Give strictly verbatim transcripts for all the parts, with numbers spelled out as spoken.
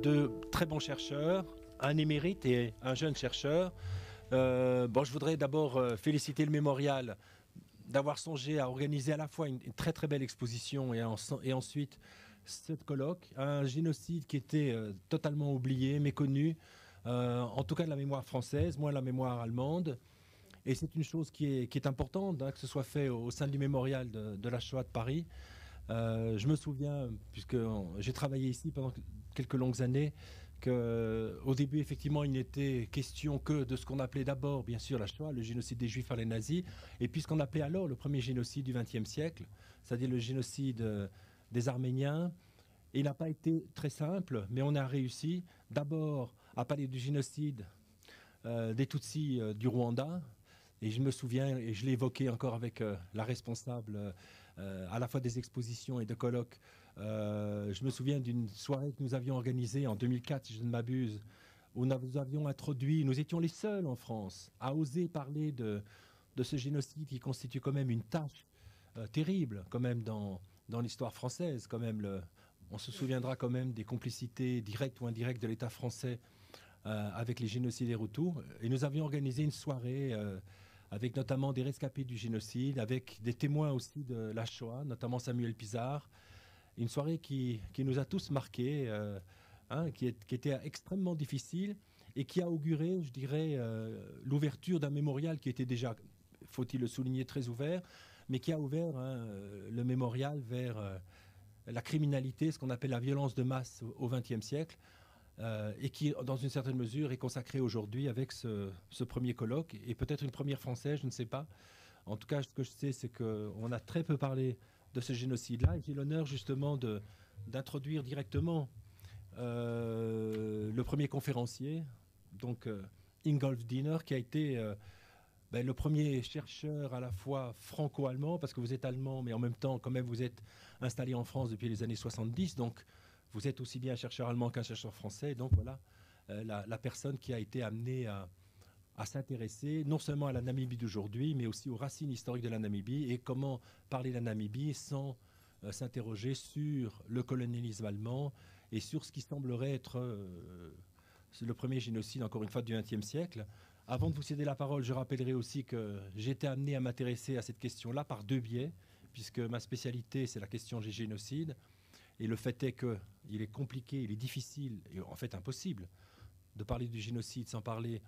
Deux très bons chercheurs, un émérite et un jeune chercheur. Euh, bon, je voudrais d'abord féliciter le Mémorial d'avoir songé à organiser à la fois une très très belle exposition et, en, et ensuite cette colloque, un génocide qui était euh, totalement oublié, méconnu, euh, en tout cas de la mémoire française, moins de la mémoire allemande. Et c'est une chose qui est, qui est importante, hein, que ce soit fait au, au sein du Mémorial de, de la Shoah de Paris. Euh, je me souviens, puisque j'ai travaillé ici pendant quelques longues années, qu'au début, effectivement, il n'était question que de ce qu'on appelait d'abord, bien sûr, la Shoah, le génocide des Juifs par les nazis, et puis ce qu'on appelait alors le premier génocide du vingtième siècle, c'est-à-dire le génocide des Arméniens. Et il n'a pas été très simple, mais on a réussi d'abord à parler du génocide euh, des Tutsis euh, du Rwanda, et je me souviens, et je l'ai évoqué encore avec euh, la responsable euh, Euh, à la fois des expositions et de colloques. Euh, je me souviens d'une soirée que nous avions organisée en deux mille quatre, si je ne m'abuse, où nous avions introduit, nous étions les seuls en France à oser parler de, de ce génocide qui constitue quand même une tâche euh, terrible, quand même dans, dans l'histoire française. Quand même le, on se souviendra quand même des complicités directes ou indirectes de l'État français euh, avec les génocides et Hutus. Et nous avions organisé une soirée euh, avec notamment des rescapés du génocide, avec des témoins aussi de la Shoah, notamment Samuel Pizarre. Une soirée qui, qui nous a tous marqués, euh, hein, qui, est, qui était extrêmement difficile et qui a auguré, je dirais, euh, l'ouverture d'un mémorial qui était déjà, faut-il le souligner, très ouvert, mais qui a ouvert hein, le mémorial vers euh, la criminalité, ce qu'on appelle la violence de masse au vingtième siècle. Euh, et qui, dans une certaine mesure, est consacré aujourd'hui avec ce, ce premier colloque, et peut-être une première française, je ne sais pas. En tout cas, ce que je sais, c'est qu'on a très peu parlé de ce génocide-là, et j'ai l'honneur justement d'introduire directement euh, le premier conférencier, donc euh, Ingolf Diener, qui a été euh, ben, le premier chercheur à la fois franco-allemand, parce que vous êtes allemand, mais en même temps, quand même, vous êtes installé en France depuis les années soixante-dix, donc vous êtes aussi bien un chercheur allemand qu'un chercheur français. Donc voilà euh, la, la personne qui a été amenée à, à s'intéresser non seulement à la Namibie d'aujourd'hui, mais aussi aux racines historiques de la Namibie et comment parler de la Namibie sans euh, s'interroger sur le colonialisme allemand et sur ce qui semblerait être euh, le premier génocide, encore une fois, du vingtième siècle. Avant de vous céder la parole, je rappellerai aussi que j'ai été amené à m'intéresser à cette question-là par deux biais, puisque ma spécialité, c'est la question des génocides. Et le fait est qu'il est compliqué, il est difficile, et en fait impossible, de parler du génocide sans parler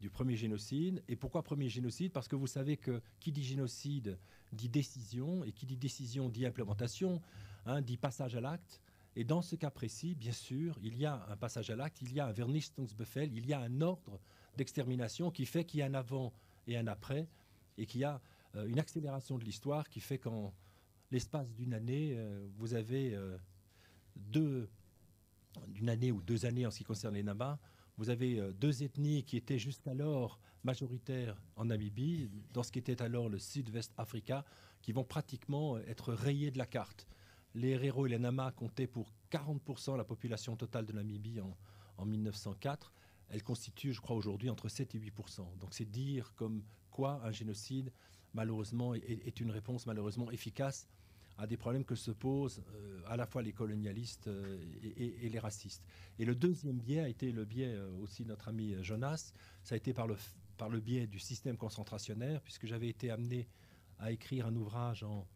du premier génocide. Et pourquoi premier génocide? Parce que vous savez que qui dit génocide dit décision, et qui dit décision dit implémentation, hein, dit passage à l'acte. Et dans ce cas précis, bien sûr, il y a un passage à l'acte, il y a un Vernichtungsbefehl, il y a un ordre d'extermination qui fait qu'il y a un avant et un après, et qu'il y a euh, une accélération de l'histoire qui fait qu'en l'espace d'une année, euh, vous avez euh, deux, d'une année ou deux années en ce qui concerne les Nabas, vous avez euh, deux ethnies qui étaient jusqu'alors majoritaires en Namibie, dans ce qui était alors le Sud-Ouest Africa, qui vont pratiquement être rayées de la carte. Les Herero et les Nama comptaient pour quarante pour cent de la population totale de Namibie en, en mille neuf cent quatre. Elles constituent, je crois, aujourd'hui entre sept et huit pour cent. Donc c'est dire comme quoi un génocide, malheureusement, est, est une réponse malheureusement efficace à des problèmes que se posent euh, à la fois les colonialistes euh, et, et les racistes. Et le deuxième biais a été le biais euh, aussi de notre ami Jonas, ça a été par le, par le biais du système concentrationnaire, puisque j'avais été amené à écrire un ouvrage en,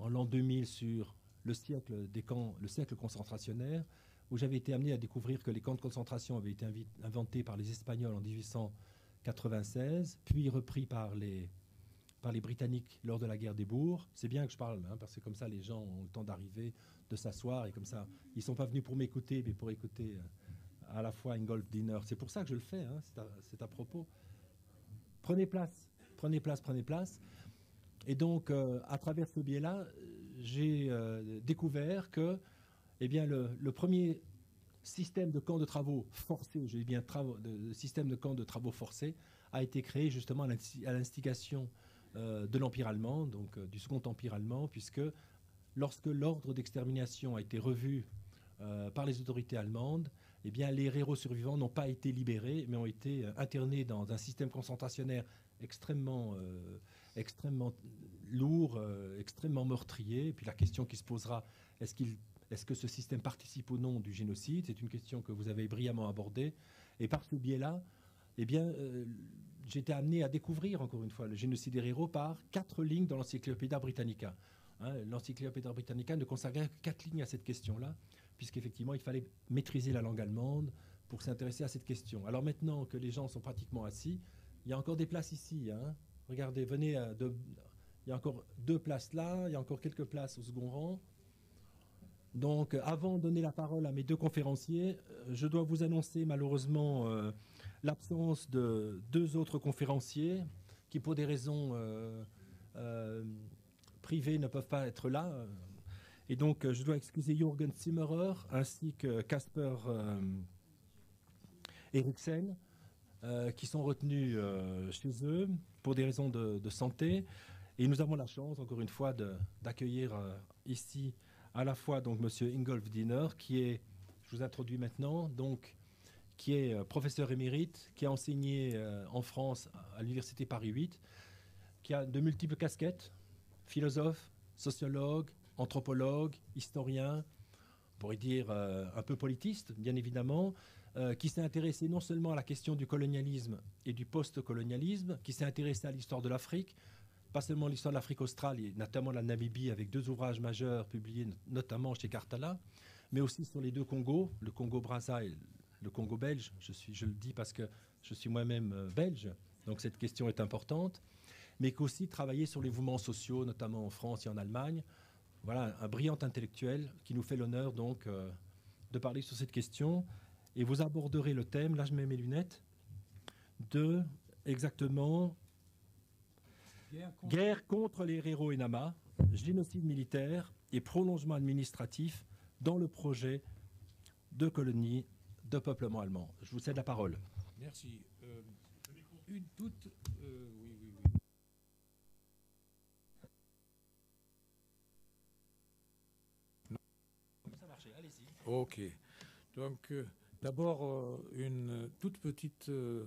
en l'an deux mille sur le siècle des camps, le siècle concentrationnaire, où j'avais été amené à découvrir que les camps de concentration avaient été inventés par les Espagnols en mille huit cent quatre-vingt-seize, puis repris par les par les Britanniques lors de la guerre des Bourgs. C'est bien que je parle, hein, parce que comme ça, les gens ont le temps d'arriver, de s'asseoir, et comme ça, ils ne sont pas venus pour m'écouter, mais pour écouter euh, à la fois Ingolf Diener. C'est pour ça que je le fais, hein, c'est à, à propos. Prenez place, prenez place, prenez place. Et donc, euh, à travers ce biais-là, j'ai euh, découvert que eh bien, le, le premier système de camp de travaux forcés, je dis bien travaux, de, système de camp de travaux forcés, a été créé justement à l'instigation euh, de l'Empire allemand, donc euh, du Second Empire allemand, puisque lorsque l'ordre d'extermination a été revu euh, par les autorités allemandes, eh bien, les héros survivants n'ont pas été libérés, mais ont été euh, internés dans un système concentrationnaire extrêmement, euh, extrêmement lourd, euh, extrêmement meurtrier. Et puis la question qui se posera, est-ce qu'il Est-ce que ce système participe ou non du génocide? C'est une question que vous avez brillamment abordée. Et par ce biais-là, eh bien, euh, j'étais amené à découvrir, encore une fois, le génocide des Herero par quatre lignes dans l'Encyclopédia Britannica. Hein, L'Encyclopédia Britannica ne consacrait que quatre lignes à cette question-là, puisqu'effectivement, il fallait maîtriser la langue allemande pour s'intéresser à cette question. Alors maintenant que les gens sont pratiquement assis, il y a encore des places ici. Hein. Regardez, venez, de, il y a encore deux places là, il y a encore quelques places au second rang. Donc, avant de donner la parole à mes deux conférenciers, je dois vous annoncer malheureusement euh, l'absence de deux autres conférenciers qui, pour des raisons euh, euh, privées, ne peuvent pas être là. Et donc, je dois excuser Jürgen Zimmerer ainsi que Casper euh, Erichsen, euh, qui sont retenus euh, chez eux pour des raisons de, de santé. Et nous avons la chance, encore une fois, d'accueillir euh, ici à la fois donc monsieur Ingolf Diener, qui est, je vous introduis maintenant, donc, qui est euh, professeur émérite, qui a enseigné euh, en France à l'université Paris huit, qui a de multiples casquettes, philosophe, sociologue, anthropologue, historien, on pourrait dire euh, un peu politiste, bien évidemment, euh, qui s'est intéressé non seulement à la question du colonialisme et du post-colonialisme, qui s'est intéressé à l'histoire de l'Afrique, pas seulement l'histoire de l'Afrique australe, et notamment la Namibie, avec deux ouvrages majeurs publiés notamment chez Kartala, mais aussi sur les deux Congos, le Congo-Brassa et le Congo belge. Je, suis, je le dis parce que je suis moi-même belge, donc cette question est importante, mais qu'aussi travailler sur les mouvements sociaux, notamment en France et en Allemagne. Voilà, un brillant intellectuel qui nous fait l'honneur donc euh, de parler sur cette question. Et vous aborderez le thème, là je mets mes lunettes, de exactement... Guerre contre... Guerre contre les Herero et Nama, génocide militaire et prolongement administratif dans le projet de colonie de peuplement allemand. Je vous cède la parole. Merci. Euh, une toute... Euh, oui, oui, oui. Non. Ça marchait, allez-y. Ok. Donc, euh, d'abord, euh, une toute petite... Euh,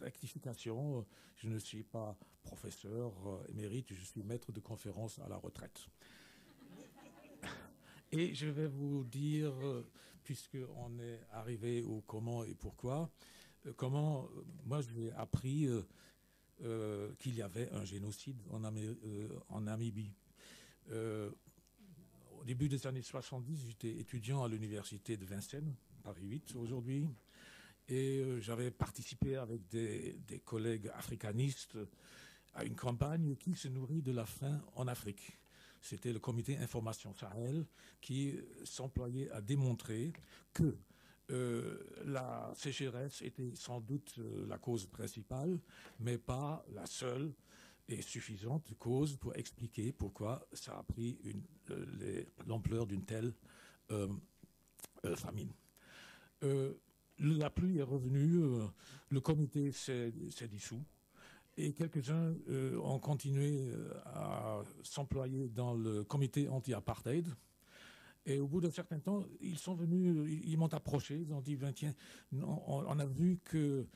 rectification, je ne suis pas professeur euh, émérite, je suis maître de conférence à la retraite. Et je vais vous dire, euh, puisqu'on est arrivé au comment et pourquoi, euh, comment, euh, moi j'ai appris euh, euh, qu'il y avait un génocide en, Amé euh, en Namibie. Euh, au début des années soixante-dix, j'étais étudiant à l'université de Vincennes, Paris huit aujourd'hui. Et j'avais participé avec des, des collègues africanistes à une campagne qui se nourrit de la faim en Afrique. C'était le comité Information Sahel qui s'employait à démontrer que euh, la sécheresse était sans doute la cause principale, mais pas la seule et suffisante cause pour expliquer pourquoi ça a pris l'ampleur d'une telle euh, euh, famine. Euh, La pluie est revenue, euh, le comité s'est dissous et quelques-uns euh, ont continué euh, à s'employer dans le comité anti-apartheid. Et au bout d'un certain temps, ils sont venus, ils m'ont approché, ils ont dit « Tiens, non, on, on a vu que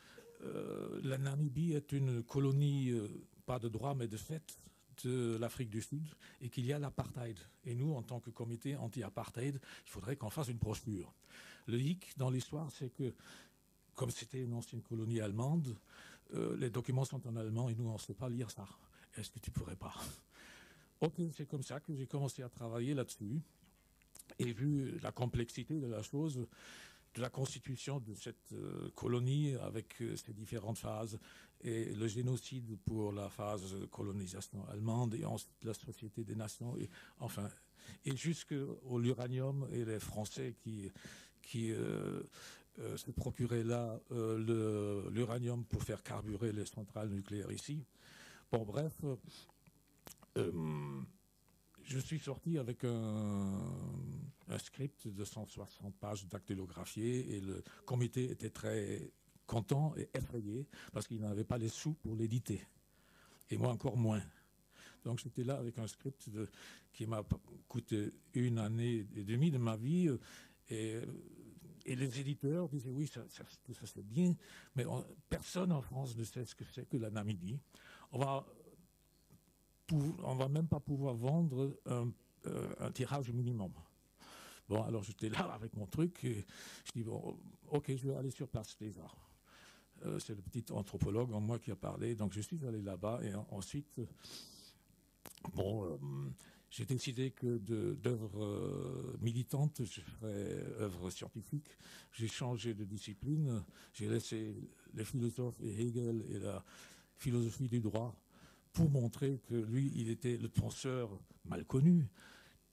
euh, la Namibie est une colonie, euh, pas de droit mais de fait, de l'Afrique du Sud et qu'il y a l'apartheid. Et nous, en tant que comité anti-apartheid, il faudrait qu'on fasse une brochure. » Le hic dans l'histoire, c'est que, comme c'était une ancienne colonie allemande, euh, les documents sont en allemand et nous, on ne sait pas lire ça. Est-ce que tu pourrais pas? Ok, c'est comme ça que j'ai commencé à travailler là-dessus. Et vu la complexité de la chose, de la constitution de cette euh, colonie avec euh, ses différentes phases et le génocide pour la phase colonisation allemande et ensuite la Société des Nations et enfin et jusqu'au l'uranium et les Français qui qui euh, euh, se procuraient là euh, l'uranium pour faire carburer les centrales nucléaires ici. Bon bref, euh, je suis sorti avec un, un script de cent soixante pages dactylographiées et le comité était très content et effrayé parce qu'il n'avait pas les sous pour l'éditer. et moi encore moins. Donc j'étais là avec un script de, qui m'a coûté une année et demie de ma vie. Et, et les éditeurs disaient oui, ça, ça, tout ça c'est bien, mais on, personne en France ne sait ce que c'est que la Namibie. On va, on va même pas pouvoir vendre un, euh, un tirage minimum. Bon, alors j'étais là avec mon truc et je dis bon, ok, je vais aller sur place déjà. Euh, c'est le petit anthropologue en moi qui a parlé, donc je suis allé là-bas et ensuite. Bon, euh, j'ai décidé que d'œuvres euh, militantes, je ferais œuvres scientifiques. J'ai changé de discipline. J'ai laissé les philosophes et Hegel et la philosophie du droit pour montrer que lui, il était le penseur mal connu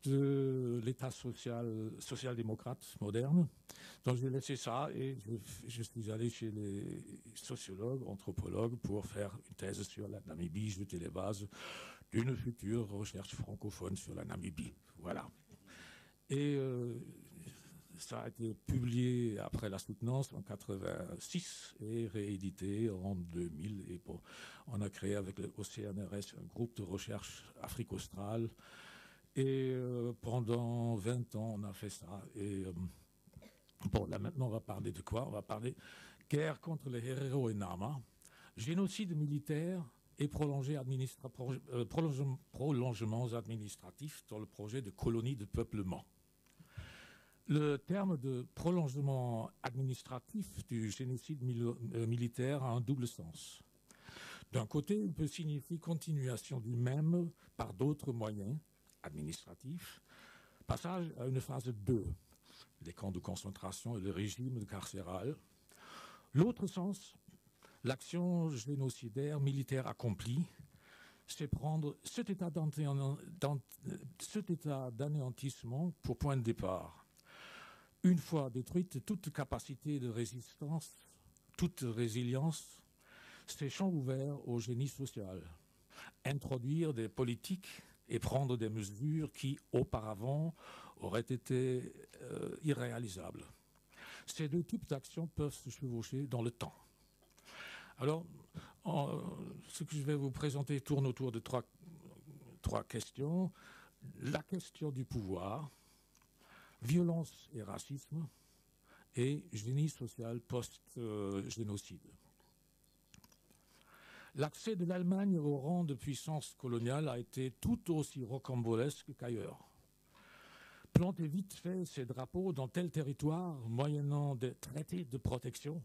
de l'État social, social-démocrate moderne. Donc j'ai laissé ça et je, je suis allé chez les sociologues, anthropologues pour faire une thèse sur la Namibie, jeter les bases d'une future recherche francophone sur la Namibie. Voilà. Et euh, ça a été publié après la soutenance en mille neuf cent quatre-vingt-six et réédité en deux mille. Et bon, on a créé avec le O C N R S un groupe de recherche Afrique australe. Et euh, pendant vingt ans, on a fait ça. Et euh, bon, là maintenant, on va parler de quoi? On va parler guerre contre les Herero et Nama, génocide militaire et prolongé administra pro euh, prolonge prolongements administratifs dans le projet de colonie de peuplement. Le terme de prolongement administratif du génocide mil euh, militaire a un double sens. D'un côté, il peut signifier continuation du même par d'autres moyens administratif, passage à une phase deux, les camps de concentration et le régime carcéral. L'autre sens, l'action génocidaire militaire accomplie, c'est prendre cet état d'anéantissement pour point de départ. Une fois détruite toute capacité de résistance, toute résilience, c'est champ ouvert au génie social. Introduire des politiques et prendre des mesures qui, auparavant, auraient été euh, irréalisables. Ces deux types d'actions peuvent se chevaucher dans le temps. Alors, en, ce que je vais vous présenter tourne autour de trois, trois questions. La question du pouvoir, violence et racisme, et génie social post-génocide. L'accès de l'Allemagne au rang de puissance coloniale a été tout aussi rocambolesque qu'ailleurs. Planter vite fait ses drapeaux dans tel territoire, moyennant des traités de protection,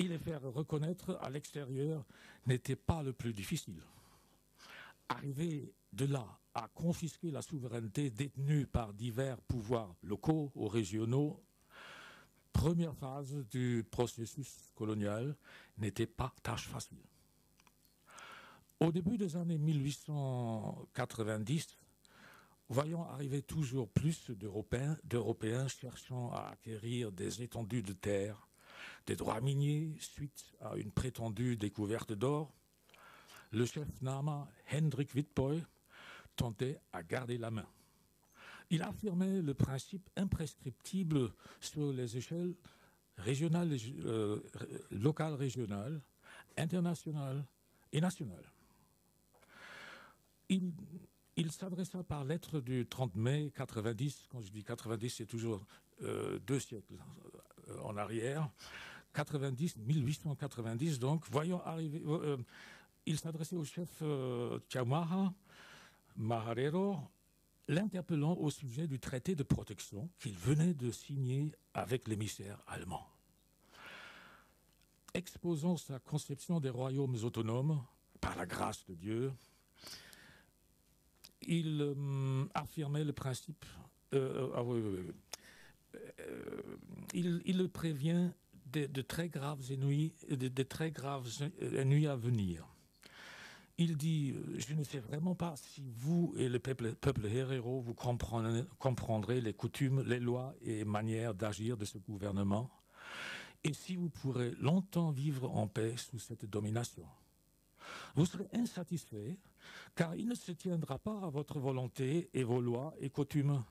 et les faire reconnaître à l'extérieur n'était pas le plus difficile. Arriver de là à confisquer la souveraineté détenue par divers pouvoirs locaux ou régionaux, première phase du processus colonial, n'était pas tâche facile. Au début des années mille huit cent quatre-vingt-dix, voyant arriver toujours plus d'Européens, d'Européens cherchant à acquérir des étendues de terre, des droits miniers suite à une prétendue découverte d'or, le chef Nama, Hendrik Witbooi, tentait à garder la main. Il affirmait le principe imprescriptible sur les échelles régionales, euh, locales, régionales, internationales et nationales. Il, il s'adressa par lettre du trente mai quatre-vingt-dix, quand je dis quatre-vingt-dix, c'est toujours euh, deux siècles en arrière, quatre-vingt-dix, mille huit cent quatre-vingt-dix donc, voyant arriver, euh, il s'adressait au chef euh, Chamaha, Maharero, l'interpellant au sujet du traité de protection qu'il venait de signer avec l'émissaire allemand. Exposant sa conception des royaumes autonomes, par la grâce de Dieu, il euh, affirmait le principe, euh, ah oui, oui, oui. Euh, il, il le prévient de, de très graves ennuis, de, de très graves ennuis à venir. Il dit, je ne sais vraiment pas si vous et le peuple, peuple Herero, vous comprendrez, comprendrez les coutumes, les lois et manières d'agir de ce gouvernement, et si vous pourrez longtemps vivre en paix sous cette domination. Vous serez insatisfait, car il ne se tiendra pas à votre volonté et vos lois et coutumes.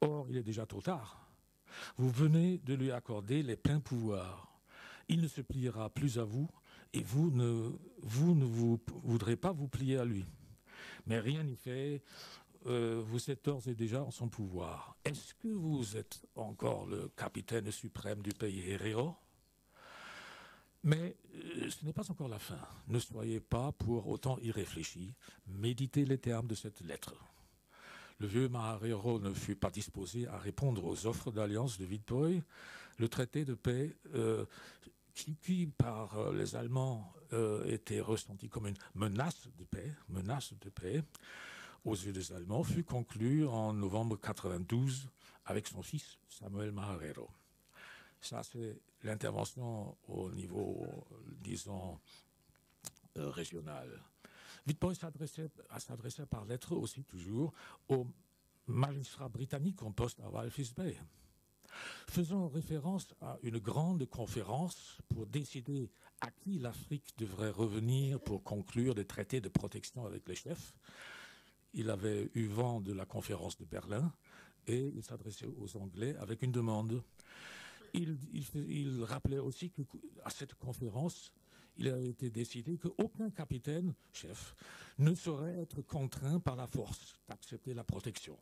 Or, il est déjà trop tard. Vous venez de lui accorder les pleins pouvoirs. Il ne se pliera plus à vous et vous ne, vous ne vous, voudrez pas vous plier à lui. Mais rien n'y fait, euh, vous êtes d'ores et déjà en son pouvoir. Est-ce que vous êtes encore le capitaine suprême du pays héros? Mais euh, ce n'est pas encore la fin. Ne soyez pas pour autant irréfléchis. Méditez les termes de cette lettre. Le vieux Maharero ne fut pas disposé à répondre aux offres d'alliance de Witbooi. Le traité de paix, euh, qui, qui par les Allemands euh, était ressenti comme une menace de paix, menace de paix, aux yeux des Allemands, fut conclu en novembre mille neuf cent quatre-vingt-douze avec son fils Samuel Maharero. Ça, c'est l'intervention au niveau, disons, euh, régional. Witbooi s'adressait par lettre aussi toujours aux magistrats britanniques en poste à Walvis Bay, faisant référence à une grande conférence pour décider à qui l'Afrique devrait revenir pour conclure des traités de protection avec les chefs. Il avait eu vent de la conférence de Berlin et il s'adressait aux Anglais avec une demande. Il, il, il rappelait aussi qu'à cette conférence, il a été décidé qu'aucun capitaine, chef, ne saurait être contraint par la force d'accepter la protection.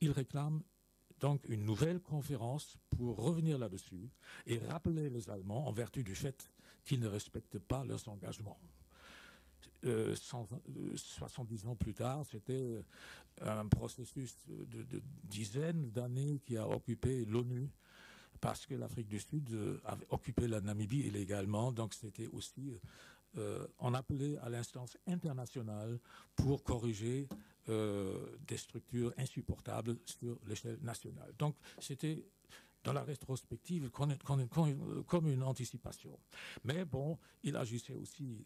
Il réclame donc une nouvelle conférence pour revenir là-dessus et rappeler les Allemands en vertu du fait qu'ils ne respectent pas leurs engagements. Euh, soixante-dix ans plus tard, c'était un processus de, de dizaines d'années qui a occupé l'ONU, parce que l'Afrique du Sud avait occupé la Namibie illégalement, donc c'était aussi euh, en appeler à l'instance internationale pour corriger euh, des structures insupportables sur l'échelle nationale. Donc c'était dans la rétrospective comme une anticipation. Mais bon, il agissait aussi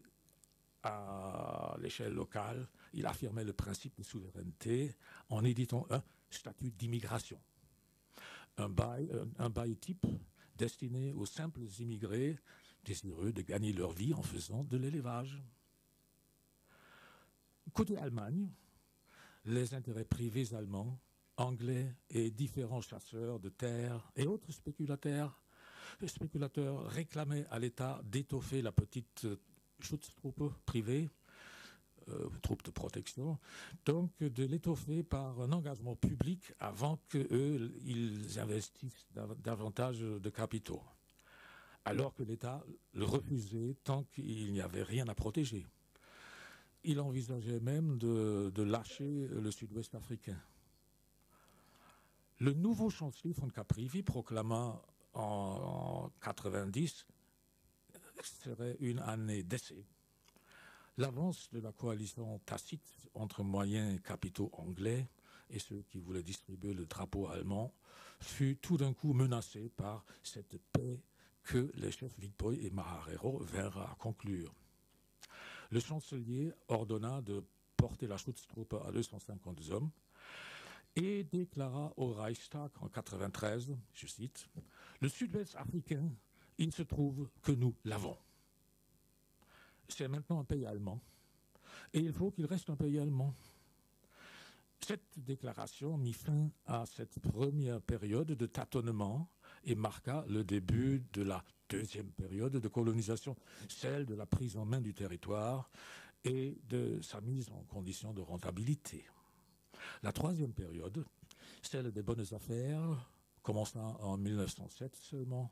à l'échelle locale, il affirmait le principe de souveraineté en éditant un statut d'immigration. Un bail, un bail type destiné aux simples immigrés désireux de gagner leur vie en faisant de l'élevage. Côté Allemagne, les intérêts privés allemands, anglais et différents chasseurs de terre et autres spéculateurs, spéculateurs réclamaient à l'État d'étoffer la petite Schutztruppe privée, Euh, troupes de protection, donc de l'étoffer par un engagement public avant qu'eux, ils investissent dav davantage de capitaux, alors que l'État le refusait tant qu'il n'y avait rien à protéger. Il envisageait même de, de lâcher le sud-ouest africain. Le nouveau chancelier von Caprivi proclama en mille neuf cent quatre-vingt-dix que ce serait une année d'essai. L'avance de la coalition tacite entre moyens et capitaux anglais et ceux qui voulaient distribuer le drapeau allemand fut tout d'un coup menacée par cette paix que les chefs Witbooi et Maharero vinrent à conclure. Le chancelier ordonna de porter la Schutztruppe à deux cent cinquante hommes et déclara au Reichstag en mille neuf cent quatre-vingt-treize, je cite, « Le sud-ouest africain, il se trouve que nous l'avons. » C'est maintenant un pays allemand, et il faut qu'il reste un pays allemand. Cette déclaration mit fin à cette première période de tâtonnement et marqua le début de la deuxième période de colonisation, celle de la prise en main du territoire et de sa mise en condition de rentabilité. La troisième période, celle des bonnes affaires, commença en mille neuf cent sept seulement,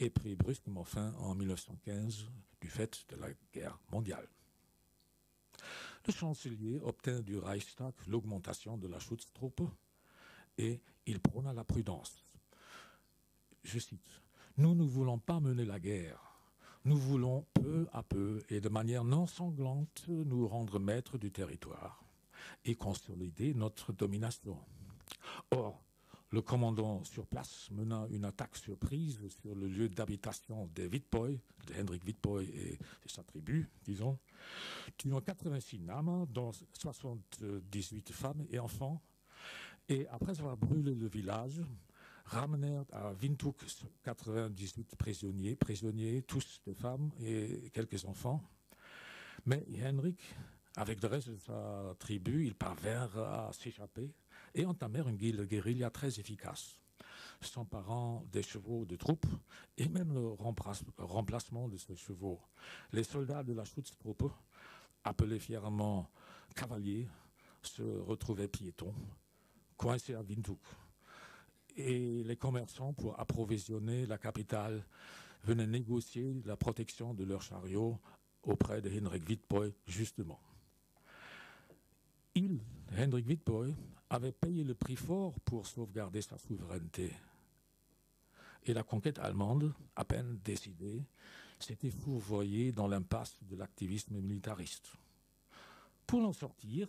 et prit brusquement fin en mille neuf cent quinze du fait de la guerre mondiale. Le chancelier obtint du Reichstag l'augmentation de la Schutztruppe et il prôna la prudence. Je cite, « Nous ne voulons pas mener la guerre. Nous voulons peu à peu et de manière non sanglante nous rendre maîtres du territoire et consolider notre domination. » Or, le commandant sur place mena une attaque surprise sur le lieu d'habitation des Witbooi, de Hendrik Witbooi et de sa tribu, disons, tuant quatre-vingt-six namas, dont soixante-dix-huit femmes et enfants, et après avoir brûlé le village, ramenèrent à Windhoek quatre-vingt-dix-huit prisonniers, prisonniers, tous des femmes et quelques enfants. Mais Hendrik, avec le reste de sa tribu, ils parvinrent à s'échapper et entamèrent une guérilla très efficace. s'emparant des chevaux de troupes et même le remplacement de ces chevaux. Les soldats de la Schutztruppe, appelés fièrement cavaliers, se retrouvaient piétons, coincés à Windhoek. Et les commerçants, pour approvisionner la capitale, venaient négocier la protection de leurs chariots auprès de Hendrik Witbooi, justement. Il, Hendrik Witbooi, avait payé le prix fort pour sauvegarder sa souveraineté. Et la conquête allemande, à peine décidée, s'était fourvoyée dans l'impasse de l'activisme militariste. Pour en sortir,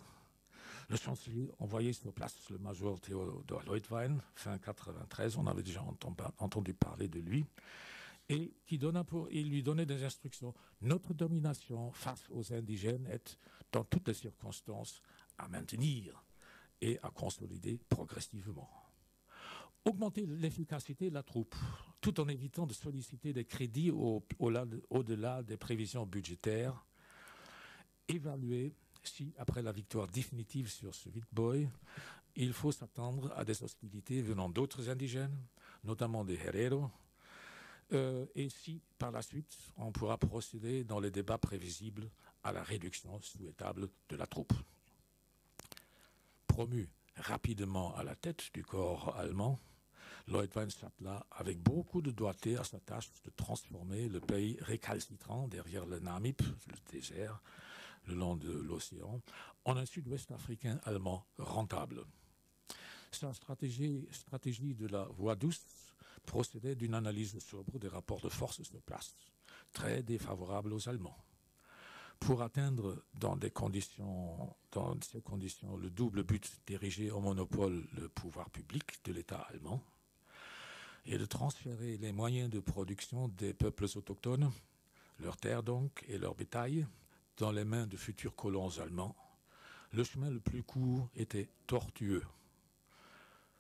le chancelier envoyait sur place le major Theodor Leutwein, fin mille neuf cent quatre-vingt-treize, on avait déjà entendu parler de lui, et qui donna pour, il lui donnait des instructions. Notre domination face aux indigènes est, dans toutes les circonstances, à maintenir et à consolider progressivement. Augmenter l'efficacité de la troupe, tout en évitant de solliciter des crédits au, au, au-delà des prévisions budgétaires, évaluer si, après la victoire définitive sur ce Witbooi, il faut s'attendre à des hostilités venant d'autres indigènes, notamment des Herero, euh, et si, par la suite, on pourra procéder dans les débats prévisibles à la réduction souhaitable de la troupe. Promu rapidement à la tête du corps allemand, Leutwein s'attela avec beaucoup de doigté à sa tâche de transformer le pays récalcitrant derrière le Namibie, le désert, le long de l'océan, en un sud-ouest africain allemand rentable. Sa stratégie, stratégie de la voie douce procédait d'une analyse sobre des rapports de force sur place, très défavorable aux Allemands. Pour atteindre dans, des conditions, dans ces conditions le double but d'ériger au monopole le pouvoir public de l'État allemand et de transférer les moyens de production des peuples autochtones, leurs terres donc et leur bétail, dans les mains de futurs colons allemands, le chemin le plus court était tortueux.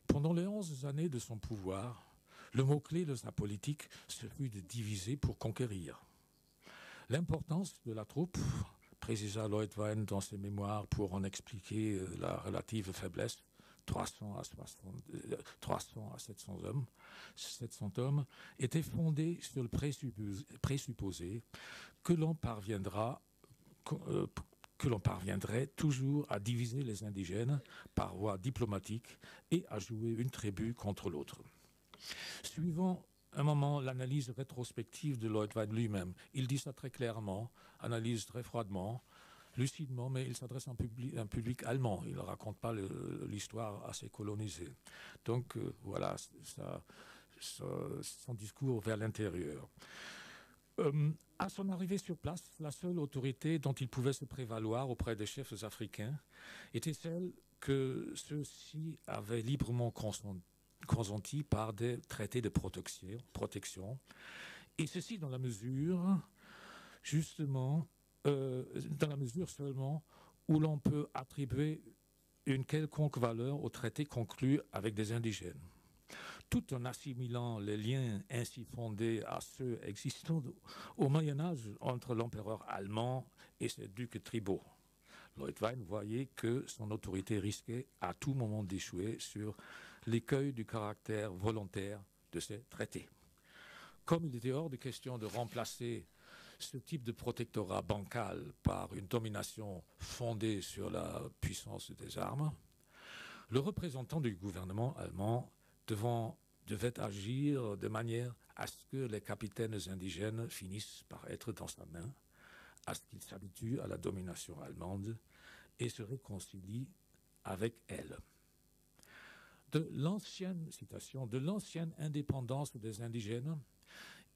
Pendant les onze années de son pouvoir, le mot-clé de sa politique, ce fut de diviser pour conquérir. L'importance de la troupe, précisa Leutwein dans ses mémoires pour en expliquer la relative faiblesse, trois cents à sept cents hommes, sept cents hommes, était fondée sur le présupposé, présupposé que l'on parviendra que l'on parviendrait toujours à diviser les indigènes par voie diplomatique et à jouer une tribu contre l'autre. Suivant un moment l'analyse rétrospective de Leutwein lui-même, il dit ça très clairement, analyse très froidement, lucidement, mais il s'adresse à un public, un public allemand, il ne raconte pas l'histoire à ses colonisés. Donc euh, voilà ça, ça, son discours vers l'intérieur. Euh, à son arrivée sur place, la seule autorité dont il pouvait se prévaloir auprès des chefs africains était celle que ceux-ci avaient librement consentie par des traités de protection, protection. Et ceci dans la mesure, justement, euh, dans la mesure seulement où l'on peut attribuer une quelconque valeur aux traités conclus avec des indigènes, tout en assimilant les liens ainsi fondés à ceux existants au Moyen-Âge entre l'empereur allemand et ses ducs tribaux. Leutwein voyait que son autorité risquait à tout moment d'échouer sur l'écueil du caractère volontaire de ces traités. Comme il était hors de question de remplacer ce type de protectorat bancal par une domination fondée sur la puissance des armes, le représentant du gouvernement allemand Devant, devait agir de manière à ce que les capitaines indigènes finissent par être dans sa main, à ce qu'ils s'habituent à la domination allemande et se réconcilient avec elle. De l'ancienne citation, de l'ancienne indépendance des indigènes,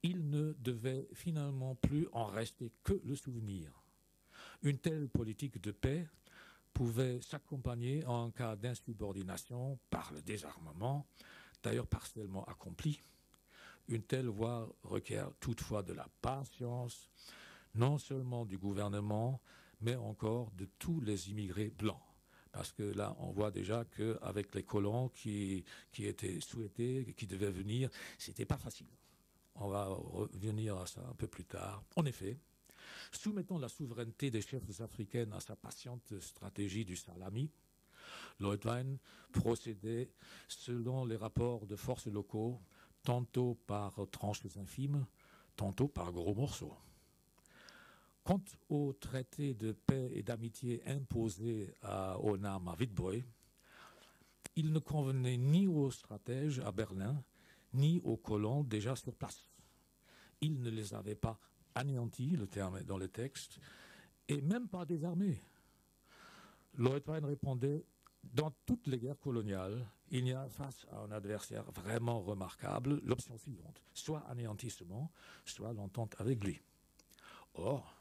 il ne devait finalement plus en rester que le souvenir. Une telle politique de paix pouvait s'accompagner en cas d'insubordination par le désarmement, d'ailleurs partiellement accompli. Une telle voie requiert toutefois de la patience, non seulement du gouvernement, mais encore de tous les immigrés blancs. Parce que là, on voit déjà qu'avec les colons qui, qui étaient souhaités, qui devaient venir, c'était pas facile. On va revenir à ça un peu plus tard. En effet, soumettant la souveraineté des chefs africaines à sa patiente stratégie du salami, Leutwein procédait selon les rapports de forces locaux, tantôt par tranches infimes, tantôt par gros morceaux. Quant au traité de paix et d'amitié imposé à Onam à Witbooi, il ne convenait ni aux stratèges à Berlin, ni aux colons déjà sur place. Il ne les avait pas anéantis, le terme est dans le texte, et même pas désarmés. Leutwein répondait, dans toutes les guerres coloniales, il y a face à un adversaire vraiment remarquable l'option suivante, soit anéantissement, soit l'entente avec lui. Or,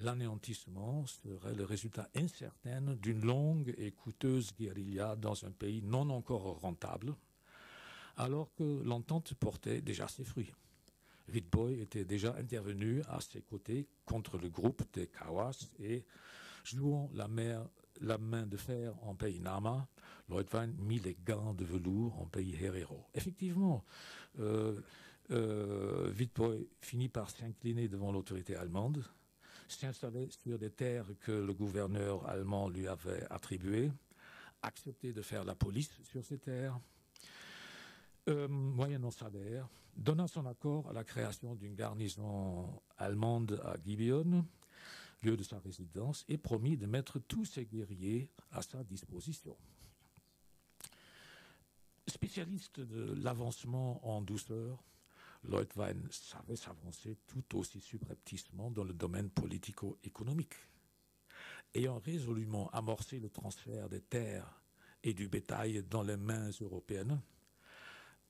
l'anéantissement serait le résultat incertain d'une longue et coûteuse guérilla dans un pays non encore rentable, alors que l'entente portait déjà ses fruits. Witbooi était déjà intervenu à ses côtés contre le groupe des Kawas et, jouant la, mer, la main de fer en pays Nama, Leutwein mit les gants de velours en pays Herero. Effectivement, euh, euh, Witbooi finit par s'incliner devant l'autorité allemande, s'installer sur des terres que le gouverneur allemand lui avait attribuées, accepter de faire la police sur ces terres, Euh, moyennant salaire, donna son accord à la création d'une garnison allemande à Gibeon, lieu de sa résidence, et promit de mettre tous ses guerriers à sa disposition. Spécialiste de l'avancement en douceur, Leutwein savait s'avancer tout aussi subrepticement dans le domaine politico-économique. Ayant résolument amorcé le transfert des terres et du bétail dans les mains européennes,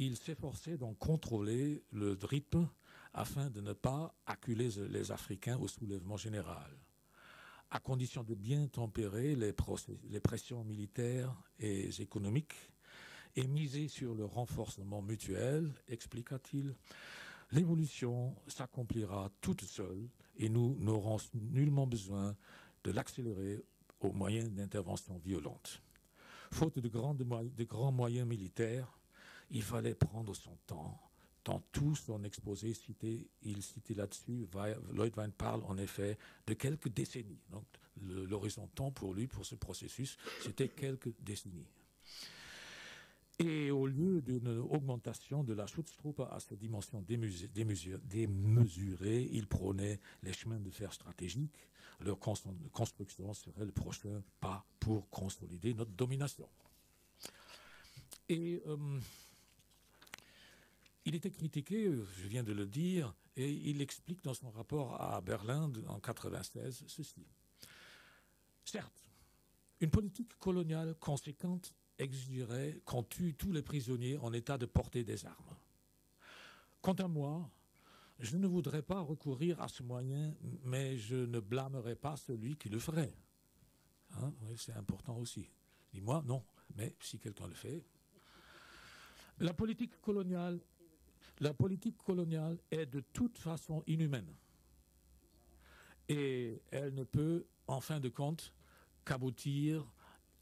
il s'efforçait d'en contrôler le rythme afin de ne pas acculer les Africains au soulèvement général, à condition de bien tempérer les, les pressions militaires et économiques et miser sur le renforcement mutuel, expliqua-t-il. L'évolution s'accomplira toute seule et nous n'aurons nullement besoin de l'accélérer au moyen d'interventions violentes. Faute de grands, de grands moyens militaires, il fallait prendre son temps. Dans tout son exposé cité, il citait là-dessus, Leutwein parle en effet de quelques décennies. Donc l'horizon temps pour lui, pour ce processus, c'était quelques décennies. Et au lieu d'une augmentation de la Schutztruppe à sa dimension démesurée, il prônait les chemins de fer stratégiques. Leur construction serait le prochain pas pour consolider notre domination. Et euh, il était critiqué, je viens de le dire, et il explique dans son rapport à Berlin en mille neuf cent quatre-vingt-seize ceci. Certes, une politique coloniale conséquente exigerait qu'on tue tous les prisonniers en état de porter des armes. Quant à moi, je ne voudrais pas recourir à ce moyen, mais je ne blâmerais pas celui qui le ferait. Hein? Oui, c'est important aussi. Dis-moi, non, mais si quelqu'un le fait... La politique coloniale, la politique coloniale est de toute façon inhumaine. Et elle ne peut, en fin de compte, qu'aboutir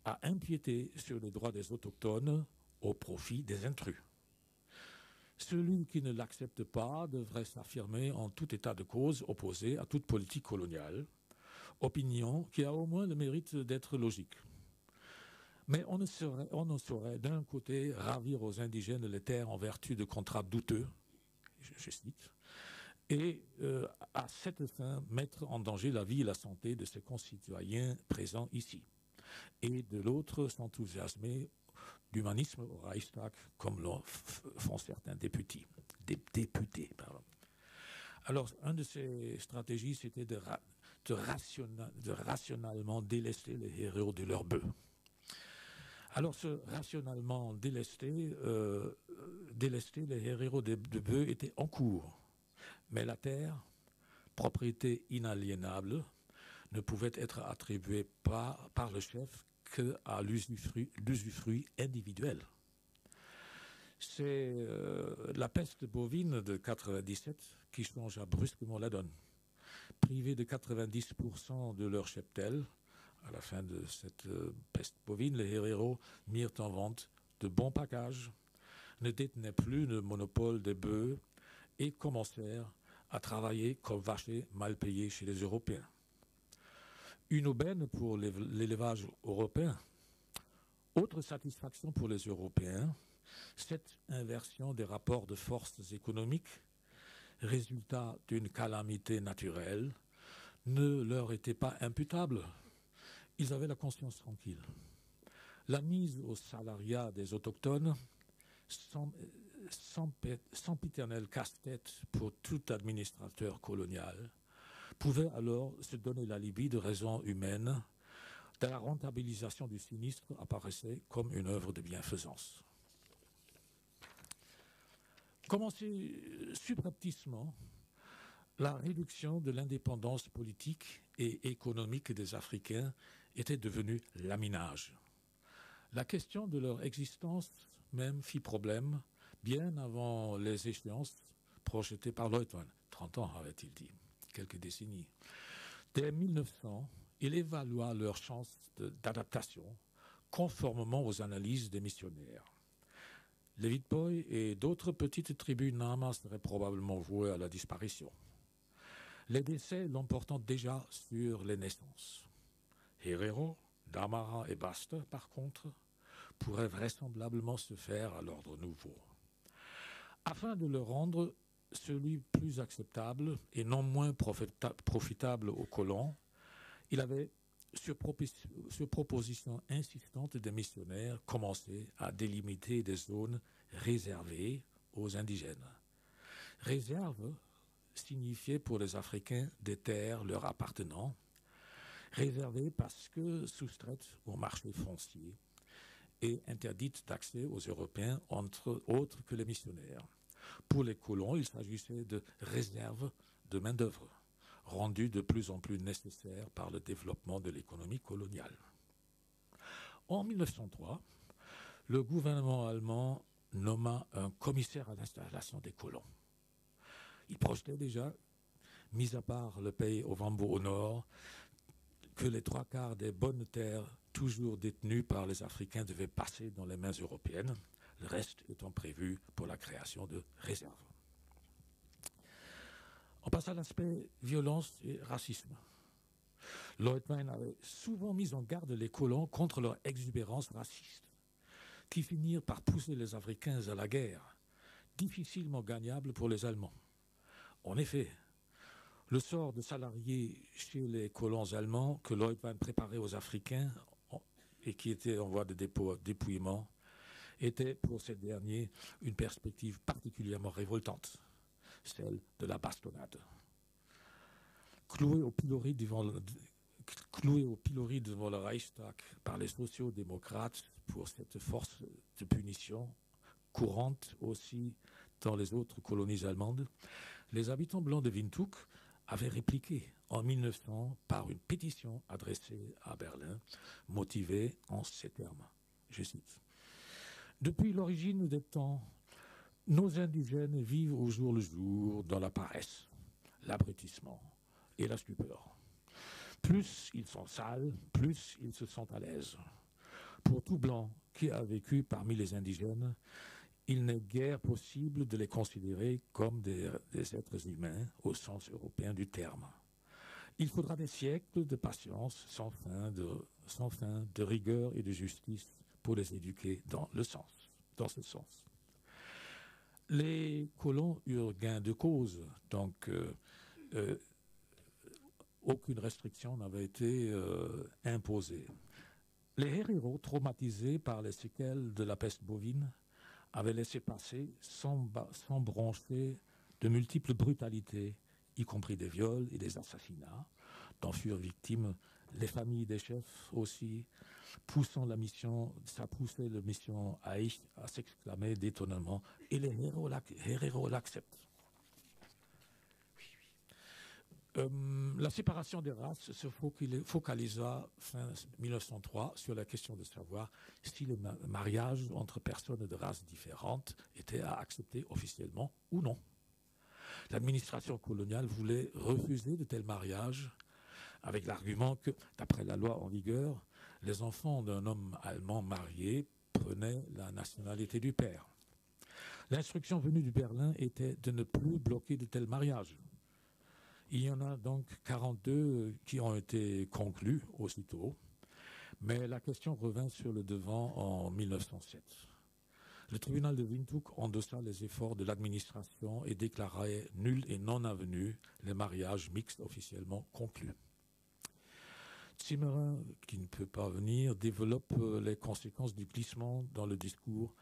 à impiéter sur les droits des autochtones au profit des intrus. Celui qui ne l'accepte pas devrait s'affirmer en tout état de cause opposé à toute politique coloniale, opinion qui a au moins le mérite d'être logique. Mais on ne saurait, on ne saurait d'un côté ravir aux indigènes les terres en vertu de contrats douteux, je, je cite, et euh, à cette fin mettre en danger la vie et la santé de ses concitoyens présents ici, et de l'autre s'enthousiasmer d'humanisme au Reichstag, comme le font certains députés. Des députés pardon. Alors, une de ces stratégies, c'était de, ra de, rationa de rationalement délaisser les héros de leur bœuf. Alors, ce rationalement délesté, euh, délesté les héros de, de bœufs étaient en cours. Mais la terre, propriété inaliénable, ne pouvait être attribuée par, par le chef qu'à l'usufruit individuel. C'est euh, la peste bovine de quatre-vingt-dix-sept qui changea brusquement la donne. Privés de quatre-vingt-dix pour cent de leur cheptel, à la fin de cette peste bovine, les Herero mirent en vente de bons packages, ne détenaient plus le monopole des bœufs et commencèrent à travailler comme vachers mal payés chez les Européens. Une aubaine pour l'élevage européen. Autre satisfaction pour les Européens, cette inversion des rapports de forces économiques, résultat d'une calamité naturelle, ne leur était pas imputable. Ils avaient la conscience tranquille. La mise au salariat des autochtones, sans, sans, sans piternel casse-tête pour tout administrateur colonial, pouvait alors se donner l'alibi de raisons humaines. La rentabilisation du sinistre apparaissait comme une œuvre de bienfaisance. Commençait subrepticement la réduction de l'indépendance politique et économique des Africains était devenue laminage. La question de leur existence même fit problème bien avant les échéances projetées par Leutwein. trente ans avait-il dit, quelques décennies. Dès mille neuf cents, il évalua leurs chances d'adaptation conformément aux analyses des missionnaires. Les Witbooi et d'autres petites tribus Nama seraient probablement vouées à la disparition. Les décès l'emportant déjà sur les naissances. Herero, Damara et Basta, par contre, pourraient vraisemblablement se faire à l'ordre nouveau. Afin de le rendre celui plus acceptable et non moins profitable aux colons, il avait, sur, propos, sur proposition insistante des missionnaires, commencé à délimiter des zones réservées aux indigènes. Réserve signifiait pour les Africains des terres leur appartenant, réservées parce que soustraites au marché foncier et interdites d'accès aux Européens, entre autres que les missionnaires. Pour les colons, il s'agissait de réserves de main-d'œuvre, rendu de plus en plus nécessaire par le développement de l'économie coloniale. En mille neuf cent trois, le gouvernement allemand nomma un commissaire à l'installation des colons. Il projetait déjà, mis à part le pays Ovambo au nord, que les trois quarts des bonnes terres toujours détenues par les Africains devaient passer dans les mains européennes, le reste étant prévu pour la création de réserves. On passe à l'aspect violence et racisme. Leutwein avait souvent mis en garde les colons contre leur exubérance raciste, qui finirent par pousser les Africains à la guerre, difficilement gagnable pour les Allemands. En effet, le sort de salariés chez les colons allemands que Leutwein préparait aux Africains et qui étaient en voie de dépouillement était pour ces derniers une perspective particulièrement révoltante, celle de la bastonnade. Cloué au pilori devant le, cloué au pilori devant le Reichstag par les sociaux-démocrates pour cette force de punition courante aussi dans les autres colonies allemandes, les habitants blancs de Windhoek avaient répliqué en mille neuf cents par une pétition adressée à Berlin, motivée en ces termes, je cite, « Depuis l'origine des temps, nos indigènes vivent au jour le jour dans la paresse, l'abrutissement et la stupeur. Plus ils sont sales, plus ils se sentent à l'aise. Pour tout blanc qui a vécu parmi les indigènes, il n'est guère possible de les considérer comme des, des êtres humains au sens européen du terme. Il faudra des siècles de patience sans fin de, sans fin de rigueur et de justice pour les éduquer dans le sens, dans ce sens. » Les colons eurent gain de cause, donc euh, euh, aucune restriction n'avait été euh, imposée. Les Herero, traumatisés par les séquelles de la peste bovine, avaient laissé passer sans, sans broncher de multiples brutalités, y compris des viols et des assassinats, dont furent victimes les familles des chefs aussi, poussant la mission, ça poussait la mission à, à s'exclamer d'étonnement, et les Herero l'acceptent. Euh, la séparation des races se focalisa fin mille neuf cent trois sur la question de savoir si le mariage entre personnes de races différentes était à accepter officiellement ou non. L'administration coloniale voulait refuser de tels mariages avec l'argument que, d'après la loi en vigueur, les enfants d'un homme allemand marié prenaient la nationalité du père. L'instruction venue du Berlin était de ne plus bloquer de tels mariages. Il y en a donc quarante-deux qui ont été conclus aussitôt. Mais la question revint sur le devant en mille neuf cent sept. Le tribunal de Windhoek endossa les efforts de l'administration et déclarait nuls et non avenus les mariages mixtes officiellement conclus. Zimmerer, qui ne peut pas venir, développe les conséquences du glissement dans le discours.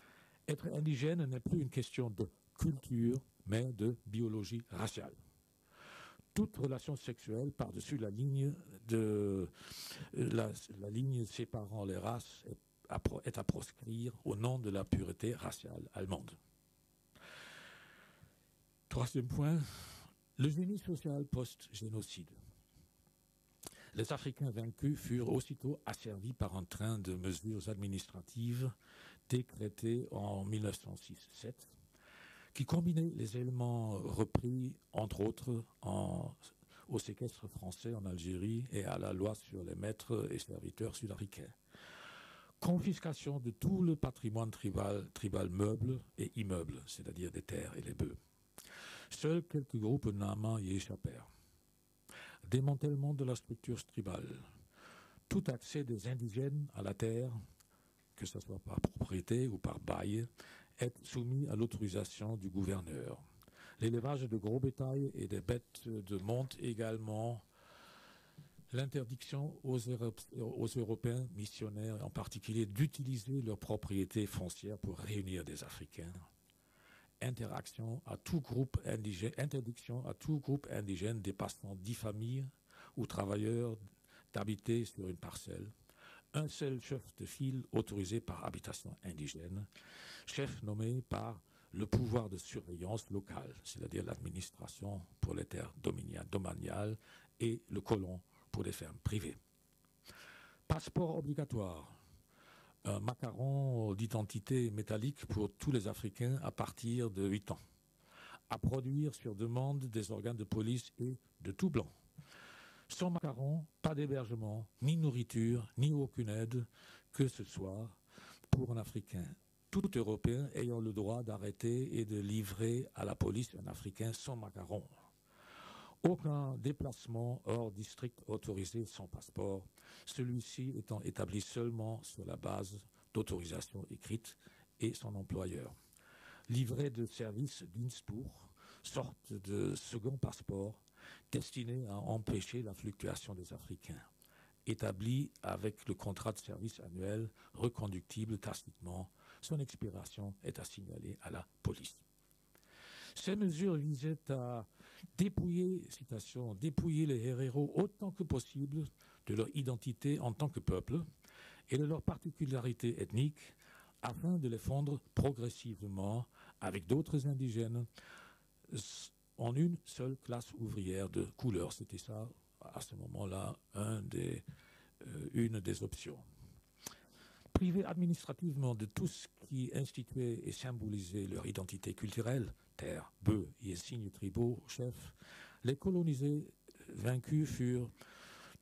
Être indigène n'est plus une question de culture, mais de biologie raciale. Toute relation sexuelle par-dessus la ligne de la, la ligne séparant les races est à, est à proscrire au nom de la pureté raciale allemande. Troisième point, le génie social post-génocide. Les Africains vaincus furent aussitôt asservis par un train de mesures administratives décrétées en mille neuf cent six sept, qui combinaient les éléments repris, entre autres, en, au séquestre français en Algérie et à la loi sur les maîtres et serviteurs sud-africains. Confiscation de tout le patrimoine tribal, tribal meuble et immeuble, c'est-à-dire des terres et les bœufs. Seuls quelques groupes Nama y échappèrent. Démantèlement de la structure tribale, tout accès des indigènes à la terre, que ce soit par propriété ou par bail, est soumis à l'autorisation du gouverneur. L'élevage de gros bétail et des bêtes de monte également. L'interdiction aux, Europe, aux Européens missionnaires, en particulier, d'utiliser leurs propriétés foncières pour réunir des Africains. Interaction à tout groupe indigène, interdiction à tout groupe indigène dépassant dix familles ou travailleurs d'habiter sur une parcelle. Un seul chef de file autorisé par habitation indigène, chef nommé par le pouvoir de surveillance locale, c'est-à-dire l'administration pour les terres domaniales et le colon pour les fermes privées. Passeport obligatoire. Un macaron d'identité métallique pour tous les Africains à partir de huit ans. À produire sur demande des organes de police et de tout blanc. Sans macaron, pas d'hébergement, ni nourriture, ni aucune aide, que ce soit pour un Africain. Tout Européen ayant le droit d'arrêter et de livrer à la police un Africain sans macaron. Aucun déplacement hors district autorisé sans passeport, celui-ci étant établi seulement sur la base d'autorisation écrite et son employeur. Livret de service d'Innsbruck, sorte de second passeport destiné à empêcher la fluctuation des Africains, établi avec le contrat de service annuel reconductible tacitement, son expiration est à signaler à la police. Ces mesures visaient à dépouiller, citation, dépouiller les Herero autant que possible de leur identité en tant que peuple et de leurs particularités ethniques afin de les fondre progressivement avec d'autres indigènes en une seule classe ouvrière de couleur. C'était ça, à ce moment-là, un des, euh, une des options. Privés administrativement de tout ce qui instituait et symbolisait leur identité culturelle, terre, bœufs et signes tribaux, chefs, les colonisés vaincus furent,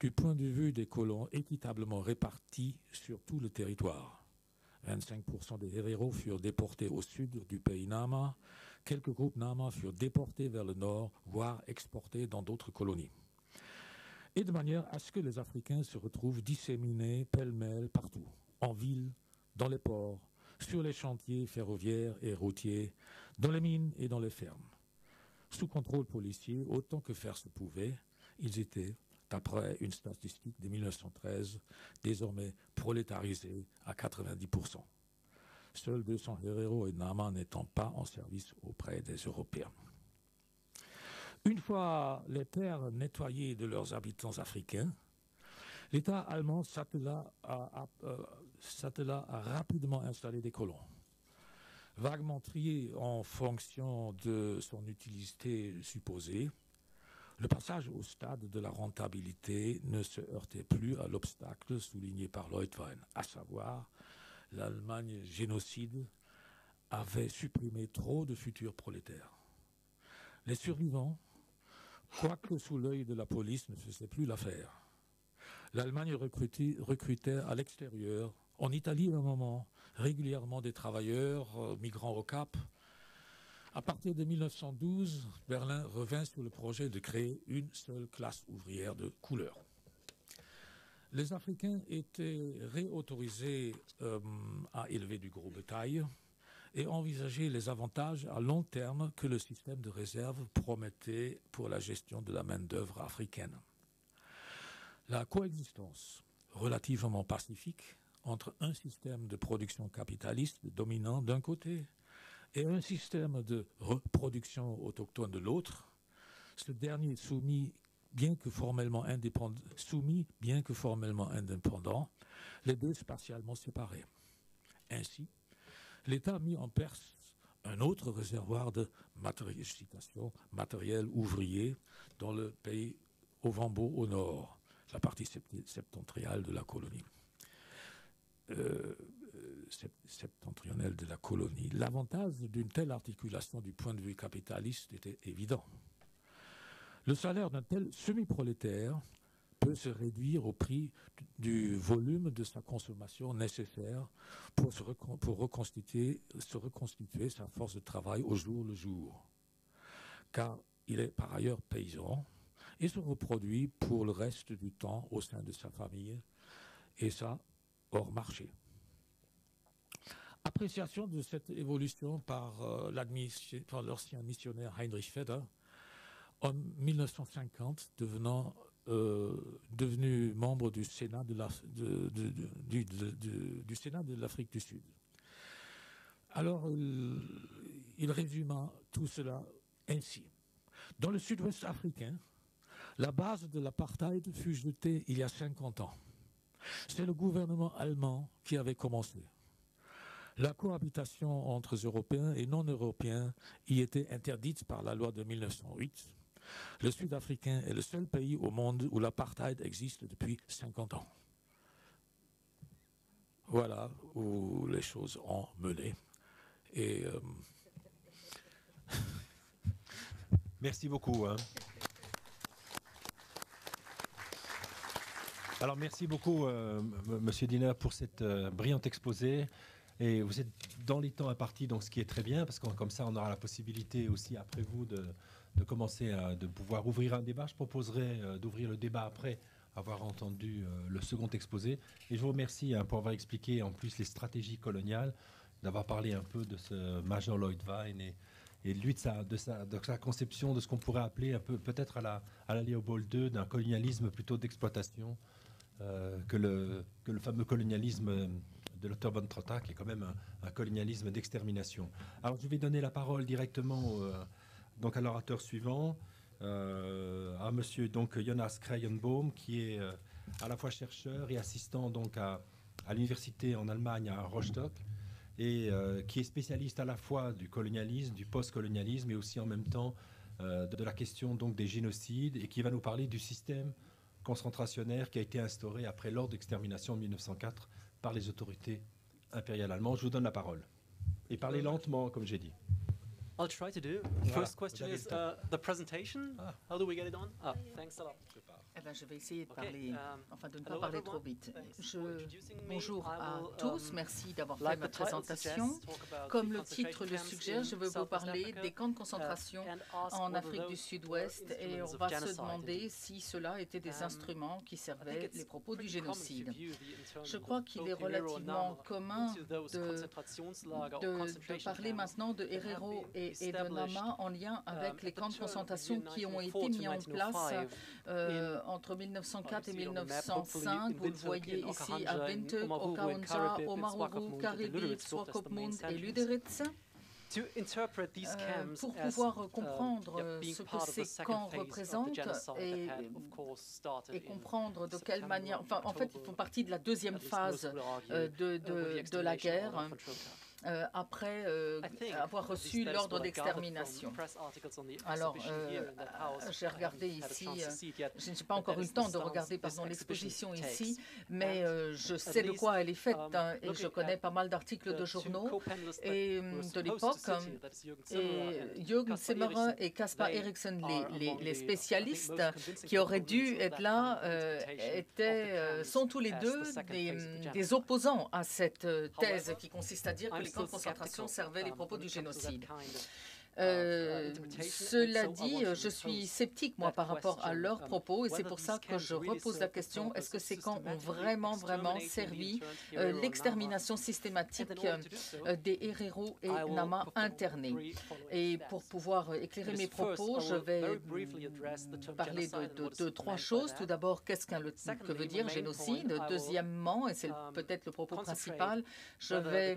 du point de vue des colons, équitablement répartis sur tout le territoire. vingt-cinq pour cent des Herero furent déportés au sud du pays Nama, quelques groupes Nama furent déportés vers le nord, voire exportés dans d'autres colonies. Et de manière à ce que les Africains se retrouvent disséminés pêle-mêle partout. En ville, dans les ports, sur les chantiers ferroviaires et routiers, dans les mines et dans les fermes. Sous contrôle policier, autant que faire se pouvait, ils étaient, d'après une statistique de mille neuf cent treize, désormais prolétarisés à quatre-vingt-dix pour cent. Seuls deux cents Herero et Nama n'étant pas en service auprès des Européens. Une fois les terres nettoyées de leurs habitants africains, l'État allemand s'attela à, à, euh, à rapidement installer des colons. Vaguement triés en fonction de son utilité supposée, le passage au stade de la rentabilité ne se heurtait plus à l'obstacle souligné par Leutwein, à savoir l'Allemagne génocide avait supprimé trop de futurs prolétaires. Les survivants, quoique sous l'œil de la police, ne faisaient plus l'affaire. L'Allemagne recrutait à l'extérieur, en Italie à un moment, régulièrement des travailleurs euh, migrants au Cap. À partir de mille neuf cent douze, Berlin revint sur le projet de créer une seule classe ouvrière de couleur. les Africains étaient réautorisés euh, à élever du gros bétail et envisager les avantages à long terme que le système de réserve promettait pour la gestion de la main-d'œuvre africaine. La coexistence relativement pacifique entre un système de production capitaliste dominant d'un côté et un système de reproduction autochtone de l'autre, ce dernier soumis bien que formellement indépendant, soumis bien que formellement indépendant, les deux spatialement séparés. Ainsi, l'État mit en Perse un autre réservoir de matéri- citation, matériel ouvrier dans le pays Ovambo au nord, la partie septentrionale de la colonie. Euh, septentrionale de la colonie. L'avantage d'une telle articulation du point de vue capitaliste était évident. Le salaire d'un tel semi-prolétaire peut se réduire au prix du volume de sa consommation nécessaire pour, se recon pour reconstituer, se reconstituer sa force de travail au jour le jour, car il est par ailleurs paysan et se reproduit pour le reste du temps au sein de sa famille, et ça hors marché. Appréciation de cette évolution par, euh, par l'ancien missionnaire Heinrich Feder, en mille neuf cent cinquante, devenant, euh, devenu membre du Sénat de l'Afrique de, de, de, de, de, du, du Sud. Alors, il, il résuma tout cela ainsi. Dans le sud-ouest africain, la base de l'apartheid fut jetée il y a cinquante ans. C'est le gouvernement allemand qui avait commencé. La cohabitation entre Européens et non-Européens y était interdite par la loi de mille neuf cent huit. Le Sud-Africain est le seul pays au monde où l'apartheid existe depuis cinquante ans. Voilà où les choses ont mené. Et euh... Merci beaucoup. Hein. Alors merci beaucoup, euh, Monsieur Diener, pour cette euh, brillante exposée. Et vous êtes dans les temps impartis, donc ce qui est très bien, parce que comme ça, on aura la possibilité aussi, après vous, de, de commencer à de pouvoir ouvrir un débat. Je proposerai euh, d'ouvrir le débat après avoir entendu euh, le second exposé. Et je vous remercie hein, pour avoir expliqué en plus les stratégies coloniales, d'avoir parlé un peu de ce Major Leutwein et, et lui de sa, de, sa, de sa conception de ce qu'on pourrait appeler un peu peut-être à la, à la Léopold deux d'un colonialisme plutôt d'exploitation euh, que, le, que le fameux colonialisme... Euh, de Lothar von Trotha, qui est quand même un, un colonialisme d'extermination. Alors, je vais donner la parole directement euh, donc à l'orateur suivant, euh, à monsieur donc, Jonas Kreienbaum, qui est euh, à la fois chercheur et assistant donc, à, à l'université en Allemagne, à Rostock, et euh, qui est spécialiste à la fois du colonialisme, du post-colonialisme, et aussi en même temps euh, de la question donc, des génocides, et qui va nous parler du système concentrationnaire qui a été instauré après l'ordre d'extermination de mille neuf cent quatre par les autorités impériales allemandes. Je vous donne la parole. Et parlez lentement, comme j'ai dit. I'll try to do. First question is uh, the presentation. Ah. How do we get it on? Ah, thanks a lot. Eh ben, je vais essayer de parler, okay. um, enfin de ne pas hello, parler everyone. trop vite. Je, bonjour me. à will, tous, um, merci d'avoir like fait ma présentation. Suggests, Comme le titre le suggère, je veux vous parler Africa, des camps de concentration uh, en Afrique du Sud-Ouest et on va se demander si cela était des um, instruments qui servaient les propos du génocide. Je crois qu'il est relativement commun de, de, de parler maintenant de Herero et et de Nama en lien avec les camps de concentration qui ont été mis en place euh, entre mille neuf cent quatre et mille neuf cent cinq. Vous le voyez ici à Windhoek, Okavango, Omaruru, Karibit, Swakopmund et Luderitz. To interpret these camps euh, pour pouvoir as, comprendre uh, yeah, ce que ces camps représentent et, et comprendre de quelle manière... Enfin, en fait, ils font partie de la deuxième phase euh, de, de, de la guerre. Euh, après euh, avoir reçu l'ordre d'extermination. Alors, euh, j'ai regardé ici, euh, je n'ai pas encore eu le temps de regarder l'exposition ici, mais euh, je sais de quoi elle est faite hein, et je connais pas mal d'articles de journaux et, de l'époque. Et Jürgen Zimmerer et Casper Erichsen, les, les, les spécialistes qui auraient dû être là, euh, étaient, euh, sont tous les deux des, des opposants à cette thèse qui consiste à dire que les camps de concentration servaient les propos du génocide. Euh, cela dit, je suis sceptique, moi, par rapport à leurs propos, et c'est pour ça que je repose la question, est-ce que ces camps ont vraiment, vraiment servi euh, l'extermination systématique euh, des Herero et Nama internés? Et pour pouvoir éclairer mes propos, je vais parler de, de, de, de trois choses. Tout d'abord, qu'est-ce qu'un, que veut dire génocide? Deuxièmement, et c'est peut-être le propos principal, je vais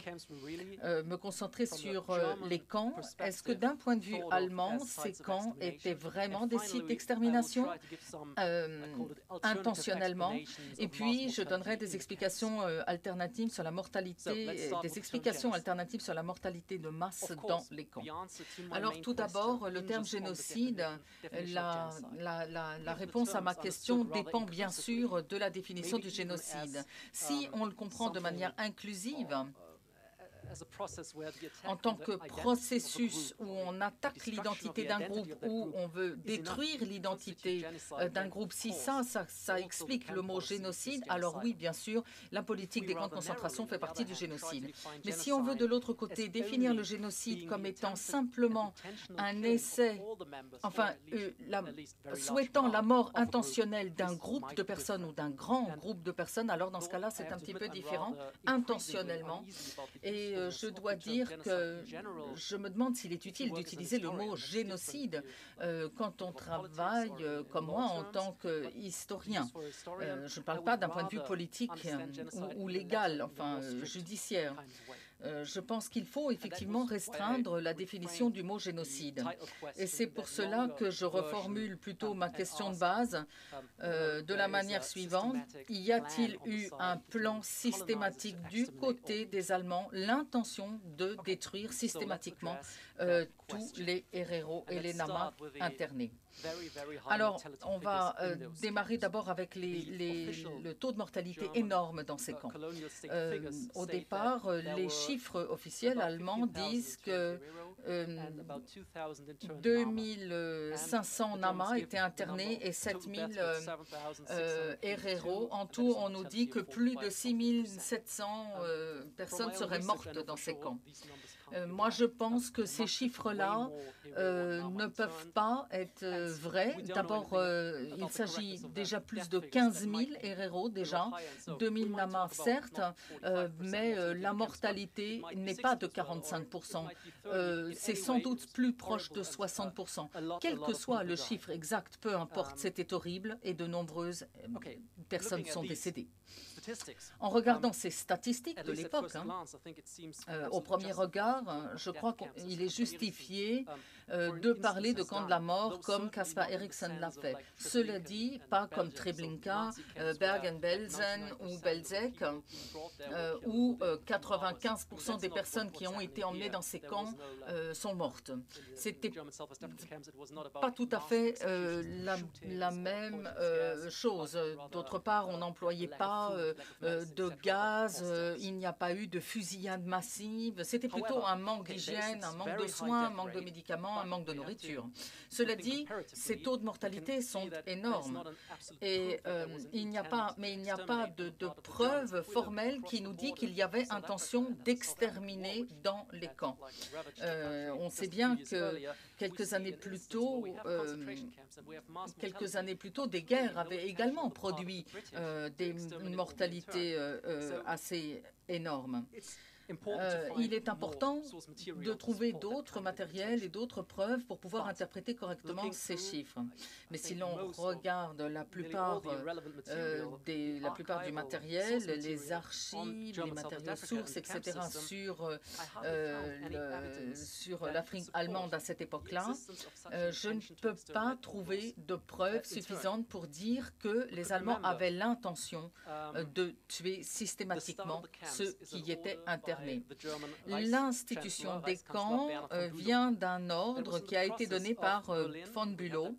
euh, me concentrer sur euh, les camps. Est-ce que d'un D'un point de vue allemand, ces camps étaient vraiment des sites d'extermination euh, intentionnellement. Et puis, je donnerai des explications euh, alternatives sur la mortalité, des explications alternatives sur la mortalité de masse dans les camps. Alors, tout d'abord, le terme génocide, la, la, la, la réponse à ma question dépend bien sûr de la définition du génocide. Si on le comprend de manière inclusive, en tant que processus où on attaque l'identité d'un groupe, où on veut détruire l'identité d'un groupe, si ça, ça, ça explique le mot génocide, alors oui, bien sûr, la politique des camps de concentration fait partie du génocide. Mais si on veut de l'autre côté définir le génocide comme étant simplement un essai, enfin, euh, la, souhaitant la mort intentionnelle d'un groupe de personnes ou d'un grand groupe de personnes, alors dans ce cas-là, c'est un petit peu différent, intentionnellement. Et je dois dire que je me demande s'il est utile d'utiliser le mot génocide euh, quand on travaille euh, comme moi en tant qu'historien. Euh, je ne parle pas d'un point de vue politique euh, ou, ou légal, enfin euh, judiciaire. Euh, je pense qu'il faut effectivement restreindre la définition du mot génocide. Et c'est pour cela que je reformule plutôt ma question de base euh, de la manière suivante. Y a-t-il eu un plan systématique du côté des Allemands, l'intention de détruire systématiquement euh, tous les Herero et les Nama internés? Alors, on va euh, démarrer d'abord avec les, les, le taux de mortalité énorme dans ces camps. Euh, au départ, les chiffres officiels allemands disent que euh, deux mille cinq cents Nama étaient internés et sept mille euh, Herero. En tout, on nous dit que plus de six mille sept cents euh, personnes seraient mortes dans ces camps. Euh, moi, je pense que ces chiffres-là euh, ne peuvent pas être euh, vrai. D'abord, euh, il s'agit déjà plus de quinze mille Herero, déjà, deux mille Nama, certes, euh, mais euh, la mortalité n'est pas de quarante-cinq pour cent. Euh, C'est sans doute plus proche de soixante pour cent. Quel que soit le chiffre exact, peu importe, c'était horrible et de nombreuses euh, personnes sont décédées. En regardant ces statistiques de l'époque, hein, euh, au premier regard, je crois qu'il est justifié euh, de parler de camps de la mort comme Casper Erichsen l'a fait. Cela dit, pas comme Treblinka, euh, Bergen-Belsen ou Belzec, euh, où euh, quatre-vingt-quinze pour cent des personnes qui ont été emmenées dans ces camps euh, sont mortes. C'était pas tout à fait euh, la, la même euh, chose. D'autre part, on n'employait pas euh, Euh, de gaz, euh, il n'y a pas eu de fusillade massive. C'était plutôt un manque d'hygiène, un manque de soins, un manque de médicaments, un manque de nourriture. Cela dit, ces taux de mortalité sont énormes. Et, euh, il n'y a pas, mais il n'y a pas de, de preuve formelle qui nous dit qu'il y avait intention d'exterminer dans les camps. Euh, on sait bien que quelques années plus tôt, euh, quelques années plus tôt, des guerres avaient également produit euh, des mortalités assez énorme. Euh, il est important de trouver d'autres matériels et d'autres preuves pour pouvoir interpréter correctement ces chiffres. Mais si l'on regarde la plupart, euh, des, la plupart du matériel, les archives, les matériaux sources, et cetera, sur, euh, le, sur l'Afrique allemande à cette époque-là, euh, je ne peux pas trouver de preuves suffisantes pour dire que les Allemands avaient l'intention de tuer systématiquement ceux qui étaient internés. L'institution des camps euh, vient d'un ordre qui a été donné par euh, von Bülow,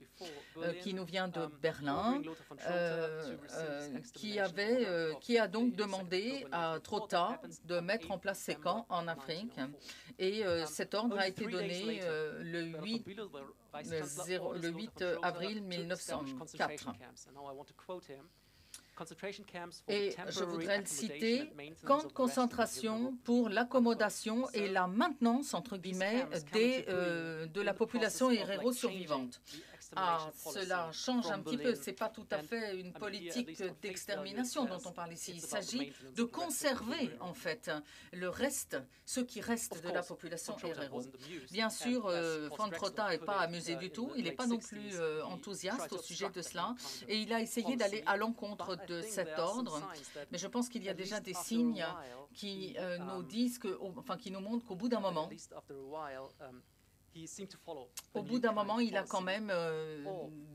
euh, qui nous vient de Berlin, euh, euh, qui, avait, euh, qui a donc demandé à Trotha de mettre en place ces camps en Afrique. Et euh, cet ordre a été donné euh, le huit avril mille neuf cent quatre. Et je voudrais le citer, camp de concentration pour l'accommodation et la maintenance, entre guillemets, des, euh, de la population héréro survivante. Ah, cela change un petit peu. Ce n'est pas tout à fait une politique d'extermination dont on parle ici. Il s'agit de conserver, en fait, le reste, ce qui reste de la population héréro. Bien sûr, euh, von Trotha n'est pas amusé du tout. Il n'est pas non plus euh, enthousiaste au sujet de cela. Et il a essayé d'aller à l'encontre de cet ordre. Mais je pense qu'il y a déjà des signes qui euh, nous disent que, enfin, qui nous montrent qu'au bout d'un moment, Au bout d'un moment, il a quand même euh,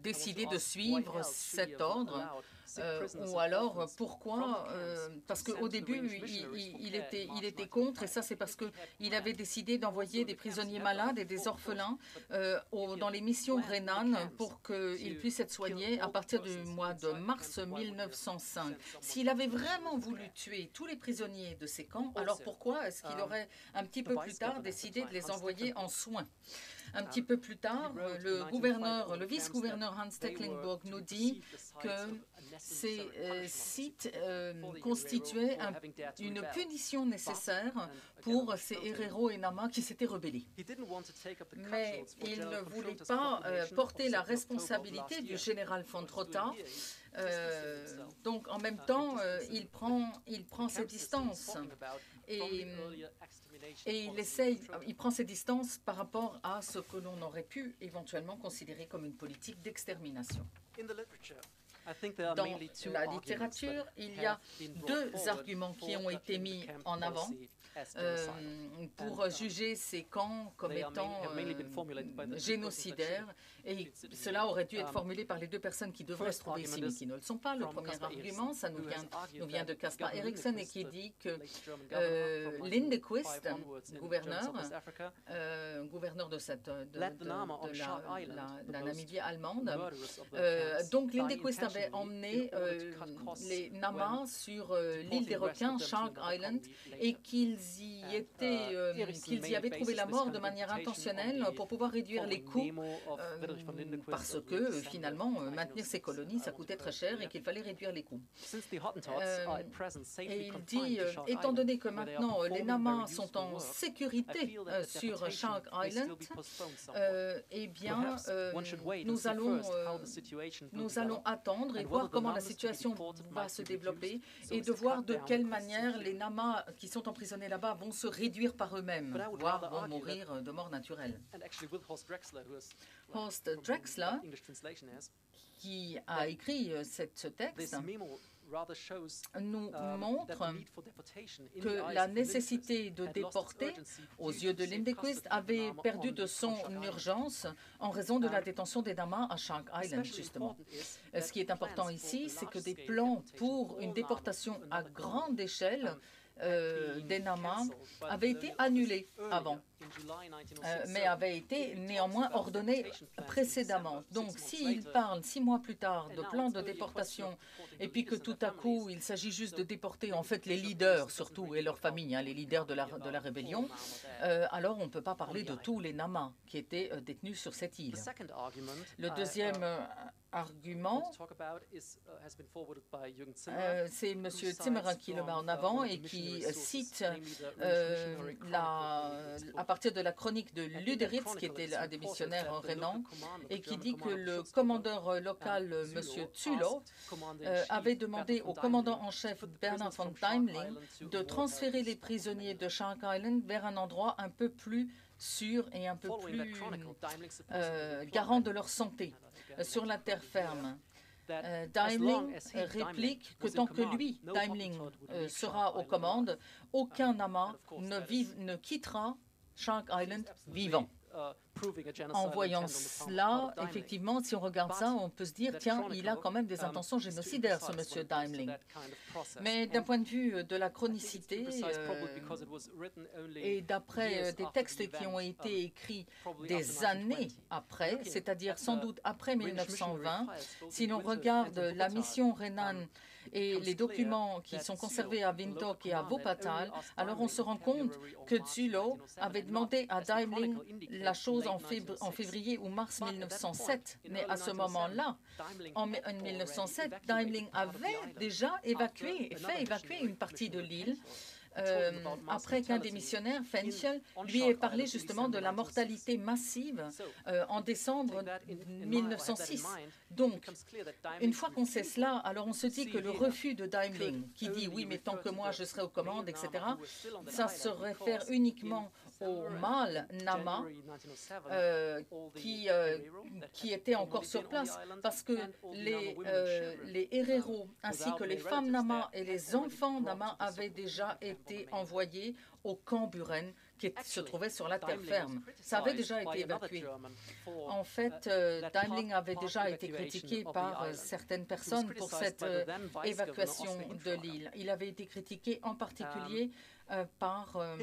décidé de suivre cet ordre. Euh, ou alors, pourquoi euh, Parce qu'au début, il, il, il, était, il était contre, et ça, c'est parce qu'il avait décidé d'envoyer des prisonniers malades et des orphelins euh, au, dans les missions rhénanes pour qu'ils puissent être soignés à partir du mois de mars mille neuf cent cinq. S'il avait vraiment voulu tuer tous les prisonniers de ces camps, alors pourquoi est-ce qu'il aurait un petit peu plus tard décidé de les envoyer en soins? Un petit peu plus tard, le gouverneur, le vice-gouverneur Hans Tecklenburg nous dit que ces euh, sites euh, constituaient un, une punition nécessaire pour ces Herero et Nama qui s'étaient rebellés. Mais il ne voulait pas euh, porter la responsabilité du général von Trotha. Euh, donc, en même temps, euh, il prend, il prend ses distances et, et il essaye, il prend ses distances par rapport à ce que l'on aurait pu éventuellement considérer comme une politique d'extermination. Dans la littérature, il y a deux arguments qui ont été mis en avant euh, pour juger ces camps comme étant euh, génocidaires. Et cela aurait dû être formulé par les deux personnes qui devraient se trouver ici, mais qui ne le sont pas. Le premier argument, ça nous vient, nous vient de Casper Erichsen et qui dit que euh, Lindequist, gouverneur, euh, gouverneur de, cette, de, de, de, de la, la, la Namibie allemande, euh, donc Lindequist avait emmené euh, les Nama sur euh, l'île des requins, Shark Island, et qu'ils y, euh, qu'ils y avaient trouvé la mort de manière intentionnelle pour pouvoir réduire les coûts euh, parce que, finalement, maintenir ces colonies, ça coûtait très cher et qu'il fallait réduire les coûts. Euh, et il dit, euh, étant donné que maintenant les Nama sont en sécurité euh, sur Shark Island, euh, eh bien, euh, nous, allons, euh, nous allons attendre et voir comment la situation va se développer et de voir de quelle manière les Nama qui sont emprisonnés là-bas vont se réduire par eux-mêmes, voire vont mourir de mort naturelle. Horst Drexler, qui a écrit cette, ce texte, nous montre que la nécessité de déporter, aux yeux de Lindequist, avait perdu de son urgence en raison de la détention des Nama à Shark Island, justement. Ce qui est important ici, c'est que des plans pour une déportation à grande échelle Euh, des Nama avait été annulé avant, euh, mais avait été néanmoins ordonné précédemment. Donc, s'il parle six mois plus tard de plan de déportation et puis que tout à coup, il s'agit juste de déporter en fait les leaders surtout et leurs familles, hein, les leaders de la, de la rébellion, euh, alors on ne peut pas parler de tous les Nama qui étaient euh, détenus sur cette île. Le deuxième euh, argument, euh, c'est M. Zimmerer qui le met en avant et qui cite euh, la, à partir de la chronique de Luderitz, qui était un des missionnaires rhénan, et qui dit que le commandeur local, M. Zulo, euh, avait demandé au commandant en chef Werner von Bülow de transférer les prisonniers de Shark Island vers un endroit un peu plus sûr et un peu plus euh, garant de leur santé sur la terre ferme. Euh, Deimling réplique que tant que lui, Deimling, euh, sera aux commandes, aucun Nama ne, vive, ne quittera Shark Island vivant. En voyant cela, effectivement, si on regarde ça, on peut se dire, tiens, il a quand même des intentions génocidaires, ce monsieur Deimling. Mais d'un point de vue de la chronicité, euh, et d'après des textes qui ont été écrits des années après, c'est-à-dire sans doute après mille neuf cent vingt, si l'on regarde la mission rhénane et les documents qui sont conservés à Windhoek et à Wuppertal, alors on se rend compte que Bülow avait demandé à Deimling la chose en, féb... en février ou mars mille neuf cent sept. Mais à ce moment-là, en mille neuf cent sept, Deimling avait déjà évacué, fait évacuer une partie de l'île. Euh, après qu'un des missionnaires, Fenchel, lui ait parlé justement de la mortalité massive euh, en décembre mille neuf cent six. Donc, une fois qu'on sait cela, alors on se dit que le refus de Deimling, qui dit « oui, mais tant que moi, je serai aux commandes », et cetera, ça se réfère uniquement au mâle Nama, euh, qui, euh, qui était encore sur place, parce que les, euh, les Herero, ainsi que les femmes Nama et les enfants Nama avaient déjà été envoyé au camp Buren qui se trouvait sur la terre ferme. Ça avait déjà été évacué. En fait, euh, Deimling avait déjà été critiqué par euh, certaines personnes pour cette euh, évacuation de l'île. Il avait été critiqué en particulier euh, par, euh,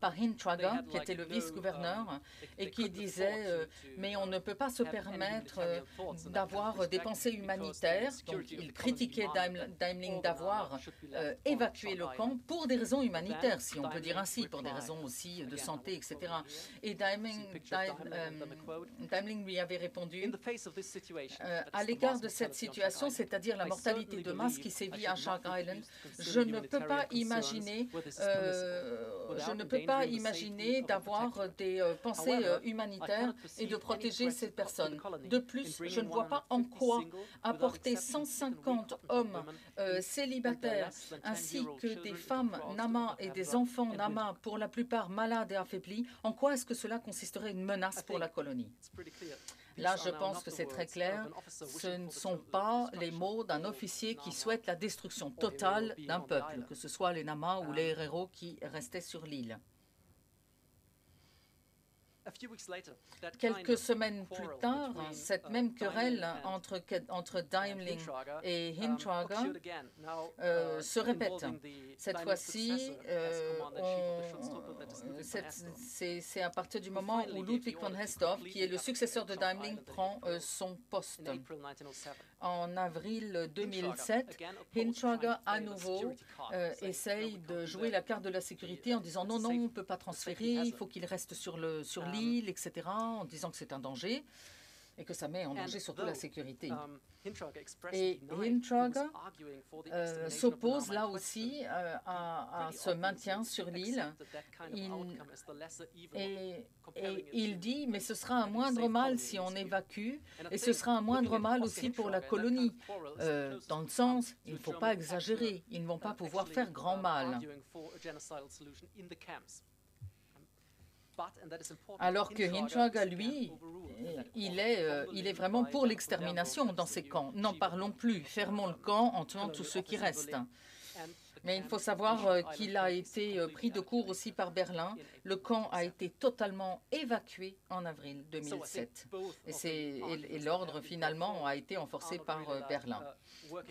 par Hintraga, qui était le vice-gouverneur, et qui disait euh, « mais on ne peut pas se permettre euh, d'avoir des pensées humanitaires ». Donc, il critiquait Deimling d'avoir euh, évacué le camp pour des raisons humanitaires, si on peut dire ainsi, pour des raisons aussi de santé, et cetera. Et Deimling, Deimling lui avait répondu euh, « À l'égard de cette situation, c'est-à-dire la mortalité de masse qui sévit à Shark Island, je ne peux pas imaginer, euh, je ne peux pas imaginer d'avoir des euh, pensées euh, humanitaires et de protéger ces personnes. De plus, je ne vois pas en quoi apporter cent cinquante hommes euh, célibataires ainsi que des femmes Nama et des enfants Nama pour la plupart malades et affaiblis, en quoi est-ce que cela consisterait une menace pour la colonie ? » Là, je pense que c'est très clair. Ce ne sont pas les mots d'un officier qui souhaite la destruction totale d'un peuple, que ce soit les Nama ou les Herero qui restaient sur l'île. Quelques semaines plus tard, cette même querelle entre, entre Deimling et Hintraga euh, se répète. Cette fois-ci, euh, c'est à partir du moment où Ludwig von Estorff, qui est le successeur de Deimling, prend euh, son poste. En avril deux mille sept, Hintraga, à nouveau, euh, essaye de jouer la carte de la sécurité en disant « non, non, on ne peut pas transférer, il faut qu'il reste sur le sur l'île, et cetera », en disant que c'est un danger et que ça met en danger surtout la sécurité. Et Hintraga euh, s'oppose là aussi euh, à, à ce maintien sur l'île. Il, et, et il dit « mais ce sera un moindre mal si on évacue, et ce sera un moindre mal aussi pour la colonie. Euh, » Dans le sens, il ne faut pas exagérer, ils ne vont pas pouvoir faire grand mal. Alors que Hintraga, lui, il est, euh, il est vraiment pour l'extermination dans ces camps. N'en parlons plus, fermons le camp en tuant tous ceux qui restent. Mais il faut savoir euh, qu'il a été euh, pris de court aussi par Berlin. Le camp a été totalement évacué en avril deux mille sept. Et, et, et l'ordre, finalement, a été renforcé par euh, Berlin.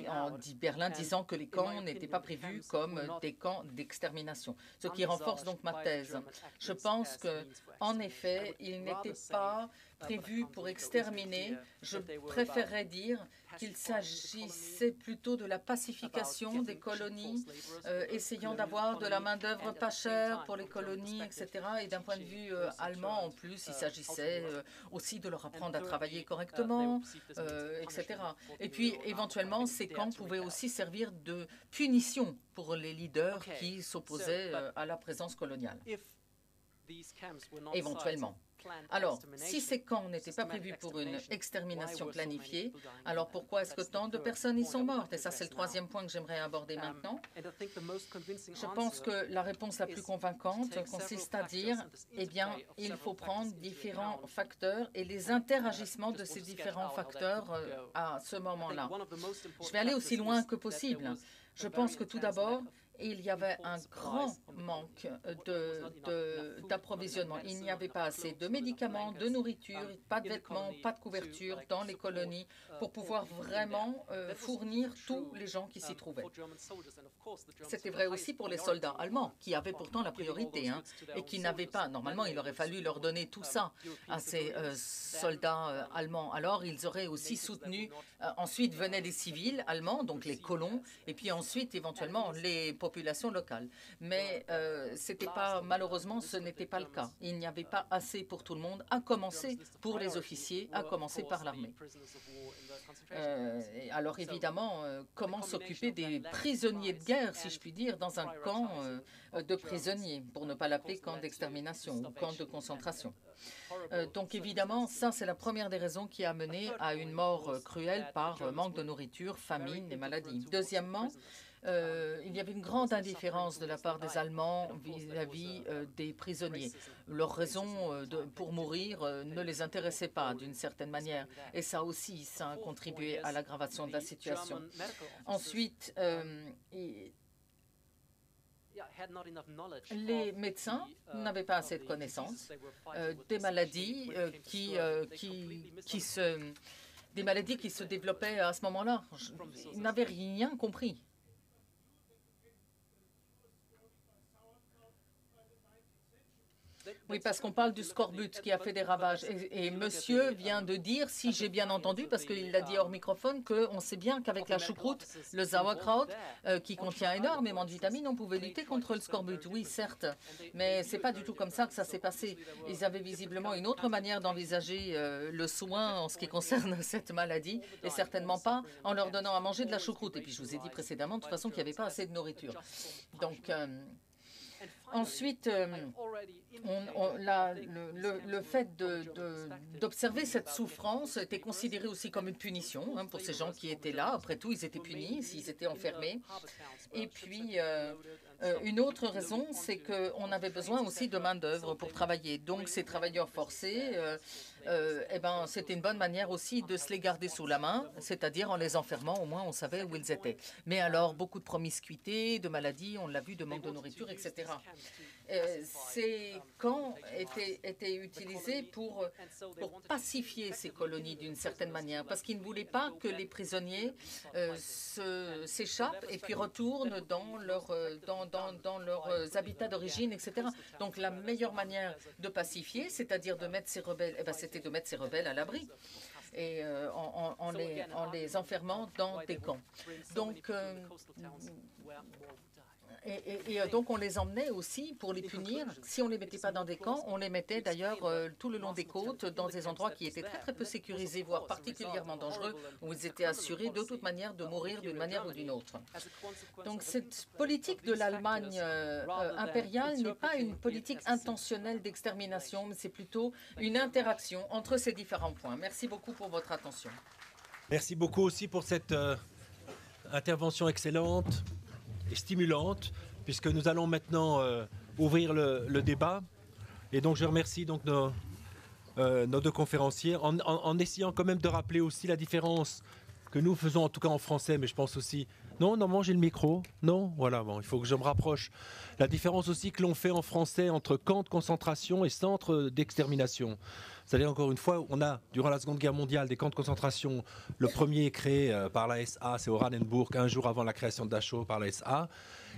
En dit Berlin disant que les camps n'étaient pas prévus comme euh, des camps d'extermination. Ce qui renforce donc ma thèse. Je pense qu'en effet, il n'était pas prévu pour exterminer. Je préférerais dire qu'il s'agissait plutôt de la pacification des colonies, euh, essayant d'avoir de la main-d'œuvre pas chère pour les colonies, et cetera. Et d'un point de vue euh, allemand, en plus, il s'agissait euh, aussi de leur apprendre à travailler correctement, euh, et cetera. Et puis, éventuellement, ces camps pouvaient aussi servir de punition pour les leaders qui s'opposaient euh, à la présence coloniale, éventuellement. Alors, si ces camps n'étaient pas prévus pour une extermination planifiée, alors pourquoi est-ce que tant de personnes y sont mortes? Et ça, c'est le troisième point que j'aimerais aborder maintenant. Je pense que la réponse la plus convaincante consiste à dire, eh bien, il faut prendre différents facteurs et les interagissements de ces différents facteurs à ce moment-là. Je vais aller aussi loin que possible. Je pense que tout d'abord, il y avait un grand manque d'approvisionnement. Il n'y avait pas assez de médicaments, de nourriture, pas de vêtements, pas de couverture dans les colonies pour pouvoir vraiment euh, fournir tous les gens qui s'y trouvaient. C'était vrai aussi pour les soldats allemands, qui avaient pourtant la priorité hein, et qui n'avaient pas. Normalement, il aurait fallu leur donner tout ça à ces euh, soldats euh, allemands. Alors, ils auraient aussi soutenu. Euh, ensuite venaient les civils allemands, donc les colons, et puis ensuite, éventuellement, les populations locales. Mais euh, c'était pas, malheureusement, ce n'était pas le cas. Il n'y avait pas assez pour tout le monde, à commencer pour les officiers, à commencer par l'armée. Euh, alors, évidemment, euh, comment s'occuper des prisonniers de guerre, si je puis dire, dans un camp euh, de prisonniers, pour ne pas l'appeler camp d'extermination ou camp de concentration. Euh, donc, évidemment, ça, c'est la première des raisons qui a mené à une mort cruelle par euh, manque de nourriture, famine et maladie. Deuxièmement, Euh, il y avait une grande indifférence de la part des Allemands vis-à-vis euh, des prisonniers. Leur raison euh, de, pour mourir euh, ne les intéressait pas d'une certaine manière. Et ça aussi, ça a contribué à l'aggravation de la situation. Ensuite, euh, et les médecins n'avaient pas assez de connaissances, euh, des maladies euh, qui, euh, qui, qui se, des maladies qui se développaient à ce moment-là. Ils n'avaient rien compris. Oui, parce qu'on parle du scorbut qui a fait des ravages. Et, et monsieur vient de dire, si j'ai bien entendu, parce qu'il l'a dit hors microphone, qu'on sait bien qu'avec la choucroute, le sauerkraut, euh, qui contient énormément de vitamines, on pouvait lutter contre le scorbut. Oui, certes, mais ce n'est pas du tout comme ça que ça s'est passé. Ils avaient visiblement une autre manière d'envisager euh, le soin en ce qui concerne cette maladie, et certainement pas en leur donnant à manger de la choucroute. Et puis, je vous ai dit précédemment, de toute façon, qu'il n'y avait pas assez de nourriture. Donc, euh, ensuite, euh, on, on, la, le, le fait d'observer cette souffrance était considéré aussi comme une punition hein, pour ces gens qui étaient là. Après tout, ils étaient punis s'ils étaient enfermés. Et puis, euh, euh, une autre raison, c'est qu'on avait besoin aussi de main-d'œuvre pour travailler. Donc, ces travailleurs forcés, euh, euh, eh ben, c'était une bonne manière aussi de se les garder sous la main, c'est-à-dire en les enfermant, au moins on savait où ils étaient. Mais alors, beaucoup de promiscuité, de maladies, on l'a vu, de manque de nourriture, et cetera. Euh, ces camps étaient, étaient utilisés pour, pour pacifier ces colonies d'une certaine manière, parce qu'ils ne voulaient pas que les prisonniers euh, s'échappent et puis retournent dans, leur, dans, dans, dans leurs habitats d'origine, et cetera. Donc la meilleure manière de pacifier, c'est-à-dire de mettre ces rebelles, eh ben, c'était de mettre ces rebelles à l'abri. Et euh, en, en, en, les, en les enfermant dans des camps. Donc, euh, Et, et, et donc, on les emmenait aussi pour les punir. Si on ne les mettait pas dans des camps, on les mettait d'ailleurs euh, tout le long des côtes, dans des endroits qui étaient très, très peu sécurisés, voire particulièrement dangereux, où ils étaient assurés de toute manière de mourir d'une manière ou d'une autre. Donc, cette politique de l'Allemagne euh, impériale n'est pas une politique intentionnelle d'extermination, mais c'est plutôt une interaction entre ces différents points. Merci beaucoup pour votre attention. Merci beaucoup aussi pour cette euh, intervention excellente et stimulante, puisque nous allons maintenant euh, ouvrir le, le débat. Et donc je remercie donc nos, euh, nos deux conférenciers, en, en, en essayant quand même de rappeler aussi la différence que nous faisons, en tout cas en français, mais je pense aussi... Non, non, non, j'ai le micro. Non, voilà, bon, il faut que je me rapproche. La différence aussi que l'on fait en français entre camp de concentration et centre d'extermination. C'est-à-dire, encore une fois, on a, durant la Seconde Guerre mondiale, des camps de concentration. Le premier est créé euh, par la S A, c'est au Oranienburg, un jour avant la création de Dachau par la S A.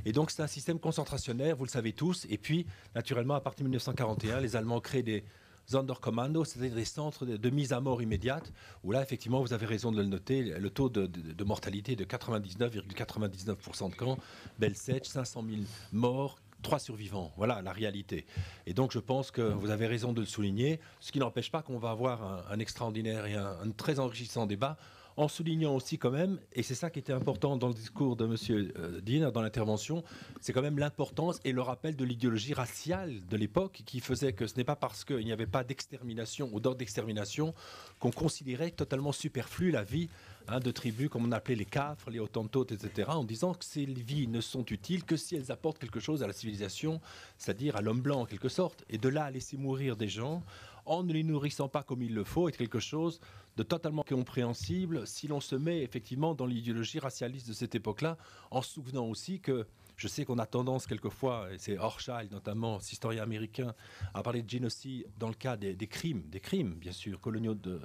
Et donc, c'est un système concentrationnaire, vous le savez tous. Et puis, naturellement, à partir de mille neuf cent quarante et un, les Allemands créent des Sonderkommando, c'est-à-dire des centres de mise à mort immédiate, où là, effectivement, vous avez raison de le noter, le taux de, de, de mortalité est de quatre-vingt-dix-neuf virgule quatre-vingt-dix-neuf pour cent de camps, Belzec, cinq cent mille morts, trois survivants. Voilà la réalité. Et donc, je pense que vous avez raison de le souligner, ce qui n'empêche pas qu'on va avoir un, un extraordinaire et un, un très enrichissant débat, en soulignant aussi quand même, et c'est ça qui était important dans le discours de M. Diener, dans l'intervention, c'est quand même l'importance et le rappel de l'idéologie raciale de l'époque qui faisait que ce n'est pas parce qu'il n'y avait pas d'extermination ou d'ordre d'extermination qu'on considérait totalement superflue la vie hein, de tribus comme on appelait les Cafres, les Hottentotes, et cetera, en disant que ces vies ne sont utiles que si elles apportent quelque chose à la civilisation, c'est-à-dire à, à l'homme blanc en quelque sorte, et de là à laisser mourir des gens en ne les nourrissant pas comme il le faut est quelque chose de totalement compréhensible si l'on se met effectivement dans l'idéologie racialiste de cette époque-là, en se souvenant aussi que, Je sais qu'on a tendance quelquefois, et c'est Hochschild notamment, historien américain, à parler de génocide dans le cas des, des crimes, des crimes bien sûr, coloniaux de,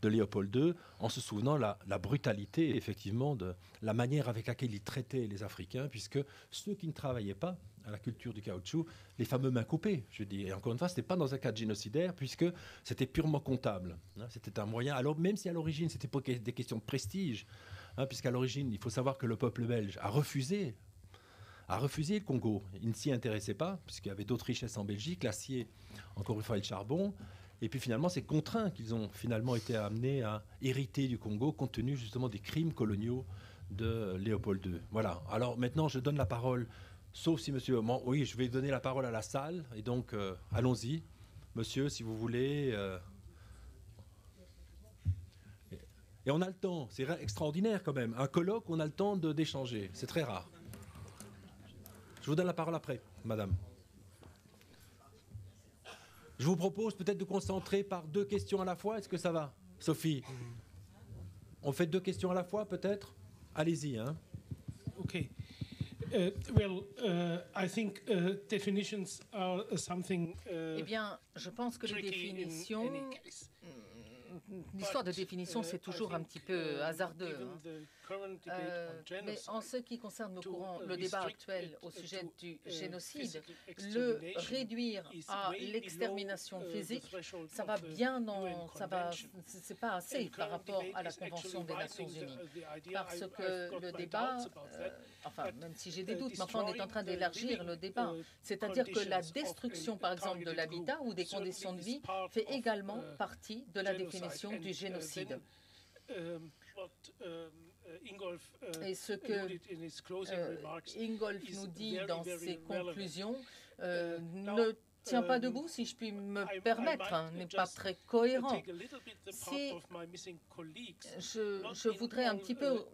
de Léopold deux, en se souvenant la, la brutalité effectivement de la manière avec laquelle il traitait les Africains, puisque ceux qui ne travaillaient pas à la culture du caoutchouc, les fameux mains coupées, je dis. Et encore une fois, ce n'était pas dans un cadre génocidaire, puisque c'était purement comptable. Hein, c'était un moyen, alors même si à l'origine, c'était pour des questions de prestige, hein, puisqu'à l'origine, il faut savoir que le peuple belge a refusé, a refusé le Congo. Il ne s'y intéressait pas, puisqu'il y avait d'autres richesses en Belgique, l'acier, encore une fois, et le charbon. Et puis finalement, c'est contraint qu'ils ont finalement été amenés à hériter du Congo, compte tenu justement des crimes coloniaux de Léopold deux. Voilà. Alors maintenant, je donne la parole... Sauf si monsieur... Oui, je vais donner la parole à la salle. Et donc, euh, allons-y. Monsieur, si vous voulez. Euh... Et on a le temps. C'est extraordinaire quand même. Un colloque, on a le temps d'échanger. C'est très rare. Je vous donne la parole après, madame. Je vous propose peut-être de concentrer par deux questions à la fois. Est-ce que ça va, Sophie? On fait deux questions à la fois, peut-être? Allez-y, hein. OK. Uh, well, uh, I think, uh, definitions are something, uh, eh bien, je pense que les définitions, l'histoire de définition, c'est toujours uh, un petit peu hasardeux. Hein. Euh, mais en ce qui concerne le, courant, le débat actuel au sujet du génocide, le réduire à l'extermination physique, ça va bien en... ça va, c'est pas assez par rapport à la Convention des Nations Unies. Parce que le débat, euh, enfin, même si j'ai des doutes, mais enfin, on est en train d'élargir le débat. C'est-à-dire que la destruction, par exemple, de l'habitat ou des conditions de vie fait également partie de la définition du génocide. Et ce que euh, Ingolf nous dit dans ses conclusions euh, ne tient pas debout, si je puis me permettre, n'est pas très cohérent. Si je, je voudrais un petit peu,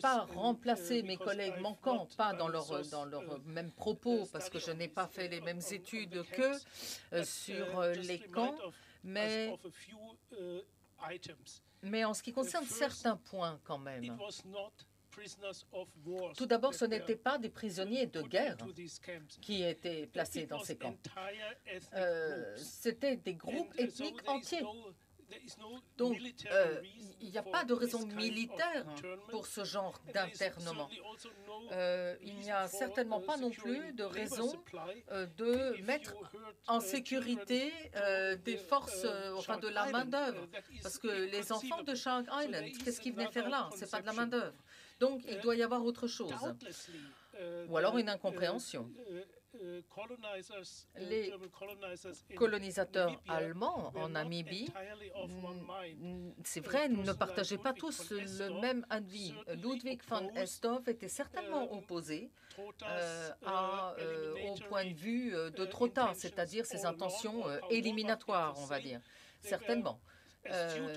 pas remplacer mes collègues manquants, pas dans leurs dans leur mêmes propos, parce que je n'ai pas fait les mêmes études qu'eux euh, sur les camps, mais... mais en ce qui concerne certains points quand même. Tout d'abord, ce n'étaient pas des prisonniers de guerre qui étaient placés dans ces camps. Euh, C'était des groupes ethniques entiers. Donc, euh, il n'y a pas de raison militaire pour ce genre d'internement. Euh, il n'y a certainement pas non plus de raison euh, de mettre en sécurité euh, des forces, euh, enfin de la main-d'œuvre. Parce que les enfants de Shark Island, qu'est-ce qu'ils venaient faire là? Ce n'est pas de la main-d'œuvre. Donc, il doit y avoir autre chose. Ou alors une incompréhension. Les colonisateurs allemands en Namibie, c'est vrai, ne partageaient pas tous le même avis. Ludwig von Estorff était certainement opposé euh, à, euh, au point de vue de Trotha, c'est-à-dire ses intentions euh, éliminatoires, on va dire, certainement. Euh,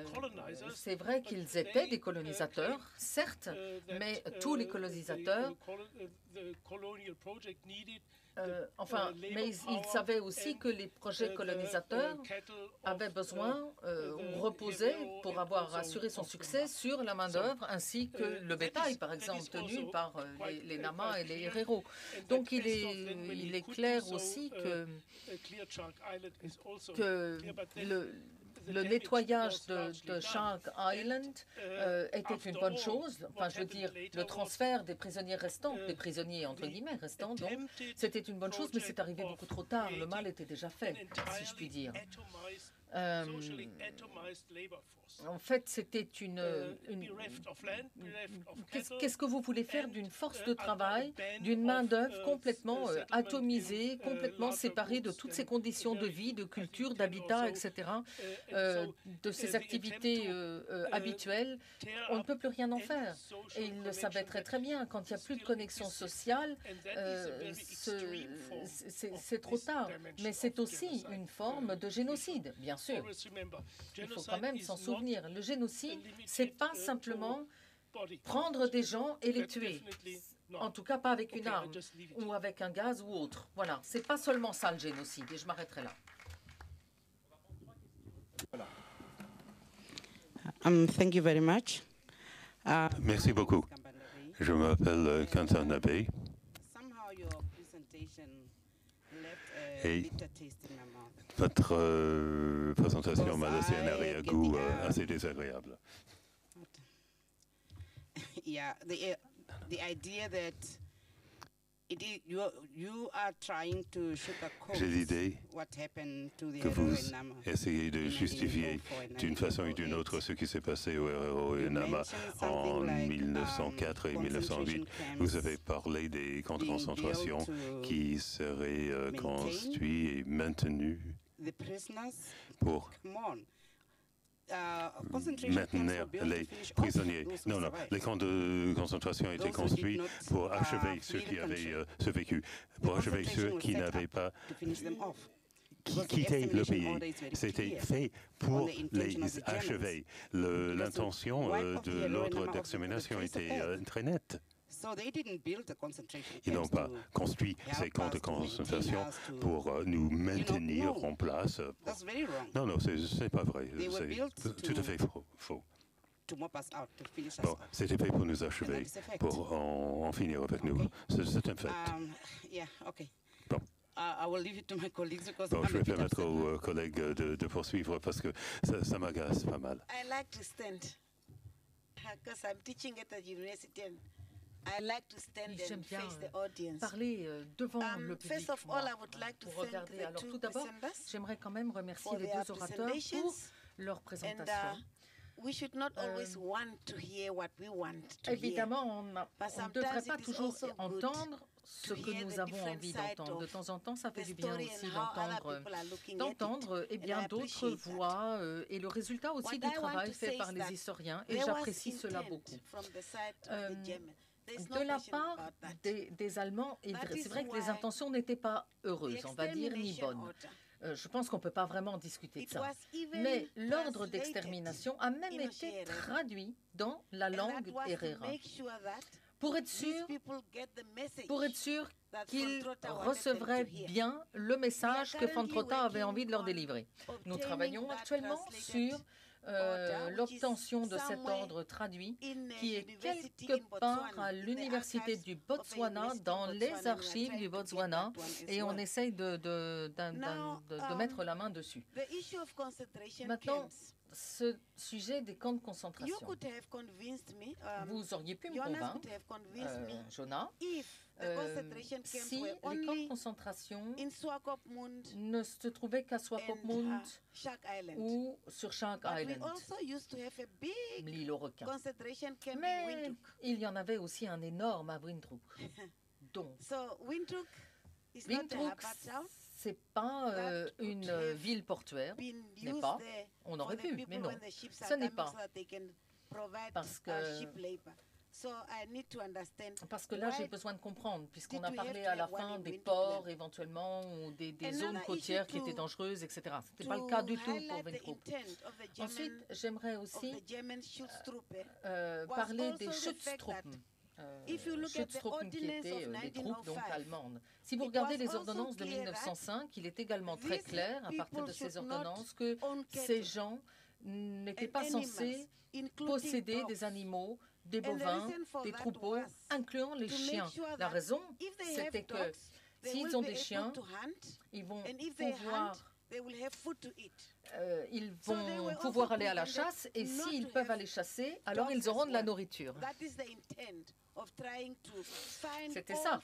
c'est vrai qu'ils étaient des colonisateurs, certes, mais tous les colonisateurs, euh, enfin, mais ils, ils savaient aussi que les projets colonisateurs avaient besoin euh, ou reposaient pour avoir assuré son succès sur la main-d'œuvre ainsi que le bétail, par exemple, tenu par euh, les, les Nama et les Herero. Donc il est, il est clair aussi que, que le... le nettoyage de, de Shark Island euh, était une bonne chose. Enfin, je veux dire, le transfert des prisonniers restants, des prisonniers entre guillemets restants, donc, c'était une bonne chose, mais c'est arrivé beaucoup trop tard. Le mal était déjà fait, si je puis dire. Euh, en fait, c'était une... une, une qu'est-ce que vous voulez faire d'une force de travail, d'une main-d'œuvre complètement euh, atomisée, complètement séparée de toutes ses conditions de vie, de culture, d'habitat, et cetera, euh, de ses activités euh, euh, habituelles? On ne peut plus rien en faire. Et il le savait très très bien. Quand il n'y a plus de connexion sociale, euh, c'est trop tard. Mais c'est aussi une forme de génocide, bien sûr. Il faut quand même s'en souvenir. Le génocide, ce n'est pas simplement prendre des gens et les tuer. En tout cas, pas avec une arme ou avec un gaz ou autre. Voilà, ce n'est pas seulement ça le génocide. Et je m'arrêterai là. Um, thank you very much. Uh, Merci beaucoup. Je m'appelle Kantan Abbey. Et votre euh, présentation m'a laissé un arrière-goût euh, assez désagréable. Yeah, the, the idea that it is, you, you are trying to sugarcoat what happened to the hero in Nama. Essayez de justifier d'une façon ou d'une autre ce qui s'est passé au héros et Nama en mille neuf cent quatre et mille neuf cent huit. Vous avez parlé des camps de concentration qui seraient euh, construits et maintenus pour maintenir les prisonniers. Non, non, les camps de concentration étaient construits pour achever ceux qui avaient euh, survécu, pour achever ceux qui n'avaient pas quitté le pays. C'était fait pour les achever. L'intention euh, de l'ordre d'extermination était euh, très nette. Ils n'ont pas construit ces camps de concentration pour nous maintenir en place. Non, non, c'est pas vrai. C'est tout à fait faux. Bon, c'était fait pour nous achever, pour en, en finir avec nous. C'est un fait. Bon. Bon, je vais permettre aux collègues de, de poursuivre parce que ça, ça m'agace pas mal. I like to stand and face the audience. Parler devant um, le public. First of all, I would like to thank the Alors, two tout d'abord, j'aimerais quand même remercier les deux orateurs pour leur présentation. And, uh, we should not always euh, want to hear what we want to évidemment, hear. on ne devrait pas toujours entendre ce que nous avons envie d'entendre. De temps en temps, ça fait du bien aussi d'entendre eh bien d'autres voix euh, et le résultat aussi what du I travail fait par les historiens. Et j'apprécie cela beaucoup. De la part des, des Allemands, c'est vrai que les intentions n'étaient pas heureuses, on va dire, ni bonnes. Euh, je pense qu'on ne peut pas vraiment discuter de ça. Mais l'ordre d'extermination a même été traduit dans la langue Herero, pour être sûr, pour être sûr qu'ils recevraient bien le message que von Trotha avait envie de leur délivrer. Nous travaillons actuellement sur Euh, l'obtention de cet ordre traduit qui est quelque part à l'université du Botswana, dans les archives du Botswana, et on essaye de, de, de, de, de mettre la main dessus. Maintenant, ce sujet des camps de concentration. Vous auriez pu me convaincre, euh, Jonas, Euh, si les camps de concentration ne se trouvaient qu'à Swakopmund uh, ou sur Shark Island, l'île aux requins. Mais il y en avait aussi un énorme à Windhoek. Donc, so, Windhoek, ce n'est pas euh, une euh, ville portuaire, n'est pas. On aurait pu, mais non, ce n'est pas. Parce que... Parce que là, j'ai besoin de comprendre, puisqu'on a parlé à la fin des ports éventuellement ou des, des zones côtières qui étaient dangereuses, et cetera. Ce n'était pas le cas du tout pour Windhoek. Ensuite, j'aimerais aussi euh, parler des Schutztruppe, euh, Schutztruppe qui étaient euh, des troupes donc allemandes. Si vous regardez les ordonnances de mille neuf cent cinq, il est également très clair, à partir de ces ordonnances, que ces gens n'étaient pas censés posséder des animaux, des bovins, des troupeaux, incluant les chiens. La raison, c'était que s'ils ont des chiens, ils vont pouvoir, euh, ils vont pouvoir aller à la chasse, et s'ils peuvent aller chasser, alors ils auront de la nourriture. C'était ça,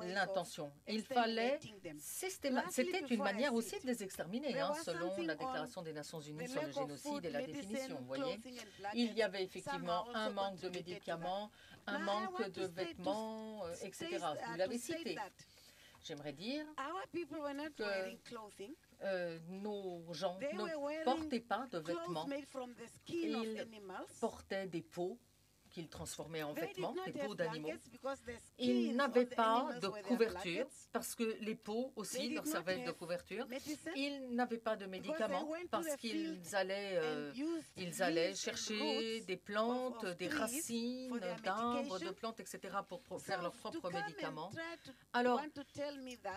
l'intention. Il fallait systématiquement. C'était une manière aussi de les exterminer, hein, selon la Déclaration des Nations Unies sur le génocide et la définition. Vous voyez, il y avait effectivement un manque de médicaments, un manque de vêtements, euh, et cetera. Vous l'avez cité. J'aimerais dire que euh, nos gens ne portaient pas de vêtements. Ils portaient des peaux qu'ils transformaient en vêtements, des peaux d'animaux. Ils n'avaient pas de couverture, parce que les peaux aussi leur servaient de couverture. Ils n'avaient pas de médicaments, parce qu'ils allaient, euh, ils allaient chercher des plantes, des racines d'arbres, de plantes, et cetera, pour faire leurs propres médicaments. Alors,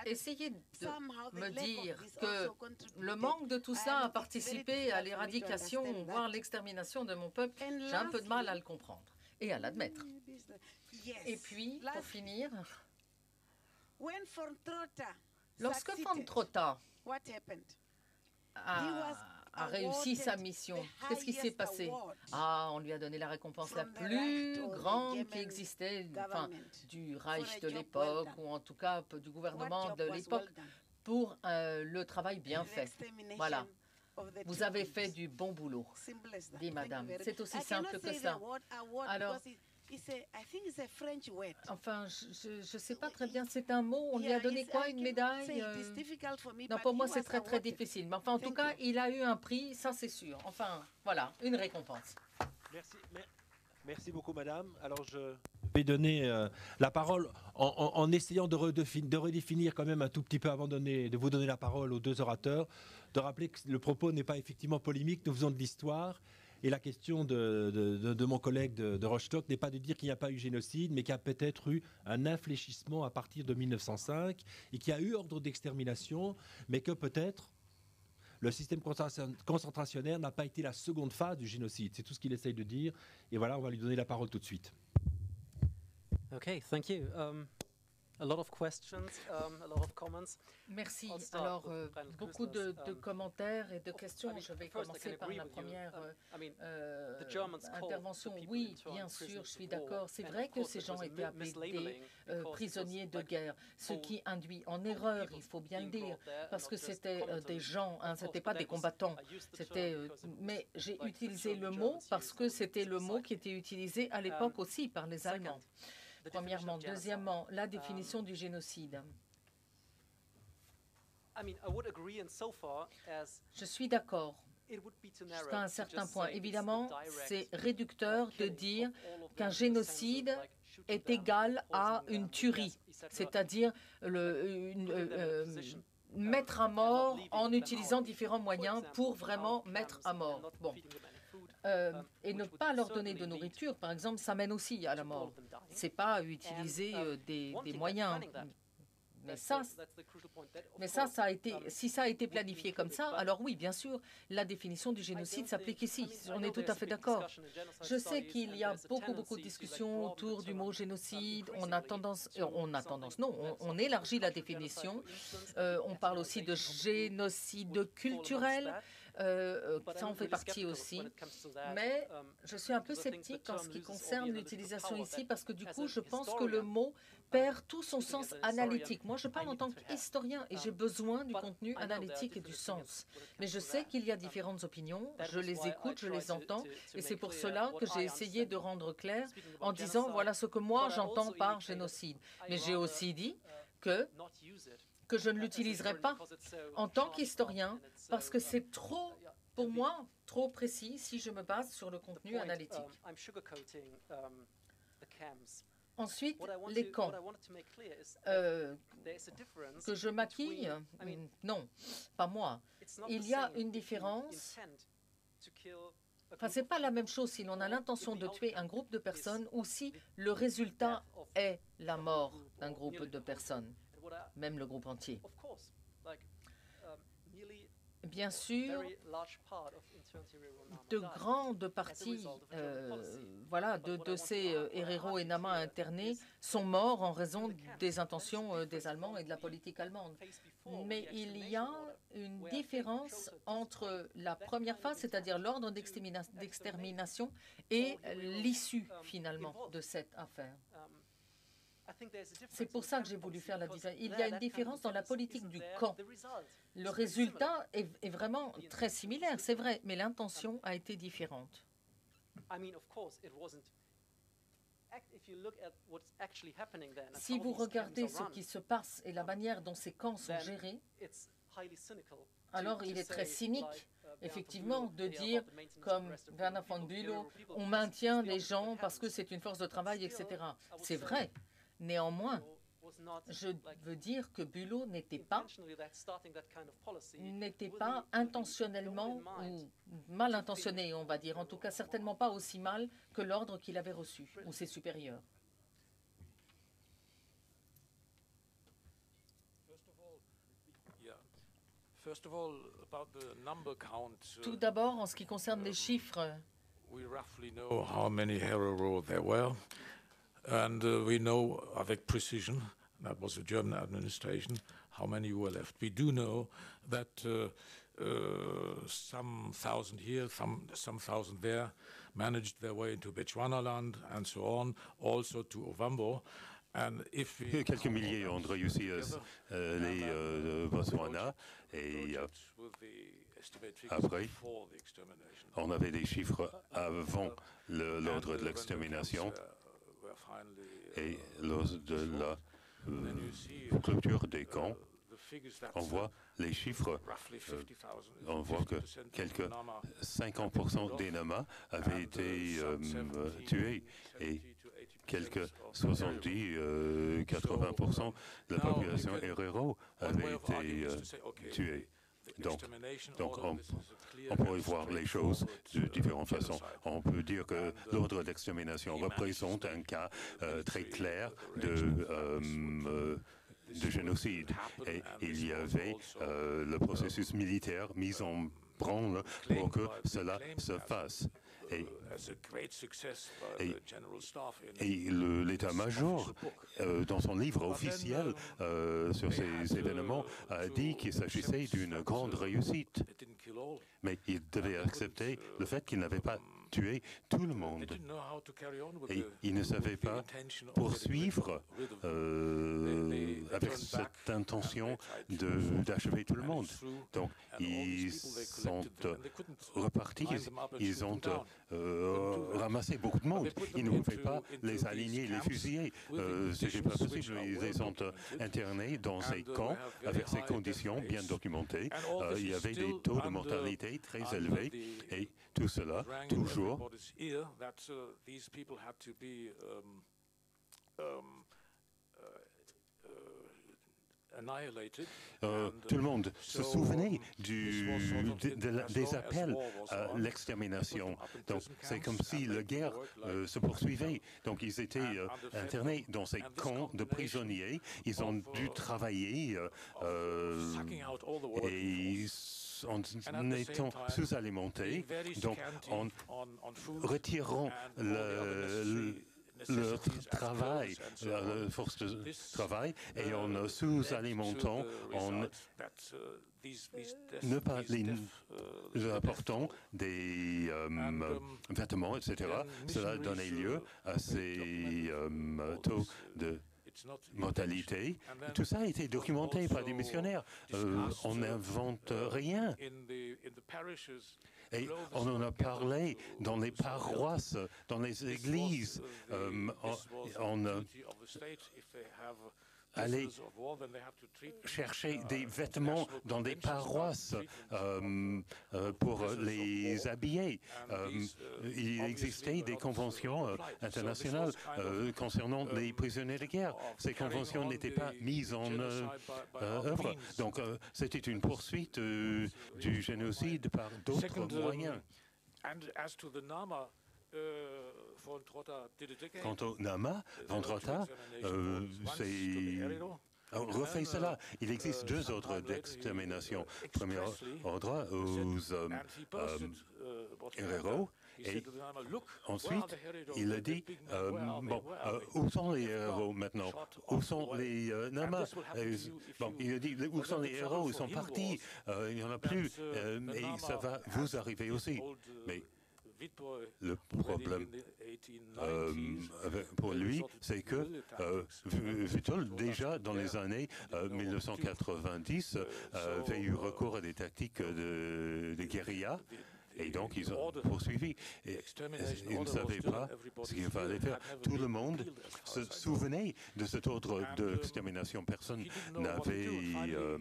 essayez de me dire que le manque de tout ça a participé à l'éradication, voire l'extermination de mon peuple, j'ai un peu de mal à le comprendre et à l'admettre. Et puis, pour finir, Lorsque von Trotha a, a réussi sa mission, qu'est-ce qui s'est passé? Ah, on lui a donné la récompense la plus grande qui existait, enfin, du Reich de l'époque, ou en tout cas du gouvernement de l'époque, pour euh, le travail bien fait. Voilà. Vous avez fait du bon boulot, dit madame. C'est aussi simple que ça. Alors, enfin, je ne sais pas très bien, c'est un mot, on lui a donné quoi, une médaille? Non, pour moi, c'est très, très difficile. Mais enfin, en tout cas, il a eu un prix, ça c'est sûr. Enfin, voilà, une récompense. Merci, merci beaucoup, madame. Alors, je vais donner euh, la parole en, en, en essayant de, redéfinir, de redéfinir quand même un tout petit peu avant de, donner, de vous donner la parole aux deux orateurs, de rappeler que le propos n'est pas effectivement polémique, nous faisons de l'histoire. Et la question de, de, de, de mon collègue de, de Rostock n'est pas de dire qu'il n'y a pas eu génocide, mais qu'il y a peut-être eu un infléchissement à partir de mille neuf cent cinq et qu'il y a eu ordre d'extermination, mais que peut-être le système concentrationnaire n'a pas été la seconde phase du génocide. C'est tout ce qu'il essaye de dire. Et voilà, on va lui donner la parole tout de suite. Okay, thank you. Um... Merci. Alors, euh, beaucoup de, de commentaires et de questions. Je vais commencer par la première euh, intervention. Oui, bien sûr, je suis d'accord. C'est vrai que ces gens étaient appelés euh, prisonniers de guerre, ce qui induit en erreur, il faut bien le dire, parce que c'était euh, des gens, hein, ce n'étaient pas des combattants. Euh, mais j'ai utilisé le mot parce que c'était le mot qui était utilisé à l'époque aussi par les Allemands. Premièrement. Deuxièmement, la définition du génocide. Je suis d'accord jusqu'à un certain point. Évidemment, c'est réducteur de dire qu'un génocide est égal à une tuerie, c'est-à-dire le... Une, euh, mettre à mort en utilisant différents moyens pour vraiment mettre à mort. Bon. Euh, et ne pas leur donner de nourriture, par exemple, ça mène aussi à la mort. C'est pas utiliser euh, des, des moyens. Mais ça, mais ça, ça a été, si ça a été planifié comme ça, alors oui, bien sûr, la définition du génocide s'applique ici. On est tout à fait d'accord. Je sais qu'il y a beaucoup, beaucoup de discussions autour du mot génocide. On a tendance, on a tendance, non, on, on élargit la définition. Euh, on parle aussi de génocide culturel. Euh, ça en fait partie aussi, mais je suis un peu sceptique en ce qui concerne l'utilisation ici, parce que du coup, je pense que le mot perd tout son sens analytique. Moi, je parle en tant qu'historien et j'ai besoin du contenu analytique et du sens. Mais je sais qu'il y a différentes opinions, je les écoute, je les entends, et c'est pour cela que j'ai essayé de rendre clair en disant, voilà ce que moi j'entends par génocide. Mais j'ai aussi dit que... que je ne l'utiliserai pas en tant qu'historien, parce que c'est trop, pour moi, trop précis si je me base sur le contenu analytique. Ensuite, les camps euh, que je maquille, non, pas moi. Il y a une différence. Enfin, ce n'est pas la même chose si l'on a l'intention de tuer un groupe de personnes ou si le résultat est la mort d'un groupe de personnes. Même le groupe entier. Bien sûr, de grandes parties euh, voilà, de, de ces euh, Herero et Nama internés sont morts en raison des intentions euh, des Allemands et de la politique allemande. Mais il y a une différence entre la première phase, c'est-à-dire l'ordre d'extermination, et l'issue finalement de cette affaire. C'est pour ça que j'ai voulu faire la différence. Il y a une différence dans la politique du camp. Le résultat est, est vraiment très similaire, c'est vrai, mais l'intention a été différente. Si vous regardez ce qui se passe et la manière dont ces camps sont gérés, alors il est très cynique, effectivement, de dire, comme Werner von Bülow, on maintient les gens parce que c'est une force de travail, et cetera. C'est vrai. Néanmoins, je veux dire que Bülow n'était pas, n'était pas intentionnellement ou mal intentionné, on va dire, en tout cas certainement pas aussi mal que l'ordre qu'il avait reçu ou ses supérieurs. Tout d'abord, en ce qui concerne les chiffres, nous savons combien de Herero il y avait. And uh, we know avec précision that was the German administration, how many were left. We do know that uh, uh, some thousand here, some, some thousand there, managed their way into Bechuanaland and so on, also to Ovambo. Quelques milliers ont réussi euh, les euh, Botswana, et euh, après, on avait des chiffres avant l'ordre le, de l'extermination et lors de la euh, clôture des camps. On voit les chiffres, euh, on voit que quelques cinquante pour cent des Nama avaient été euh, tués et quelques soixante-dix à quatre-vingts pour cent de la population Herero avait été euh, tuée. Donc, donc on, on pourrait voir les choses de différentes façons. On peut dire que l'ordre d'extermination représente un cas euh, très clair de... Euh, euh, de génocide. Et il y avait euh, le processus militaire mis en branle pour que cela se fasse. Et, et, et l'état-major, euh, dans son livre officiel euh, sur ces événements, a dit qu'il s'agissait d'une grande réussite. Mais il devait accepter le fait qu'il n'avait pas tuer tout le monde. Et ils ne savaient pas poursuivre euh, avec cette intention d'achever tout le monde. Donc, ils sont euh, repartis, ils ont euh, ramassé beaucoup de monde. Ils ne pouvaient pas les aligner, les fusiller. Euh, ce n'est pas possible. Ils les ont euh, internés dans ces camps avec ces conditions bien documentées. Euh, il y avait des taux de mortalité très élevés et tout cela, toujours Euh, tout le monde se souvenait du, de, de la, des appels à l'extermination. Donc, c'est comme si la guerre euh, se poursuivait. Donc, ils étaient euh, internés dans ces camps de prisonniers. Ils ont dû travailler euh, et en étant sous-alimentés, donc en retirant le, le travail, la force de travail, et en sous-alimentant, en ne pas les apportant des euh, vêtements, et cetera. Cela donnait lieu à ces euh, taux de mortalité. Tout ça a été documenté par des missionnaires. Euh, on n'invente rien. Et on en a parlé dans les paroisses, dans les églises. Euh, on, on allait chercher des vêtements dans des paroisses euh, pour les habiller. Euh, il existait des conventions euh, internationales euh, concernant les prisonniers de guerre. Ces conventions n'étaient pas mises en euh, œuvre. Donc, euh, c'était une poursuite euh, du génocide par d'autres moyens. Quant au Nama, von Trotha, euh, on refait cela. Il existe deux ordres d'extermination. Premier ordre aux euh, euh, Herero, et ensuite, il a dit, euh, bon, euh, où sont les héros maintenant? Où sont les euh, Nama? Et, bon, il a dit, où sont les héros? Ils sont partis, euh, il n'y en a plus, euh, et ça va vous arriver aussi. Mais le problème euh, pour lui, c'est que euh, Witbooi, déjà dans les années euh, mille neuf cent quatre-vingt-dix, euh, avait eu recours à des tactiques de, de guérilla. Et donc, ils ont poursuivi. Et ils ne savaient pas ce qu'il fallait faire. Tout le monde se souvenait de cet ordre d'extermination. Personne n'avait euh,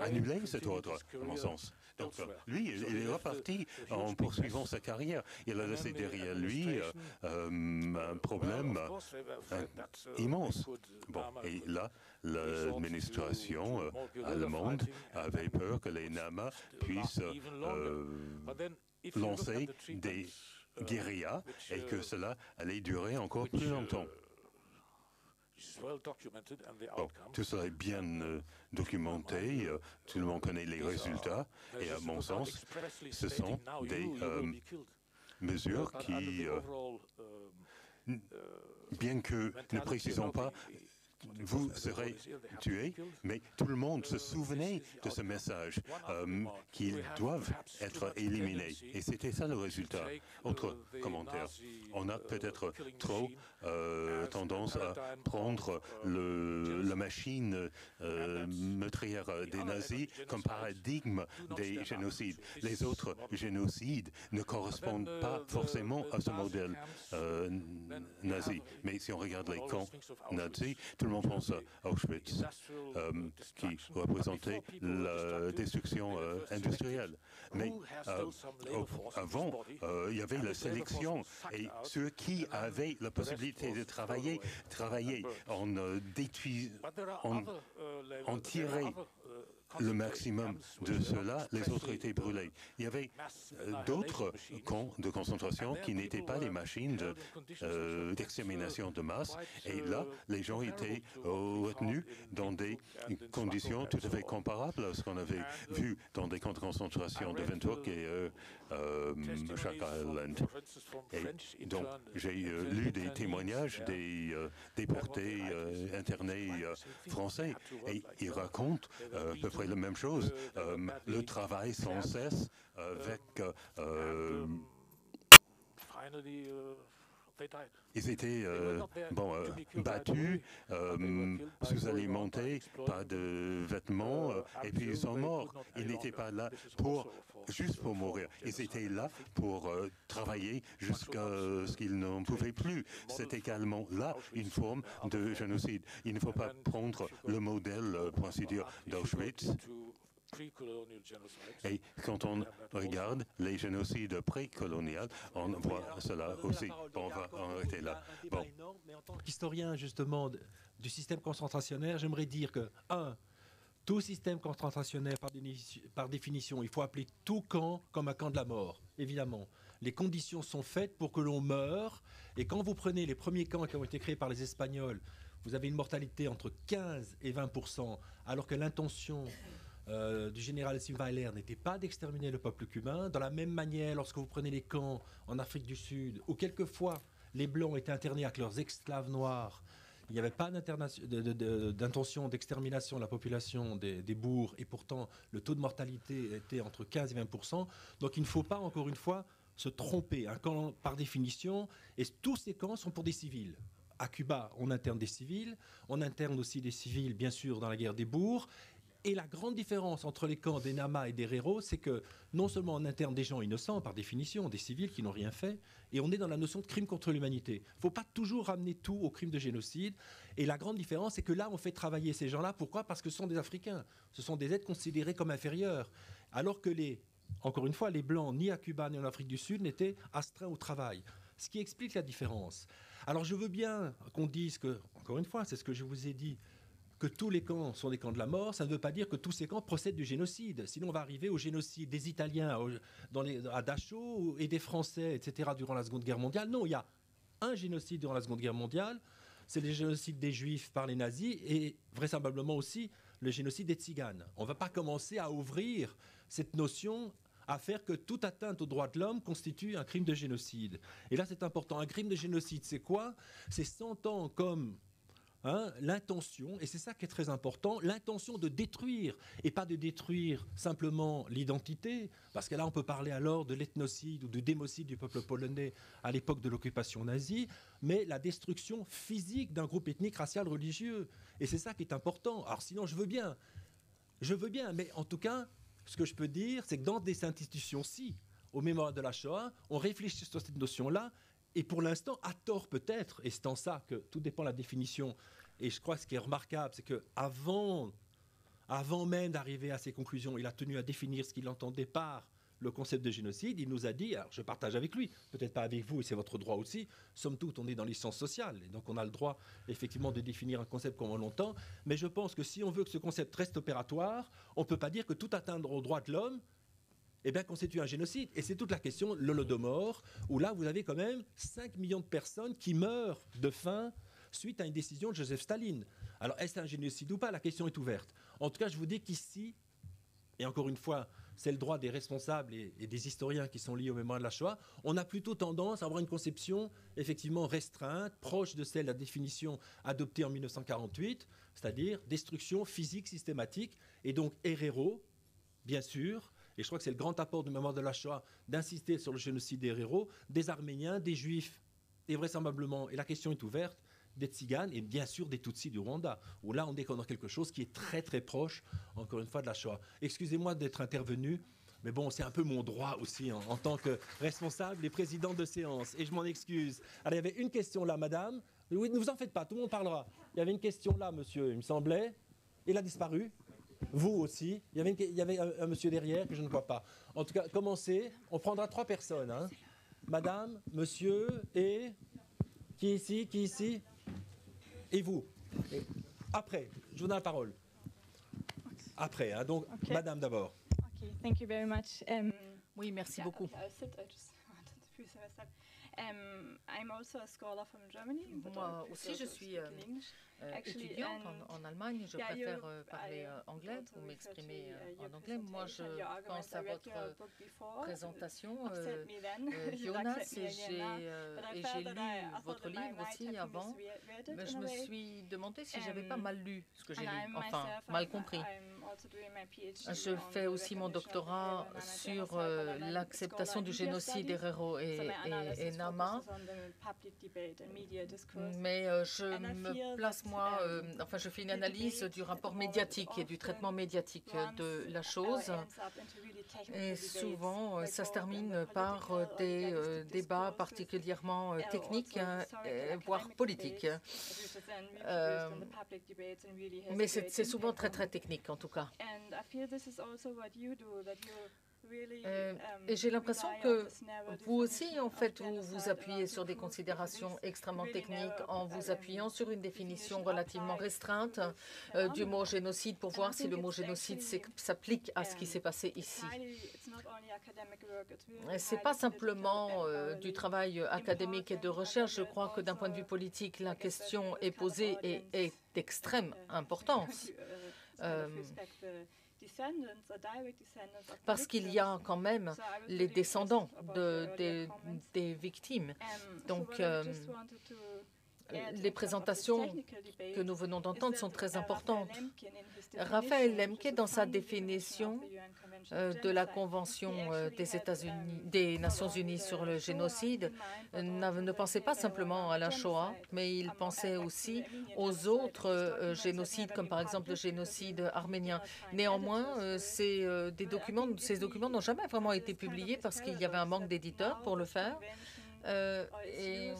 annulé cet ordre, à mon sens. Donc, lui, il est reparti en poursuivant sa carrière. Il a laissé derrière lui euh, un problème euh, immense. Bon, et là, l'administration euh, allemande avait peur que les Nama puissent euh, lancer des guérillas et que cela allait durer encore plus longtemps. Bon, tout cela est bien euh, documenté, euh, tout le monde connaît les résultats, et à mon sens, ce sont des euh, mesures qui, euh, bien que ne précisons pas vous serez tués, mais tout le monde se souvenait de ce message, euh, qu'ils doivent être éliminés. Et c'était ça le résultat. Autre commentaire. On a peut-être trop euh, tendance à prendre le, la machine euh, meurtrière des nazis comme paradigme des génocides. Les autres génocides ne correspondent pas forcément à ce modèle euh, nazi. Mais si on regarde les camps nazis, tout le monde pense à Auschwitz, euh, qui représentait la destruction euh, industrielle. Mais euh, avant, euh, il y avait la sélection, et ceux qui avaient la possibilité de travailler, travaillaient en, euh, en, en tirait le maximum de cela, les autres étaient brûlés. Il y avait euh, d'autres camps de concentration qui n'étaient pas des machines d'extermination de, euh, de masse, et là, les gens étaient euh, retenus dans des conditions tout à fait comparables à ce qu'on avait vu dans des camps de concentration de Windhoek et euh, euh, Shark Island. Et donc, j'ai euh, lu des témoignages des euh, déportés euh, internés euh, français, et ils racontent euh, à peu près la même chose, euh, le travail sans cesse avec... Euh, ils étaient euh, bon, euh, battus, euh, sous-alimentés, pas de vêtements, euh, et puis ils sont morts. Ils n'étaient pas là pour, juste pour mourir. Ils étaient là pour euh, travailler jusqu'à euh, ce qu'ils n'en pouvaient plus. C'est également là une forme de génocide. Il ne faut pas prendre le modèle euh, pour ainsi dire d'Auschwitz. Et quand on regarde les génocides précoloniaux, on voit cela aussi. Bon, on va en arrêter là. Bon. Mais en tant qu'historien, justement, du système concentrationnaire, j'aimerais dire que, un, tout système concentrationnaire, par, par définition, il faut appeler tout camp comme un camp de la mort, évidemment. Les conditions sont faites pour que l'on meure. Et quand vous prenez les premiers camps qui ont été créés par les Espagnols, vous avez une mortalité entre quinze et vingt pour cent, alors que l'intention... Euh, du général Zimmerer n'était pas d'exterminer le peuple cubain. De la même manière, lorsque vous prenez les camps en Afrique du Sud, où quelquefois les Blancs étaient internés avec leurs esclaves noirs, il n'y avait pas d'intention d'extermination de la population des, des bourgs, et pourtant le taux de mortalité était entre quinze et vingt pour cent. Donc il ne faut pas, encore une fois, se tromper. Un camp, par définition, et tous ces camps sont pour des civils. À Cuba, on interne des civils, on interne aussi des civils, bien sûr, dans la guerre des bourgs. Et la grande différence entre les camps des Nama et des Herero, c'est que non seulement on interne des gens innocents, par définition, des civils qui n'ont rien fait, et on est dans la notion de crime contre l'humanité. Il ne faut pas toujours ramener tout au crime de génocide. Et la grande différence, c'est que là, on fait travailler ces gens-là. Pourquoi? Parce que ce sont des Africains. Ce sont des êtres considérés comme inférieurs. Alors que, les, encore une fois, les Blancs, ni à Cuba, ni en Afrique du Sud, n'étaient astreints au travail. Ce qui explique la différence. Alors je veux bien qu'on dise que, encore une fois, c'est ce que je vous ai dit, que tous les camps sont des camps de la mort, ça ne veut pas dire que tous ces camps procèdent du génocide. Sinon, on va arriver au génocide des Italiens au, dans les, à Dachau et des Français, et cetera, durant la Seconde Guerre mondiale. Non, il y a un génocide durant la Seconde Guerre mondiale, c'est le génocide des Juifs par les nazis et vraisemblablement aussi le génocide des Tziganes. On ne va pas commencer à ouvrir cette notion à faire que toute atteinte aux droits de l'homme constitue un crime de génocide. Et là, c'est important. Un crime de génocide, c'est quoi? C'est cent ans comme... Hein, l'intention, et c'est ça qui est très important, l'intention de détruire, et pas de détruire simplement l'identité, parce que là on peut parler alors de l'ethnocide ou du démocide du peuple polonais à l'époque de l'occupation nazie, mais la destruction physique d'un groupe ethnique, racial, religieux. Et c'est ça qui est important. Alors sinon je veux bien, je veux bien, mais en tout cas, ce que je peux dire, c'est que dans des institutions-ci, au Mémorial de la Shoah, on réfléchit sur cette notion-là. Et pour l'instant, à tort peut-être, et c'est en ça que tout dépend de la définition, et je crois que ce qui est remarquable, c'est qu'avant avant même d'arriver à ces conclusions, il a tenu à définir ce qu'il entendait par le concept de génocide. Il nous a dit, alors je partage avec lui, peut-être pas avec vous, et c'est votre droit aussi, somme toute on est dans les sciences sociales, et donc on a le droit effectivement de définir un concept comme on l'entend, mais je pense que si on veut que ce concept reste opératoire, on ne peut pas dire que tout atteindre aux droits de l'homme, eh bien, constitue un génocide. Et c'est toute la question de l'Holodomor, où là, vous avez quand même cinq millions de personnes qui meurent de faim suite à une décision de Joseph Staline. Alors, est-ce un génocide ou pas? La question est ouverte. En tout cas, je vous dis qu'ici, et encore une fois, c'est le droit des responsables et, et des historiens qui sont liés au mémoire de la Shoah, on a plutôt tendance à avoir une conception effectivement restreinte, proche de celle de la définition adoptée en mille neuf cent quarante-huit, c'est-à-dire destruction physique systématique. Et donc Herero, bien sûr, et je crois que c'est le grand apport du mémoire de la Shoah d'insister sur le génocide des Herero, des Arméniens, des Juifs, et vraisemblablement, et la question est ouverte, des Tziganes et bien sûr des Tutsis du Rwanda, où là on découvre quelque chose qui est très très proche, encore une fois, de la Shoah. Excusez-moi d'être intervenu, mais bon, c'est un peu mon droit aussi hein, en tant que responsable et président de séance, et je m'en excuse. Alors il y avait une question là, madame. Oui, ne vous en faites pas, tout le monde parlera. Il y avait une question là, monsieur, il me semblait. Il a disparu. Vous aussi. Il y avait, une... il y avait un, un monsieur derrière que je ne vois pas. En tout cas, commencez. On prendra trois personnes. Hein. Madame, monsieur et... Qui ici? Qui ici? Et vous? Et après, je vous donne la parole. Après, hein, donc okay. Madame d'abord. Okay, thank you very much. Um, oui, merci yeah, beaucoup. Okay, I'll sit, I just wanted to please understand. Um, I'm also a scholar from Germany, but Moi aussi, je suis euh, euh, étudiante en, en Allemagne. Je yeah, préfère you, parler I, anglais ou m'exprimer uh, en anglais. Moi, je pense à votre présentation, euh, euh, Jonas, et j'ai euh, lu votre livre aussi avant. Mais je me suis demandé si j'avais pas mal lu ce que j'ai lu, enfin, mal compris. Je fais aussi mon doctorat sur euh, l'acceptation du génocide Herero et, et, et Nama, mais euh, je me place, moi, euh, enfin, je fais une analyse du rapport médiatique et du traitement médiatique de la chose. Et souvent, ça se termine par des euh, débats particulièrement techniques, euh, voire politiques. Euh, mais c'est souvent très, très technique, en tout cas. Euh, et j'ai l'impression que vous aussi, en fait, vous vous appuyez sur des considérations extrêmement techniques en vous appuyant sur une définition relativement restreinte euh, du mot génocide pour voir si le mot génocide s'applique à ce qui s'est passé ici. Ce n'est pas simplement euh, du travail académique et de recherche. Je crois que d'un point de vue politique, la question est posée et est d'extrême importance. Euh, Parce qu'il y a quand même les descendants de, des, des victimes. Donc, euh, les présentations que nous venons d'entendre sont très importantes. Raphaël Lemke, dans sa définition euh, de la Convention euh, des États-Unis, des Nations Unies sur le génocide, euh, ne pensait pas simplement à la Shoah, mais il pensait aussi aux autres euh, génocides, comme par exemple le génocide arménien. Néanmoins, euh, ces, euh, des documents, ces documents n'ont jamais vraiment été publiés parce qu'il y avait un manque d'éditeurs pour le faire. Euh, et,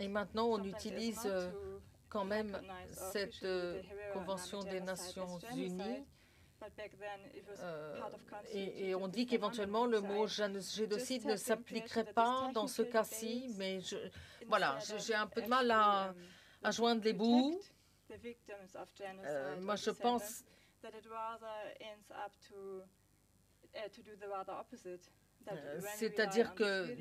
et maintenant, on utilise euh, quand même cette euh, Convention des Nations Unies euh, et, et on dit qu'éventuellement le mot génocide ne s'appliquerait pas dans ce cas-ci, mais je, voilà, j'ai un peu de mal à, à joindre les bouts. Euh, moi, je pense... C'est-à-dire que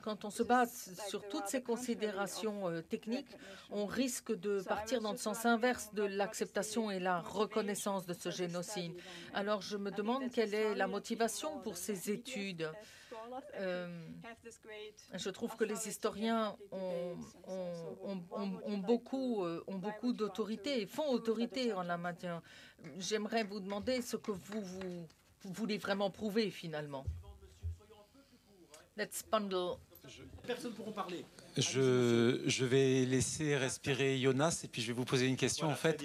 quand on se base sur toutes ces considérations euh, techniques, on risque de partir dans le sens inverse de l'acceptation et la reconnaissance de ce génocide. Alors je me demande quelle est la motivation pour ces études. Euh, je trouve que les historiens ont, ont, ont, ont, ont beaucoup, euh, ont beaucoup d'autorité, font autorité en la matière. J'aimerais vous demander ce que vous vous... Vous voulez vraiment prouver, finalement. Let's bundle. Personne pourra parler. Je, je vais laisser respirer Jonas et puis je vais vous poser une question. Voilà, en fait,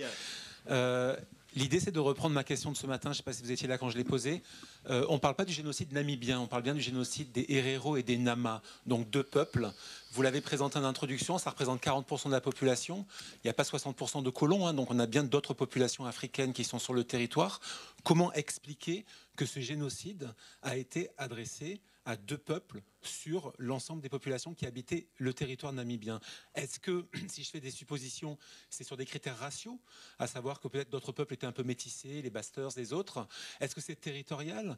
euh, l'idée, c'est de reprendre ma question de ce matin. Je ne sais pas si vous étiez là quand je l'ai posée. Euh, on ne parle pas du génocide namibien, on parle bien du génocide des Herero et des Nama, donc deux peuples. Vous l'avez présenté en introduction, ça représente quarante pour cent de la population. Il n'y a pas soixante pour cent de colons, hein, donc on a bien d'autres populations africaines qui sont sur le territoire. Comment expliquer que ce génocide a été adressé à deux peuples sur l'ensemble des populations qui habitaient le territoire namibien. Est-ce que, si je fais des suppositions, c'est sur des critères raciaux, à savoir que peut-être d'autres peuples étaient un peu métissés, les Basters, les autres? Est-ce que c'est territorial?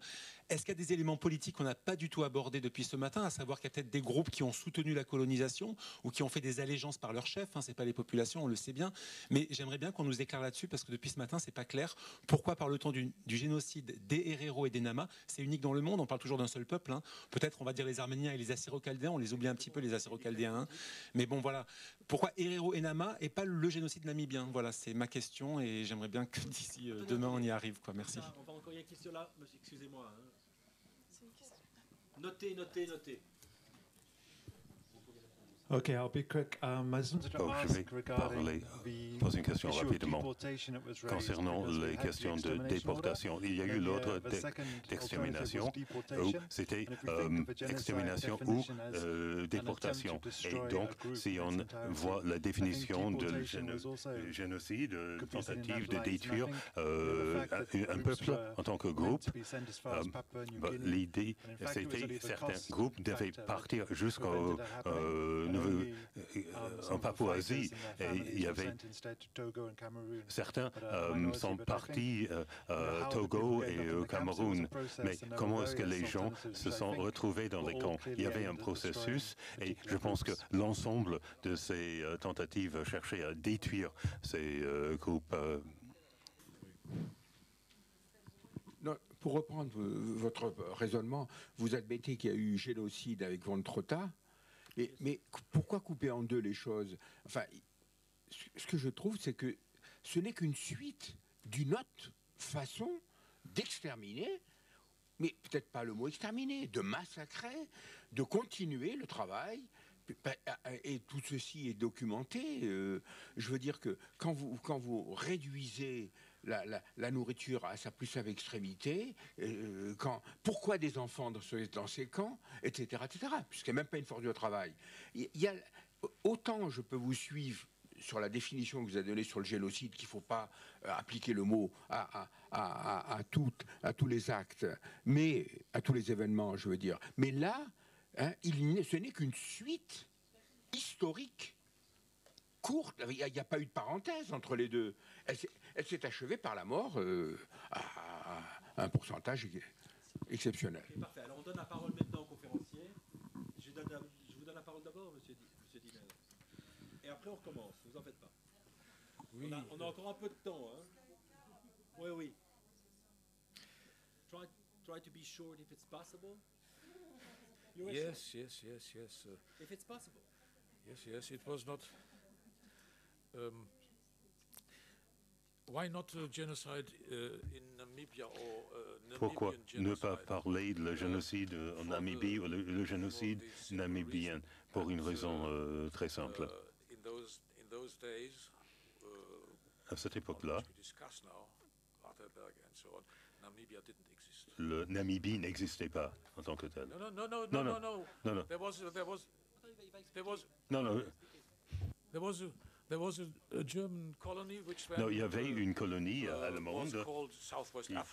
Est-ce qu'il y a des éléments politiques qu'on n'a pas du tout abordés depuis ce matin, à savoir qu'il y a peut-être des groupes qui ont soutenu la colonisation ou qui ont fait des allégeances par leur chef, hein, c'est pas les populations, on le sait bien, mais j'aimerais bien qu'on nous éclaire là-dessus, parce que depuis ce matin, c'est pas clair. Pourquoi parle-t-on du, du génocide des Herero et des Nama? C'est unique dans le monde, on parle toujours d'un seul peuple, hein. Peut-être on va dire les Arméniens et les Assyro-Chaldéens, on les oublie un petit peu, les Assyro-Chaldéens, hein. Mais bon, voilà. Pourquoi Herero et Nama et pas le génocide namibien? Voilà, c'est ma question, et j'aimerais bien que d'ici euh, demain, on y arrive, quoi. Merci. On va encore y acquitter cela, excusez-moi, hein. Notez, notez, notez. Okay, I'll be quick. Um, I just wanted to ask regarding the issue of deportation that was raised. Concernant les questions de déportation, il y a eu l'autre d'extermination, où c'était euh, extermination ou euh, déportation. Et donc, si on voit la définition de génocide, tentative de détruire euh, un peuple en tant que groupe, euh, bah, l'idée, c'était que certains groupes devaient partir jusqu'au euh, en Papouasie, et il y avait certains euh, sont partis euh, euh, Togo et au Cameroun. Mais comment est-ce que les gens se sont retrouvés dans les camps? Il y avait un processus, et je pense que l'ensemble de ces euh, tentatives cherchaient à détruire ces euh, groupes. Euh... Non, pour reprendre votre raisonnement, vous admettez qu'il y a eu génocide avec von Trotha. Mais, mais pourquoi couper en deux les choses? Enfin, ce que je trouve, c'est que ce n'est qu'une suite d'une autre façon d'exterminer, mais peut-être pas le mot exterminer, de massacrer, de continuer le travail. Et tout ceci est documenté. Euh, je veux dire que quand vous, quand vous réduisez la, la, la nourriture à sa plus simple extrémité, euh, quand, pourquoi des enfants dans, ce, dans ces camps, et cetera, et cetera, puisqu'il n'y a même pas une force de travail. Il y a, autant je peux vous suivre sur la définition que vous avez donnée sur le génocide, qu'il ne faut pas euh, appliquer le mot à, à, à, à, à, tout, à tous les actes, mais à tous les événements, je veux dire. Mais là, Hein, il, ce n'est qu'une suite historique, courte. Il n'y a, a pas eu de parenthèse entre les deux. Elle s'est achevée par la mort euh, à, à un pourcentage exceptionnel. Okay, parfait. Alors on donne la parole maintenant au conférencier. Je, donne la, je vous donne la parole d'abord, monsieur, monsieur Diener. Et après on recommence, ne vous en faites pas. Oui. On, a, on a encore un peu de temps. Hein. Oui, oui. Try, try to be short if it's possible. Yes, yes, yes, yes. Uh, if it's possible. Yes, yes, it was not. Um, why not uh, genocide uh, in Namibia or uh, Pourquoi ne pas parler de la génocide uh, en Namibie ou le, le génocide namibien pour une raison uh, très simple. Uh, in those, in those days, uh, à cette époque-là, le Namibie n'existait pas en tant que tel. Non, non, non, non, non, non, non, non. There was, there was, there was, non, non. There was, a, there was a German colony which non, il y avait une colonie uh, allemande qui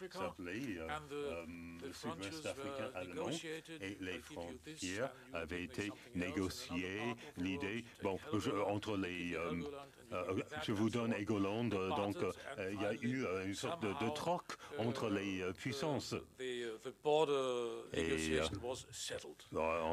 s'appelait uh, um, le Sud-Ouest africain allemand, et les frontières avaient été négociées. L'idée, bon, je, entre les, um, uh, je vous donne Helgoland, uh, donc uh, il y a eu uh, une sorte de, de troc entre les uh, puissances. Et uh, on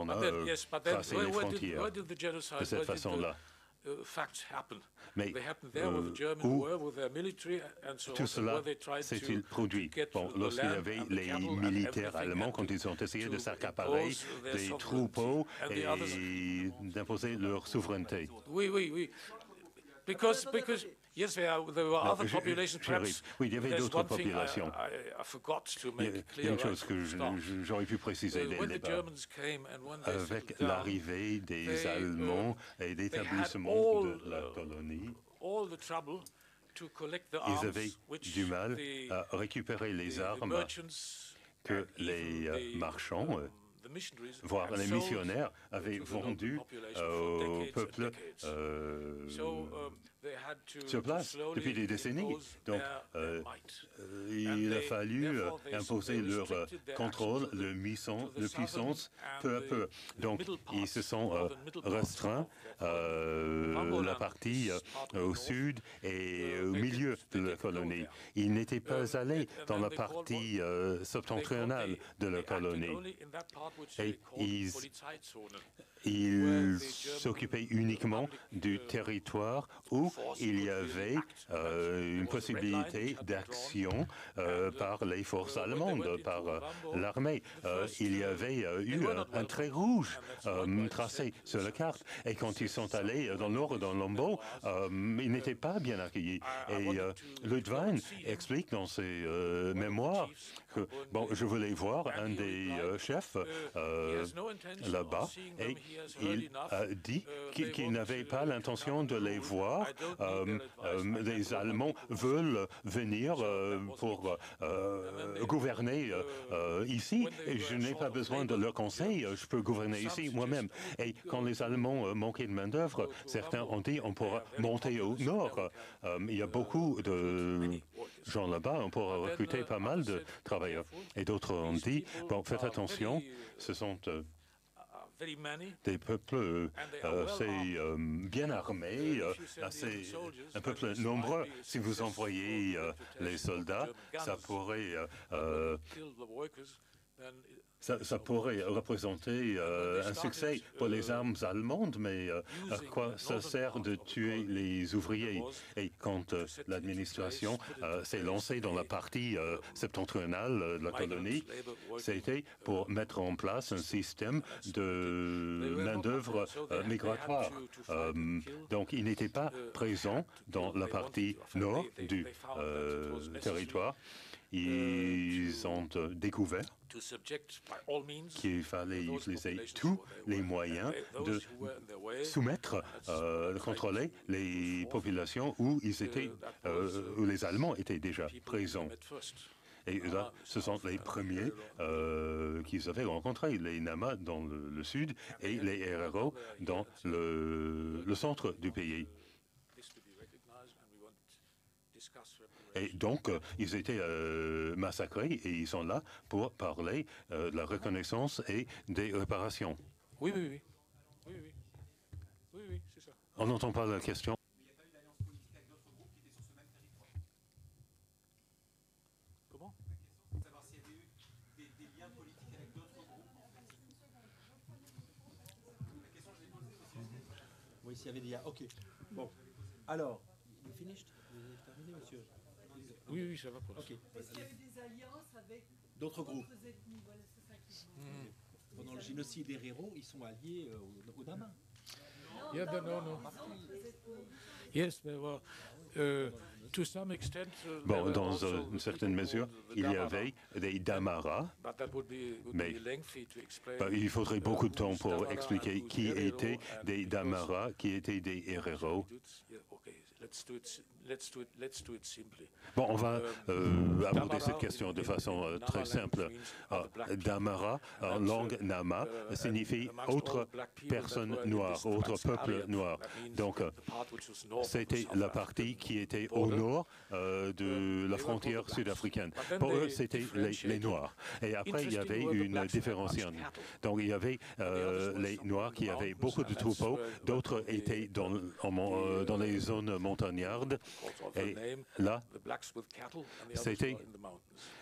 a uh, tracé les frontières de cette façon-là. Uh, facts happen. Mais they happened there with the German war, with their military and so on, where they tried to produit. Bon, lorsqu'il y avait les militaires allemands, quand ils ont essayé de s'accaparer des troupeaux et d'imposer leur souveraineté. Oui, oui, oui. Because, because, yes, there were other populations. Perhaps. Oui, il y avait d'autres populations. Il y a une chose que j'aurais pu préciser dès le départ. Avec l'arrivée des Allemands et l'établissement de la colonie, ils avaient du mal à récupérer les armes que les marchands, voire les missionnaires, avaient vendues au peuple euh, sur place depuis des décennies. Donc, euh, il a fallu euh, imposer leur euh, contrôle, leur, mission, leur puissance, peu à peu. Donc, ils se sont euh, restreints euh, la partie euh, au sud et au milieu de la colonie. Ils n'étaient pas allés dans la partie euh, septentrionale de la colonie. Et ils Ils s'occupaient uniquement du territoire où il y avait euh, une possibilité d'action euh, par les forces allemandes, par euh, l'armée. Euh, il y avait euh, eu un, un trait rouge euh, tracé sur la carte. Et quand ils sont allés dans le nord, dans Lombo, euh, ils n'étaient pas bien accueillis. Et euh, Leutwein explique dans ses euh, mémoires que, bon, je voulais voir un des euh, chefs euh, là-bas, et il a dit qu'il n'avait pas l'intention de les voir. Euh, euh, les Allemands veulent venir euh, pour euh, gouverner euh, ici. Et je n'ai pas besoin de leur conseil, je peux gouverner ici moi-même. Et quand les Allemands manquaient de main-d'œuvre, certains ont dit on pourra monter au nord. Euh, il y a beaucoup de gens là-bas, on pourra recruter pas mal de travailleurs. Et d'autres ont dit bon, faites attention, ce sont euh, des peuples assez euh, bien armés, assez, un peuple nombreux. Si vous envoyez euh, les soldats, ça pourrait, euh, ça, ça pourrait représenter euh, un succès pour les armes allemandes, mais euh, à quoi ça sert de tuer les ouvriers? Et quand euh, l'administration euh, s'est lancée dans la partie euh, septentrionale de la colonie, c'était pour mettre en place un système de main-d'œuvre euh, migratoire. Euh, donc, ils n'étaient pas présents dans la partie nord du euh, territoire. Ils ont euh, découvert qu'il fallait utiliser tous les moyens de soumettre, euh, de contrôler les populations où ils étaient, euh, où les Allemands étaient déjà présents. Et là, ce sont les premiers euh, qu'ils avaient rencontrés, les Nama dans le, le sud et les Herero dans le, le centre du pays. Et donc, euh, ils étaient euh, massacrés et ils sont là pour parler euh, de la reconnaissance et des réparations. Oui, oui, oui. Oui, oui, oui, oui, c'est ça. On n'entend pas la question. Mais il n'y a pas eu d'alliance politique avec d'autres groupes qui étaient sur ce même territoire. Comment? Pour savoir s'il y avait eu des, des liens politiques avec d'autres groupes. La question, je l'ai posée aussi. Oui, s'il y avait des liens. OK. Bon. Alors, vous finissez? Vous avez terminé, monsieur? Oui, oui, ça va pour okay. Est-ce qu'il y avait des alliances avec d'autres groupes ethnies? Voilà, ça qui... mmh. Pendant le génocide des Herero, ils sont alliés euh, aux Nama. Non, yeah, non, non. Yes, there were, uh, to some extent, uh, bon, dans euh, une certaine mesure, il y avait des Damara, mais bah, il faudrait beaucoup de temps pour expliquer qui étaient des Damara, qui étaient des Herero. Bon, on va euh, aborder cette question de façon euh, très simple. Ah, Damara, en langue Nama, signifie autre personne noire, autre peuple noir. Donc, euh, c'était la partie qui était au nord euh, de la frontière sud-africaine. Pour eux, c'était les, les Noirs. Et après, il y avait une différenciation. Donc, il y avait euh, les Noirs qui avaient beaucoup de troupeaux, d'autres étaient dans, en, dans les zones montagnardes. Et là, c'était...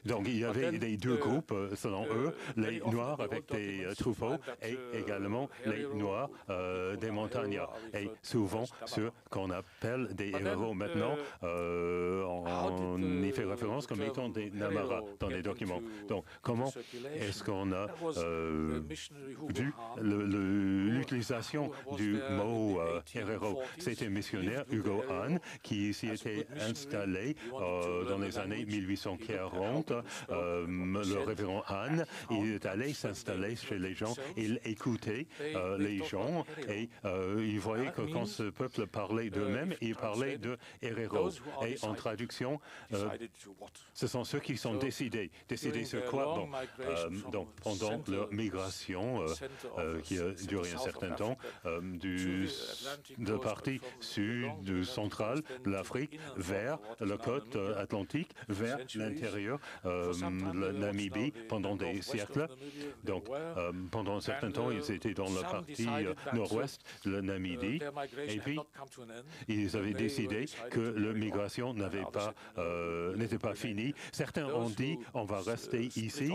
Donc, il y avait les deux groupes, selon eux, les Noirs avec des troupeaux et également les Noirs euh, des montagnards. Et souvent, ceux qu'on appelle des Herero maintenant, euh, on y fait référence comme étant des Namara dans les documents. Donc, comment est-ce qu'on a euh, vu l'utilisation du mot euh, Herero? C'était missionnaire Hugo Hahn qui s'y était installé euh, dans les années mille huit cent quarante. Euh, le révérend Hahn, il est allé s'installer chez les gens, il écoutait euh, les gens et euh, il voyait que quand ce peuple parlait d'eux-mêmes, ils parlaient de Herero. Et en traduction, euh, Ce sont ceux qui sont décidés, décidés sur quoi bon, euh, donc, pendant leur migration euh, euh, qui a duré un certain temps euh, du, de partie sud, centrale de l'Afrique vers la côte atlantique, vers l'intérieur euh, la Namibie pendant des siècles. Donc euh, pendant un certain temps, ils étaient dans la partie euh, nord-ouest de la Namibie et puis ils avaient décidé que la migration n'avait pas, euh, n'était pas finie. Certains ont dit on va rester ici.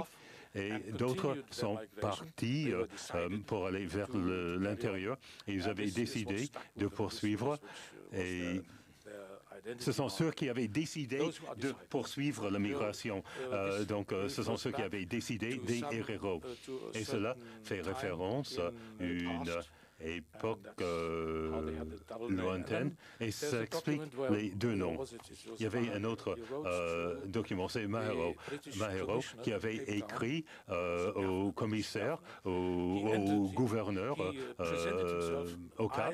Et d'autres sont partis euh, pour aller vers l'intérieur. Ils avaient décidé de poursuivre. Et ce sont ceux qui avaient décidé de poursuivre la migration. Euh, donc, euh, ce sont ceux qui avaient décidé des Herero. Et cela fait référence à une époque euh, lointaine, et ça explique les deux noms. Il y avait un autre euh, document, c'est Maharero, Maharero, qui avait écrit euh, au commissaire, au, au gouverneur, euh, au Cap,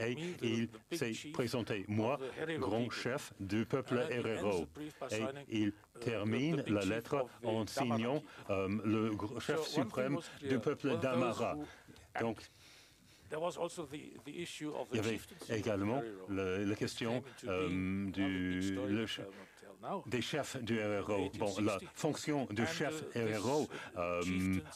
et il s'est présenté, moi, grand chef du peuple Herero. Et il termine la lettre en signant euh, le chef suprême du peuple d'Amara. Donc, il y avait également la, la question euh, du, le, des chefs du Herero. Bon, la fonction de chef Herero euh,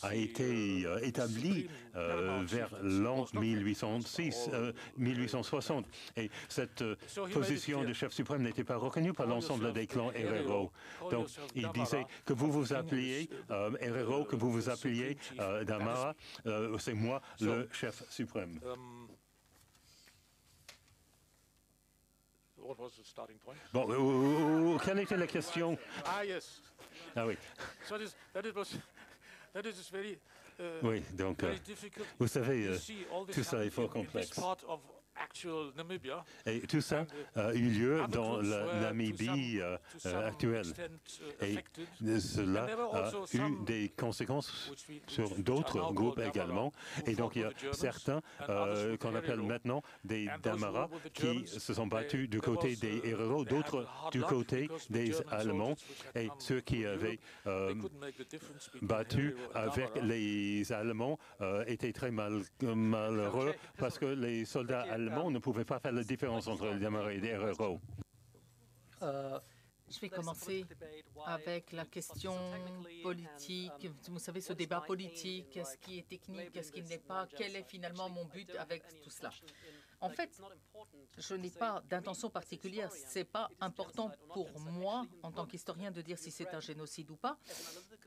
a été euh, établie euh, vers l'an euh, mille huit cent soixante. Et cette euh, position de chef suprême n'était pas reconnue par l'ensemble des clans Herero. Donc, il disait que vous vous appeliez euh, Herero, que vous vous appeliez euh, Damara, euh, c'est moi le chef suprême. Bon, euh, quelle était la question? Ah oui. Oui, donc, euh, vous savez, euh, tout ça est fort complexe. Et tout ça a eu lieu dans la Namibie euh, actuelle. Et cela a eu des conséquences sur d'autres groupes également. Et donc, il y a certains euh, qu'on appelle maintenant des Damara qui se sont battus du côté des Herero, d'autres du côté des Allemands. Et ceux qui avaient euh, battu avec les Allemands euh, étaient très mal, malheureux parce que les soldats allemands Allemands ne pouvaient pas faire la différence entre les Damara et les Herero. Euh, je vais commencer avec la question politique. Vous savez, ce débat politique, qu'est-ce qui est technique, qu'est-ce qui n'est pas, quel est finalement mon but avec tout cela? En fait, je n'ai pas d'intention particulière. Ce n'est pas important pour moi, en tant qu'historien, de dire si c'est un génocide ou pas.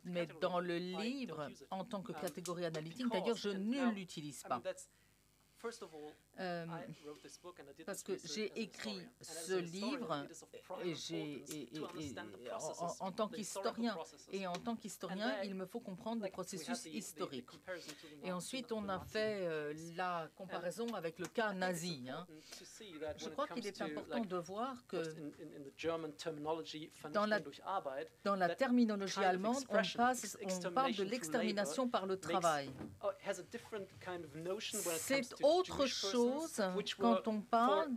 Mais dans le livre, en tant que catégorie analytique, d'ailleurs, je ne l'utilise pas. Euh, parce que j'ai écrit ce livre et j'ai, et, et, et, en, en tant qu'historien, et en tant qu'historien, il me faut comprendre le processus historique. Et ensuite, on a fait euh, la comparaison avec le cas nazi. Hein. Je crois qu'il est important de voir que dans la, dans la terminologie allemande, on, passe, on parle de l'extermination par le travail. C'est autre chose quand on parle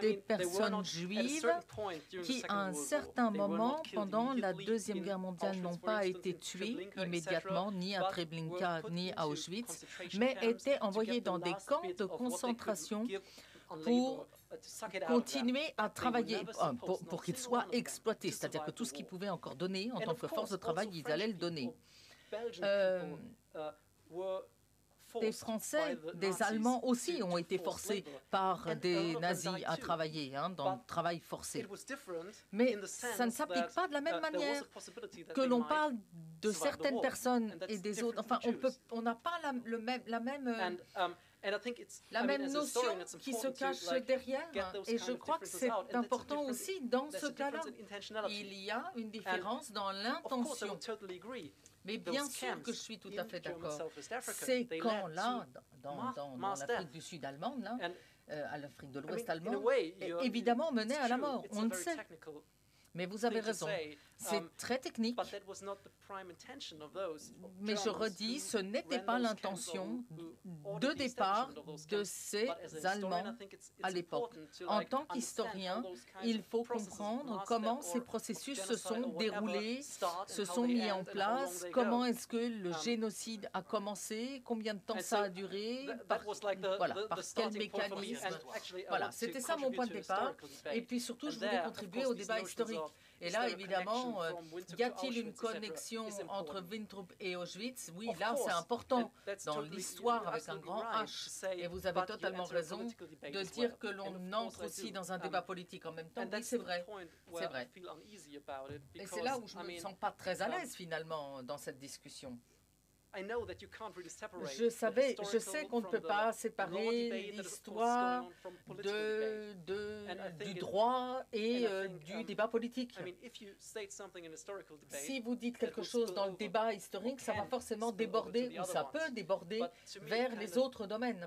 des personnes juives qui, à un certain moment, pendant la Deuxième Guerre mondiale, n'ont pas été tuées immédiatement, ni à Treblinka, ni à Auschwitz, mais étaient envoyées dans des camps de concentration pour continuer à travailler, pour, pour qu'ils soient exploités. C'est-à-dire que tout ce qu'ils pouvaient encore donner en tant que force de travail, ils allaient le donner. Euh, Des Français, des Allemands aussi ont été forcés par des nazis à travailler, hein, dans le travail forcé. Mais ça ne s'applique pas de la même manière que l'on parle de certaines personnes et des autres. Enfin, on n'a pas la, le même, la même... Euh, La même notion qui se cache derrière, et je crois que c'est important aussi dans ce cas-là. Il y a une différence dans l'intention. Mais bien sûr que je suis tout à fait d'accord. Ces camps-là, dans, dans, dans l'Afrique du Sud allemande, là, euh, à l'Afrique de l'Ouest allemande, évidemment menaient à la mort, on le sait. Mais vous avez raison, c'est très technique, mais je redis, ce n'était pas l'intention de départ de ces Allemands à l'époque. En tant qu'historien, il faut comprendre comment ces processus se sont déroulés, se sont mis en place, comment est-ce que le génocide a commencé, combien de temps ça a duré, par, voilà, par quel mécanisme. Voilà, c'était ça mon point de départ. Et puis surtout, je voulais contribuer au débat historique. Et là, évidemment, euh, y a-t-il une connexion entre Windhoek et Auschwitz? Oui, là, c'est important dans l'histoire avec un grand H. Et vous avez totalement raison de dire que l'on entre aussi dans un débat politique en même temps. Oui, c'est vrai, c'est vrai. Et c'est là où je ne me sens pas très à l'aise, finalement, dans cette discussion. Je savais, je sais qu'on ne peut pas séparer l'histoire de, de, du droit et euh, du débat politique. Si vous dites quelque chose dans le débat historique, ça va forcément déborder, ou ça peut déborder vers les autres domaines.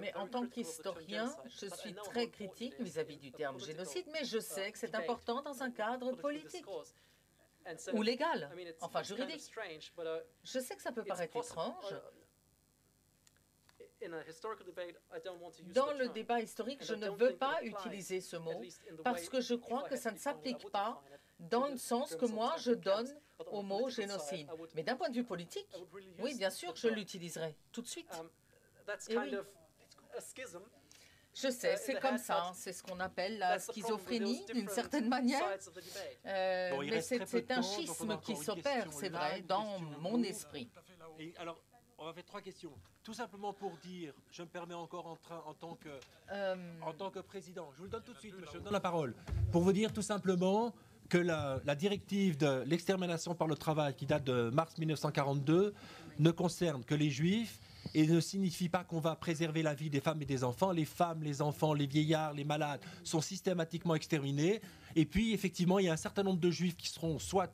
Mais en tant qu'historien, je suis très critique vis-à-vis du terme génocide, mais je sais que c'est important dans un cadre politique. Ou légal, enfin juridique. Je sais que ça peut paraître étrange. Dans le débat historique, je ne veux pas utiliser ce mot parce que je crois que ça ne s'applique pas dans le sens que moi je donne au mot génocide. Mais d'un point de vue politique, oui, bien sûr, je l'utiliserai tout de suite. Et oui. Je sais, c'est comme ça, c'est ce qu'on appelle la schizophrénie, d'une certaine manière. Euh, bon, mais c'est un schisme qui s'opère, c'est vrai, dans mon esprit. Et alors, on va faire trois questions. Tout simplement pour dire, je me permets encore en, train, en, tant, que, euh... en tant que président, je vous le donne tout de suite, je vous donne la parole, pour vous dire tout simplement que la, la directive de l'extermination par le travail, qui date de mars mille neuf cent quarante-deux, ne concerne que les Juifs, et ne signifie pas qu'on va préserver la vie des femmes et des enfants. Les femmes, les enfants, les vieillards, les malades sont systématiquement exterminés. Et puis, effectivement, il y a un certain nombre de juifs qui seront soit,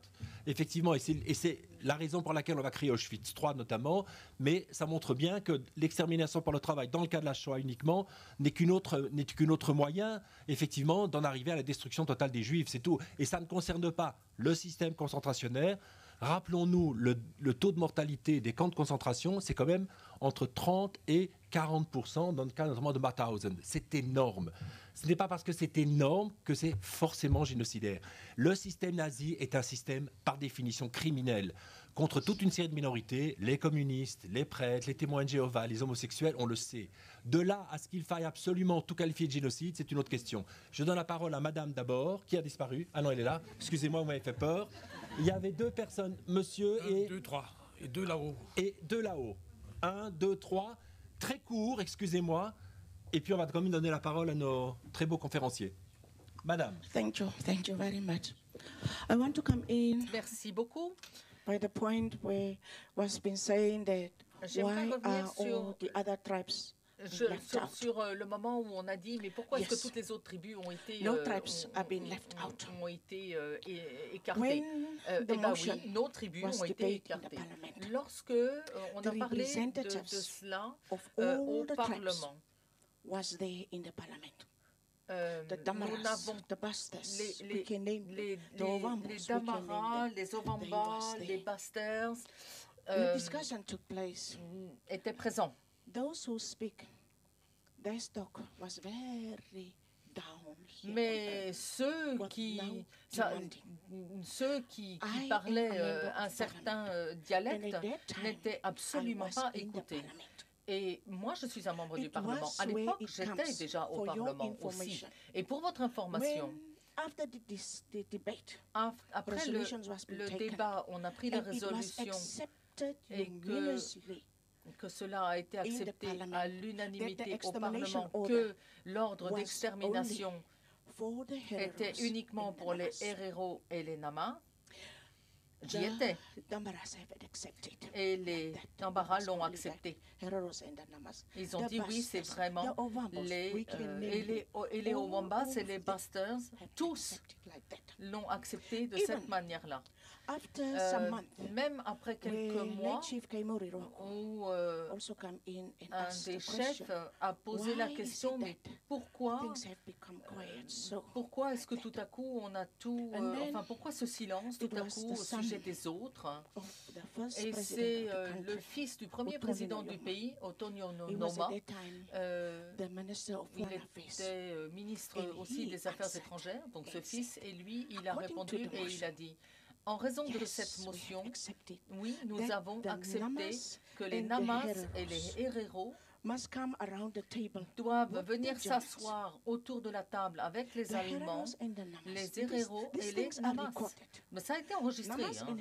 effectivement, et c'est la raison pour laquelle on va créer Auschwitz trois notamment, mais ça montre bien que l'extermination par le travail, dans le cas de la Shoah uniquement, n'est qu'une autre, n'est qu'une autre moyen, effectivement, d'en arriver à la destruction totale des juifs, c'est tout. Et ça ne concerne pas le système concentrationnaire. Rappelons-nous, le, le taux de mortalité des camps de concentration, c'est quand même entre trente et quarante pour cent, dans le cas notamment de Mauthausen. C'est énorme. Ce n'est pas parce que c'est énorme que c'est forcément génocidaire. Le système nazi est un système par définition criminel. Contre toute une série de minorités, les communistes, les prêtres, les témoins de Jéhovah, les homosexuels, on le sait. De là à ce qu'il faille absolument tout qualifier de génocide, c'est une autre question. Je donne la parole à madame d'abord, qui a disparu. Ah non, elle est là. Excusez-moi, vous m'avez fait peur. Il y avait deux personnes, monsieur un, et... Deux, trois. Et deux là-haut. Et deux là-haut. Un, deux, trois. Très court, excusez-moi. Et puis on va quand même donner la parole à nos très beaux conférenciers. Madame. Thank you. Thank you very much. I want to come in. Merci beaucoup. By the point where was been saying that why are all the other tribes left out? Sur le moment où on a dit mais pourquoi est-ce que toutes les autres tribus ont été no tribes have been left out ont été écartées? Eh bien oui, nos tribus ont été écartées. Lorsque on a parlé de cela au Parlement, was there in the Parliament? Euh, the Damaras, the Basters, les, les, we can name les, the Ovambos, les Damaras, les Ovambas, les Basters, euh, the discussion took place. Étaient présents. Those who speak, their stock was very down here. Mais ceux qui, ça, ceux qui, qui parlaient euh, un certain euh, dialecte n'étaient absolument pas écoutés. Et moi, je suis un membre du Parlement. À l'époque, j'étais déjà au Parlement aussi. Et pour votre information, après le, le débat, on a pris les résolutions et que, que cela a été accepté à l'unanimité au Parlement, que l'ordre d'extermination était uniquement pour les Herero et les Nama. j'y étais. Et les Tambara l'ont accepté. Ils ont dit oui, c'est vraiment les, euh, et les, et les Owambas et les Basters, tous l'ont accepté de cette manière-là. Euh, même après quelques mois, où euh, un des chefs a posé la question, mais pourquoi, euh, pourquoi est-ce que tout à coup on a tout, euh, enfin pourquoi ce silence tout à coup au sujet des autres? Et c'est euh, le fils du premier président du pays, Otonio Noma, euh, il était ministre aussi des Affaires étrangères, donc ce fils, et lui, il a répondu et il a dit: en raison de cette motion, oui, nous avons accepté que les Namas et les Hereros doivent venir s'asseoir autour de la table avec les Allemands, les Hereros et les Namas. Mais ça a été enregistré. Hein,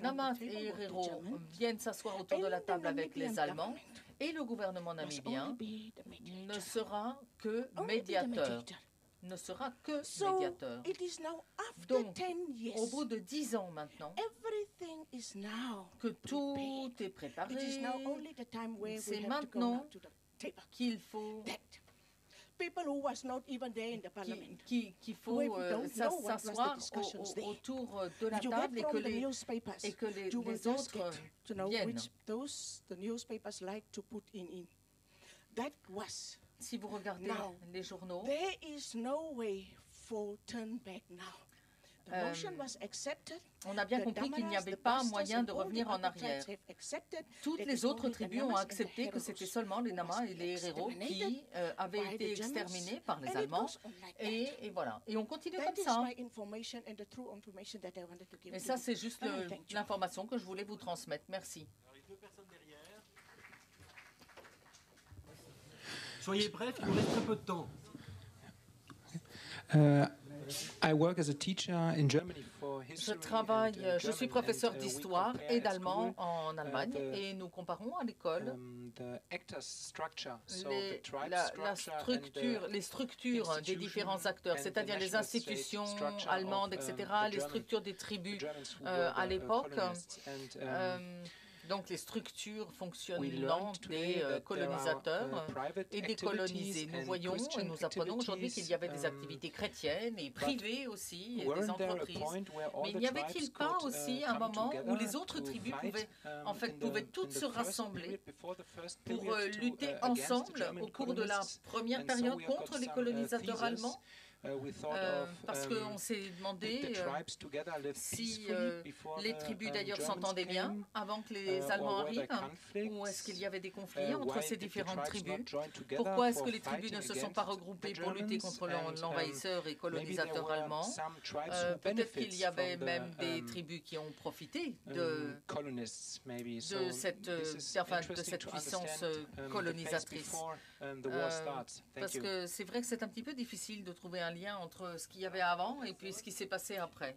Namas et Hereros viennent s'asseoir autour de la table avec les Allemands, et le gouvernement namibien ne sera que médiateur. ne sera que médiateur. Donc, au bout de dix ans maintenant, que tout est préparé, c'est maintenant qu'il faut qu'il qu faut euh, s'asseoir au, au, autour de la table et que les, et que les, les autres viennent. Si vous regardez now, les journaux, there is no way for turn back now. The euh, motion was accepted. On a bien compris qu'il n'y avait pas moyen de revenir en arrière. Toutes les autres tribus ont accepté que c'était seulement les Namas et les Hereros qui euh, avaient été exterminés par les Allemands. Et, et voilà. Et on continue comme ça. Et ça, c'est juste l'information que je voulais vous transmettre. Merci. Soyez bref, il vous reste très peu de temps. Uh, I work as a teacher in Germany for history. Je travaille, and, uh, je suis professeur d'histoire uh, et d'allemand en Allemagne, uh, the, et nous comparons à l'école um, so la, la structure, les structures des différents acteurs, c'est-à-dire les institutions allemandes, of, um, et cetera, les German, structures des tribus uh, à l'époque. Donc, les structures fonctionnant des euh, colonisateurs uh, et des colonisés. Nous voyons et nous apprenons aujourd'hui qu'il y avait des activités chrétiennes et privées aussi, et des entreprises. Mais n'y avait-il pas aussi un moment où les autres tribus pouvaient, en fait, pouvaient toutes se rassembler pour euh, lutter ensemble au cours de la première période contre les colonisateurs allemands? Euh, parce qu'on s'est demandé euh, si euh, les tribus d'ailleurs s'entendaient bien avant que les Allemands arrivent, ou est-ce qu'il y avait des conflits entre ces différentes tribus? Pourquoi est-ce que les tribus ne se sont pas regroupées pour lutter contre l'envahisseur et colonisateur allemand? Euh, Peut-être qu'il y avait même des tribus qui ont profité de, de, cette, enfin, de cette puissance colonisatrice. Euh, parce que c'est vrai que c'est un petit peu difficile de trouver un un lien entre ce qu'il y avait avant et puis ce qui s'est passé après.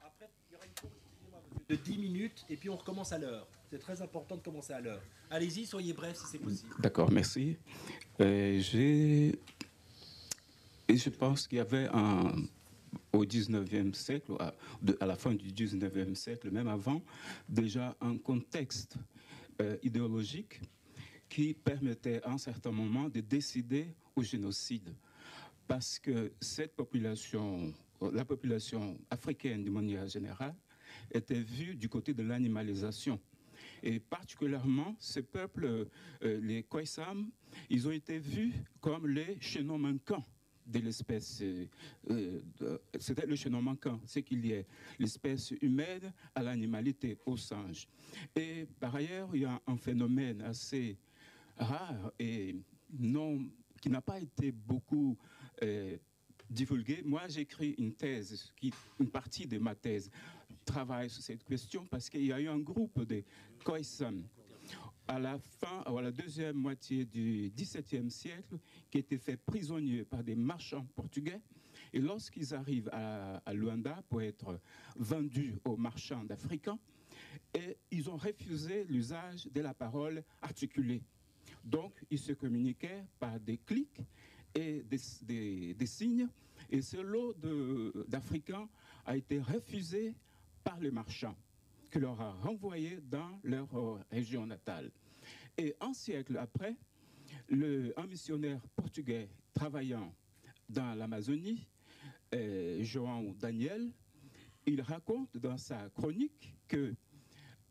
Après, il y aura une pause de dix minutes et puis on recommence à l'heure. C'est très important de commencer à l'heure. Allez-y, soyez brefs si c'est possible. D'accord, merci. Euh, j'ai et je pense qu'il y avait un au dix-neuvième siècle, à, de, à la fin du dix-neuvième siècle, même avant, déjà un contexte euh, idéologique qui permettait à un certain moment de décider au génocide. Parce que cette population, la population africaine de manière générale, était vue du côté de l'animalisation. Et particulièrement, ces peuples, euh, les Khoisan, ils ont été vus comme les chaînons manquants de l'espèce. Euh, C'était le chaînon manquant, c'est qu'il y ait l'espèce humaine à l'animalité, au singe. Et par ailleurs, il y a un phénomène assez rare et non, qui n'a pas été beaucoup euh, divulgué. Moi, j'écris une thèse, qui, une partie de ma thèse travaille sur cette question parce qu'il y a eu un groupe de Khoisan à la fin, à la deuxième moitié du dix-septième siècle qui étaient faits prisonniers par des marchands portugais. Et lorsqu'ils arrivent à, à Luanda pour être vendus aux marchands africains, et ils ont refusé l'usage de la parole articulée. Donc, ils se communiquaient par des clics et des, des, des signes, Et ce lot d'Africains a été refusé par les marchands, qui leur a renvoyé dans leur région natale. Et un siècle après, le, un missionnaire portugais travaillant dans l'Amazonie, eh, João Daniel, il raconte dans sa chronique que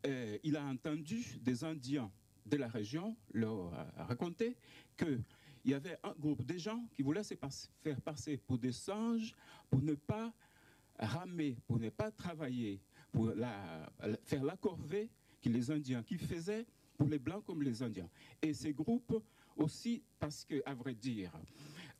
eh, il a entendu des Indiens de la région leur raconter qu'il y avait un groupe de gens qui voulaient se faire passer pour des singes pour ne pas ramer, pour ne pas travailler, pour la, faire la corvée que les Indiens qui faisaient pour les Blancs comme les Indiens. Et ces groupes aussi, parce que, à vrai dire,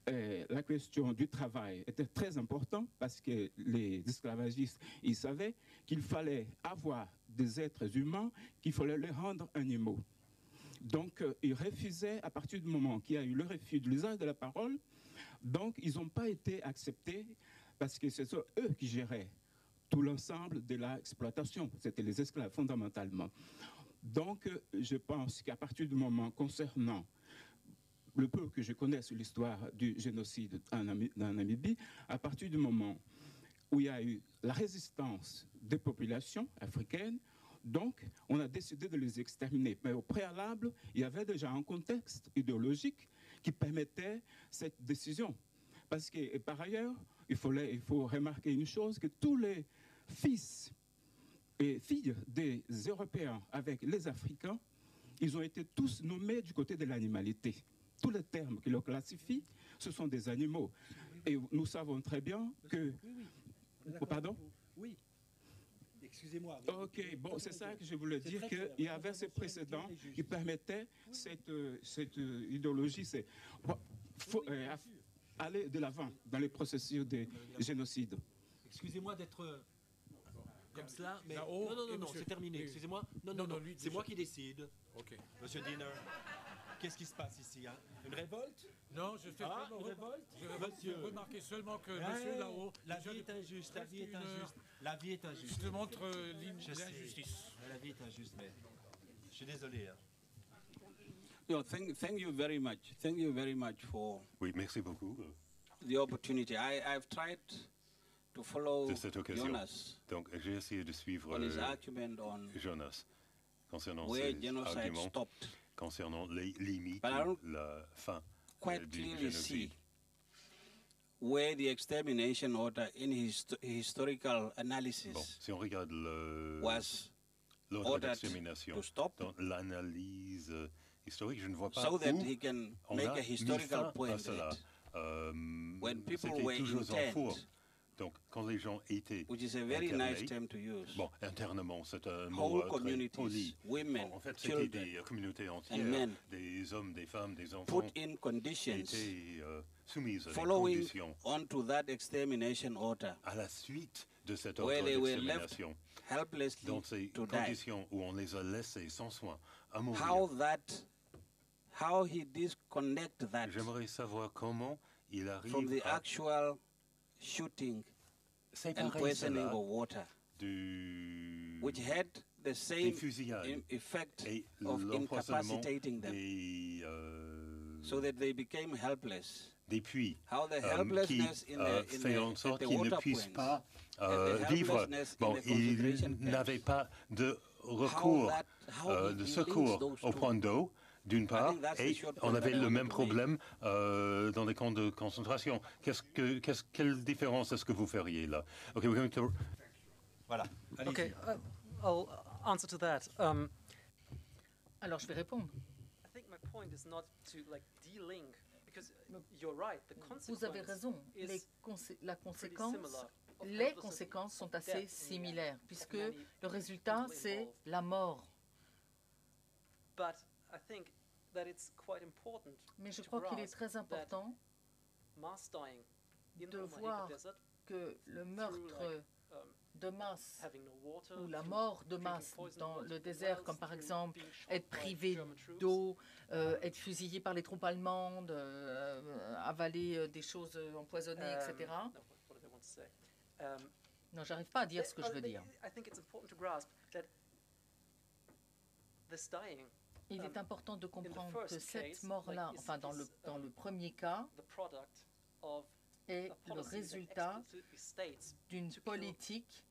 euh, la question du travail était très importante, parce que les esclavagistes, ils savaient qu'il fallait avoir des êtres humains, qu'il fallait les rendre animaux. Donc, euh, ils refusaient, à partir du moment qu'il y a eu le refus de l'usage de la parole, donc ils n'ont pas été acceptés, parce que ce sont eux qui géraient tout l'ensemble de l'exploitation. C'était les esclaves, fondamentalement. Donc, je pense qu'à partir du moment concernant le peu que je connais sur l'histoire du génocide en Namibie, à partir du moment où il y a eu la résistance des populations africaines, donc on a décidé de les exterminer. Mais au préalable, il y avait déjà un contexte idéologique qui permettait cette décision. Parce que, et par ailleurs, il faut, il faut remarquer une chose, que tous les fils et filles des Européens avec les Africains, ils ont été tous nommés du côté de l'animalité. Tous les termes qui le classifient, ce sont des animaux. Et nous savons très bien que... Oui, oui. Oh, pardon? Oui. Excusez-moi. Ok, bon, c'est ça que je voulais dire, qu'il y avait ces précédents qui permettaient oui. cette, cette idéologie. Il bon, faut oui, euh, aller de l'avant dans les processus de génocide. Excusez-moi d'être... Comme cela, mais non, non, non, non c'est terminé, excusez-moi. Non, non, non, non, non c'est moi qui décide. Ok. Monsieur Diener, qu'est-ce qui se passe ici, hein? Une révolte? Non, je fais ah, une révolte. Je monsieur. Remarquez seulement que hey, monsieur là-haut... La vie est injuste, la vie est injuste. La vie est injuste. Je te montre euh, l'injustice. La vie est injuste, mais je suis désolé. Hein. No, thank, thank you very much. Thank you very much for... Oui, merci beaucoup. The opportunity. I, I've tried... To follow de cette occasion. Jonas. Donc, j'ai essayé de suivre le Jonas concernant ses arguments, stopped. concernant les limites, la fin quite du génocide. Where the extermination order in his historical analysis bon, si on regarde l'ordre d'extermination dans l'analyse historique, je ne vois pas so où on a mis fin à cela. Euh, C'était toujours en cours. Donc, quand les gens étaient internés, bon, internement, c'est un mot très poli. En fait, c'était des communautés entières, des hommes, des femmes, des enfants, qui étaient euh, soumises à des conditions à la suite de cette ordre d'extermination, dans ces conditions où on les a laissés sans soin, à mourir. J'aimerais savoir comment il arrive à... shooting and poisoning of water, which had the same effect of incapacitating them, des, euh, so that they became helpless. Des puits How the helplessness um, qui euh, in the, in fait the, en sorte qu'ils ne puissent pas euh, vivre. Bon, ils n'avaient pas de recours, how that, how euh, de secours au point d'eau. D'une part, et on avait le même problème euh, dans les camps de concentration. Qu'est-ce que, qu'est-ce, quelle différence est-ce que vous feriez là? Okay, we're going to... Voilà. Okay, uh, I'll answer to that. Um, Alors, je vais répondre. Vous avez raison. Les consé la conséquence, les conséquences sont assez similaires, puisque le résultat, c'est la mort. Mais je crois qu'il est très important de voir que le meurtre de masse ou la mort de masse dans le désert, comme par exemple être privé d'eau, euh, être fusillé par les troupes allemandes, euh, avaler des choses empoisonnées, et cetera. Non, j'arrive pas à dire ce que je veux dire. Il est important de comprendre que cette mort-là, enfin dans le, dans le premier cas, est le résultat d'une politique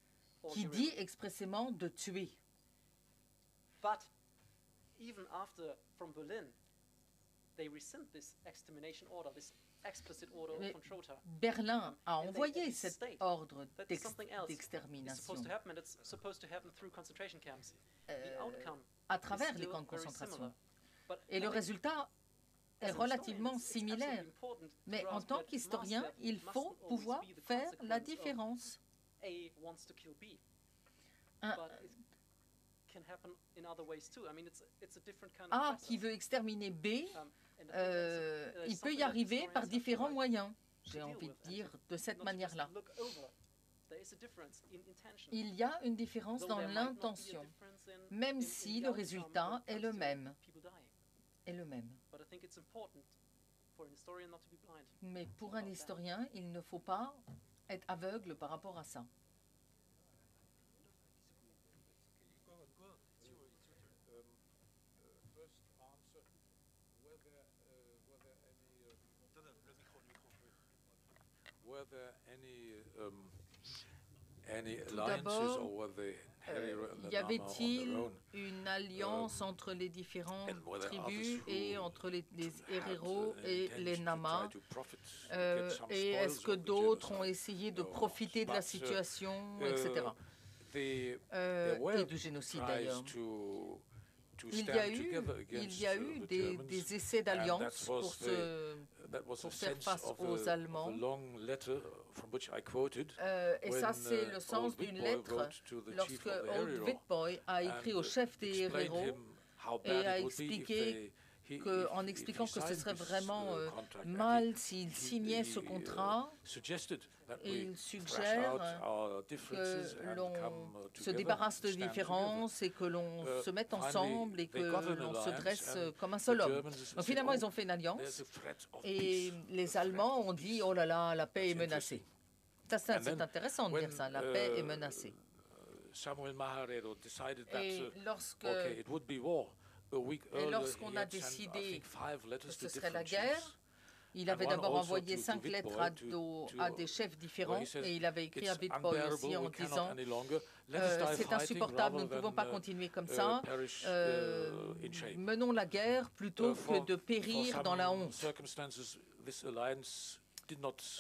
qui dit expressément de tuer. Mais Berlin a envoyé cet ordre d'extermination euh, à travers les camps de concentration. Et le résultat est relativement similaire. Mais en tant qu'historien, il faut pouvoir faire la différence. Un, A qui veut exterminer B, euh, il peut y arriver par différents moyens, j'ai envie de dire, de cette manière-là. Il y a une différence dans l'intention, même si le résultat est le même. Est le même. Mais pour un historien, il ne faut pas être aveugle par rapport à ça. Tout d'abord, euh, y avait-il une alliance entre les différentes tribus et entre les, les Herero et les Nama? euh, Et est-ce que d'autres ont essayé de profiter de la situation, et cetera. Euh, et du génocide, d'ailleurs. Il y a eu, il y a eu des, des essais d'alliance pour se... pour faire face aux Allemands. Euh, et ça, c'est le sens d'une lettre lorsque Old Witbooi a écrit au chef des Herero et a expliqué que, en expliquant que ce serait vraiment euh, mal s'il signait ce contrat, et il suggère que l'on se débarrasse de différences et que l'on se mette ensemble et que l'on se dresse comme un seul homme. Donc finalement, ils ont fait une alliance et les Allemands ont dit « Oh là là, la paix est menacée ». Ça, c'est intéressant de dire ça, la paix est menacée. Et lorsque... Et lorsqu'on a décidé que ce serait la guerre, il avait d'abord envoyé cinq lettres à, à des chefs différents, et il avait écrit à Witbooi aussi en disant euh, « C'est insupportable, nous ne pouvons pas continuer comme ça, euh, menons la guerre plutôt que de périr dans la honte ».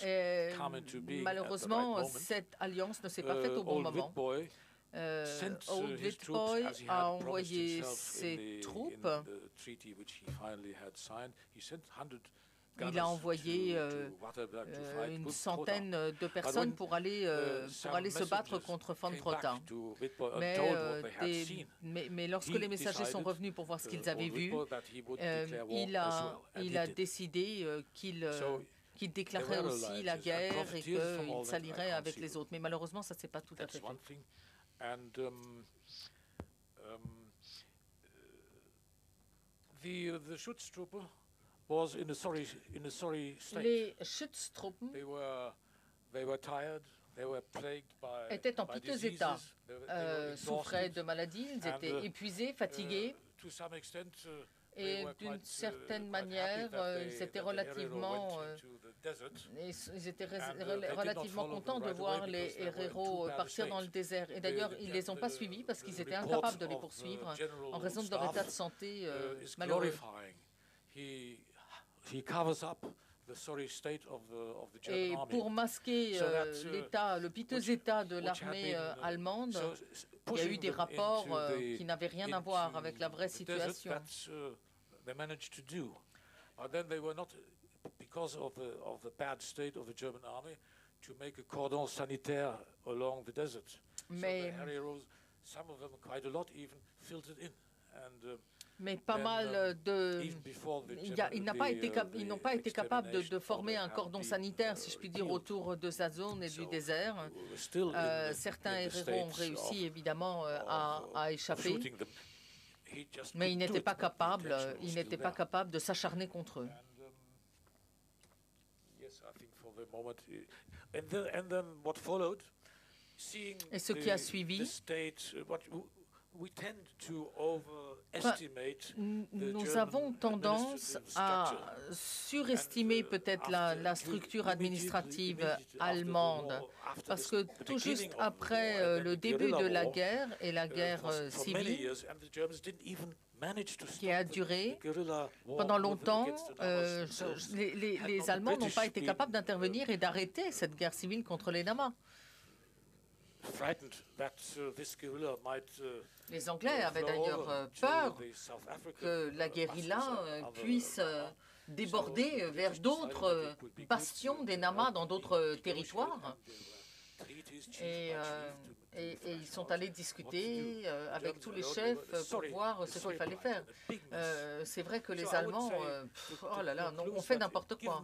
Et malheureusement, cette alliance ne s'est pas faite au bon moment. Euh, Old Witbooi a envoyé ses troupes. Il a envoyé euh, euh, une centaine de personnes pour aller, euh, pour aller se battre contre von Trotha. Mais, euh, des, mais, mais lorsque les messagers sont revenus pour voir ce qu'ils avaient vu, euh, il, a, il a décidé euh, qu'il... Euh, qu'il déclarait aussi la guerre et qu'il s'allierait avec les autres. Mais malheureusement, ça ne s'est pas tout à fait fait. Les Schutztruppe étaient en piteux état, euh, souffraient de maladies, ils étaient épuisés, fatigués. Et d'une certaine manière, euh, ils étaient relativement, euh, ils étaient relativement contents de voir les Herero partir dans le désert. Et d'ailleurs, ils ne les ont pas suivis parce qu'ils étaient incapables de les poursuivre en raison de leur état de santé euh, malheureux. Et pour masquer euh, l'état, le piteux état de l'armée euh, allemande, il y a eu des rapports euh, qui n'avaient rien à voir avec la vraie situation. Mais, mais pas mal de... Ils n'ont pas été, cap pas été capables de, de former un cordon sanitaire, si je puis dire, autour de sa zone et du désert. Euh, certains Herero ont réussi, évidemment, à, à échapper. Mais ils n'étaient pas capables, ils n'étaient pas capables de s'acharner contre eux. Et ce qui a suivi, Enfin, nous avons tendance à surestimer peut-être la, la structure administrative allemande, parce que tout juste après le début de la guerre et la guerre civile, qui a duré pendant longtemps, euh, les, les, les Allemands n'ont pas été capables d'intervenir et d'arrêter cette guerre civile contre les Namas. Les Anglais avaient d'ailleurs peur que la guérilla puisse déborder vers d'autres bastions des Namas dans d'autres territoires. Et, euh, et, et ils sont allés discuter euh, avec tous les chefs euh, pour voir ce qu'il fallait faire. Euh, C'est vrai que les Allemands, euh, pff, oh là là, non, on fait n'importe quoi.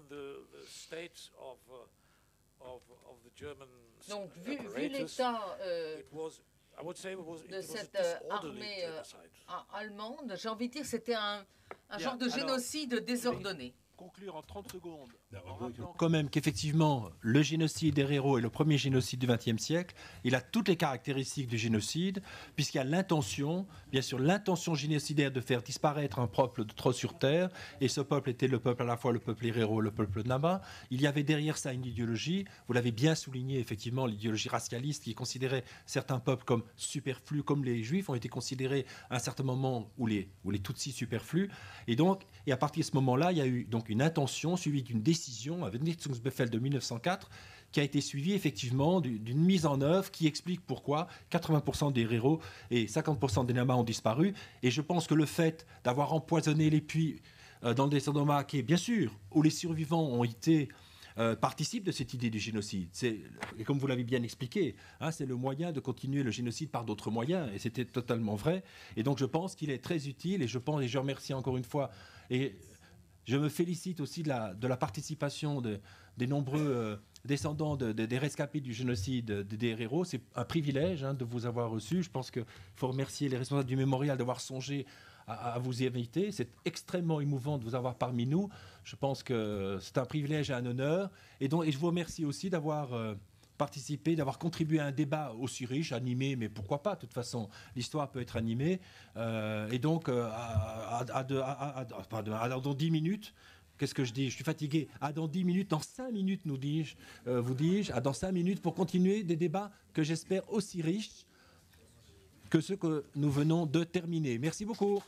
Donc, vu, vu l'état euh, de cette euh, armée euh, allemande, j'ai envie de dire que c'était un, un genre de génocide désordonné. Conclure en trente secondes. Quand même qu'effectivement, le génocide des Herero est le premier génocide du vingtième siècle. Il a toutes les caractéristiques du génocide, puisqu'il y a l'intention, bien sûr, l'intention génocidaire de faire disparaître un peuple de trop sur terre. Et ce peuple était le peuple à la fois le peuple Herero, le peuple Nama. Il y avait derrière ça une idéologie. Vous l'avez bien souligné, effectivement, l'idéologie racialiste qui considérait certains peuples comme superflus, comme les Juifs ont été considérés à un certain moment où les, où les Tutsis superflus. Et donc, et à partir de ce moment-là, il y a eu donc une intention suivie d'une décision, avec Vernichtungsbefehl de mille neuf cent quatre, qui a été suivie effectivement d'une mise en œuvre qui explique pourquoi quatre-vingts pour cent des Herero et cinquante pour cent des Nama ont disparu. Et je pense que le fait d'avoir empoisonné les puits dans le désert d'Oma, qui est bien sûr où les survivants ont été euh, participent de cette idée du génocide. Et comme vous l'avez bien expliqué, hein, c'est le moyen de continuer le génocide par d'autres moyens. Et c'était totalement vrai. Et donc je pense qu'il est très utile. Et je pense et je remercie encore une fois. Et, je me félicite aussi de la, de la participation de, des nombreux euh, descendants de, de, des rescapés du génocide des Herero. C'est un privilège hein, de vous avoir reçu. Je pense qu'il faut remercier les responsables du mémorial d'avoir songé à, à vous y inviter. C'est extrêmement émouvant de vous avoir parmi nous. Je pense que c'est un privilège et un honneur. Et, donc, et je vous remercie aussi d'avoir euh, participé, d'avoir contribué à un débat aussi riche, animé, mais pourquoi pas, de toute façon, l'histoire peut être animée. Euh, et donc, euh, à, à, de, à, à, pardon, à dans dix minutes, qu'est-ce que je dis? Je suis fatigué. À dans dix minutes, dans cinq minutes, nous dis-je, euh, vous dis-je, à dans cinq minutes pour continuer des débats que j'espère aussi riches que ceux que nous venons de terminer. Merci beaucoup.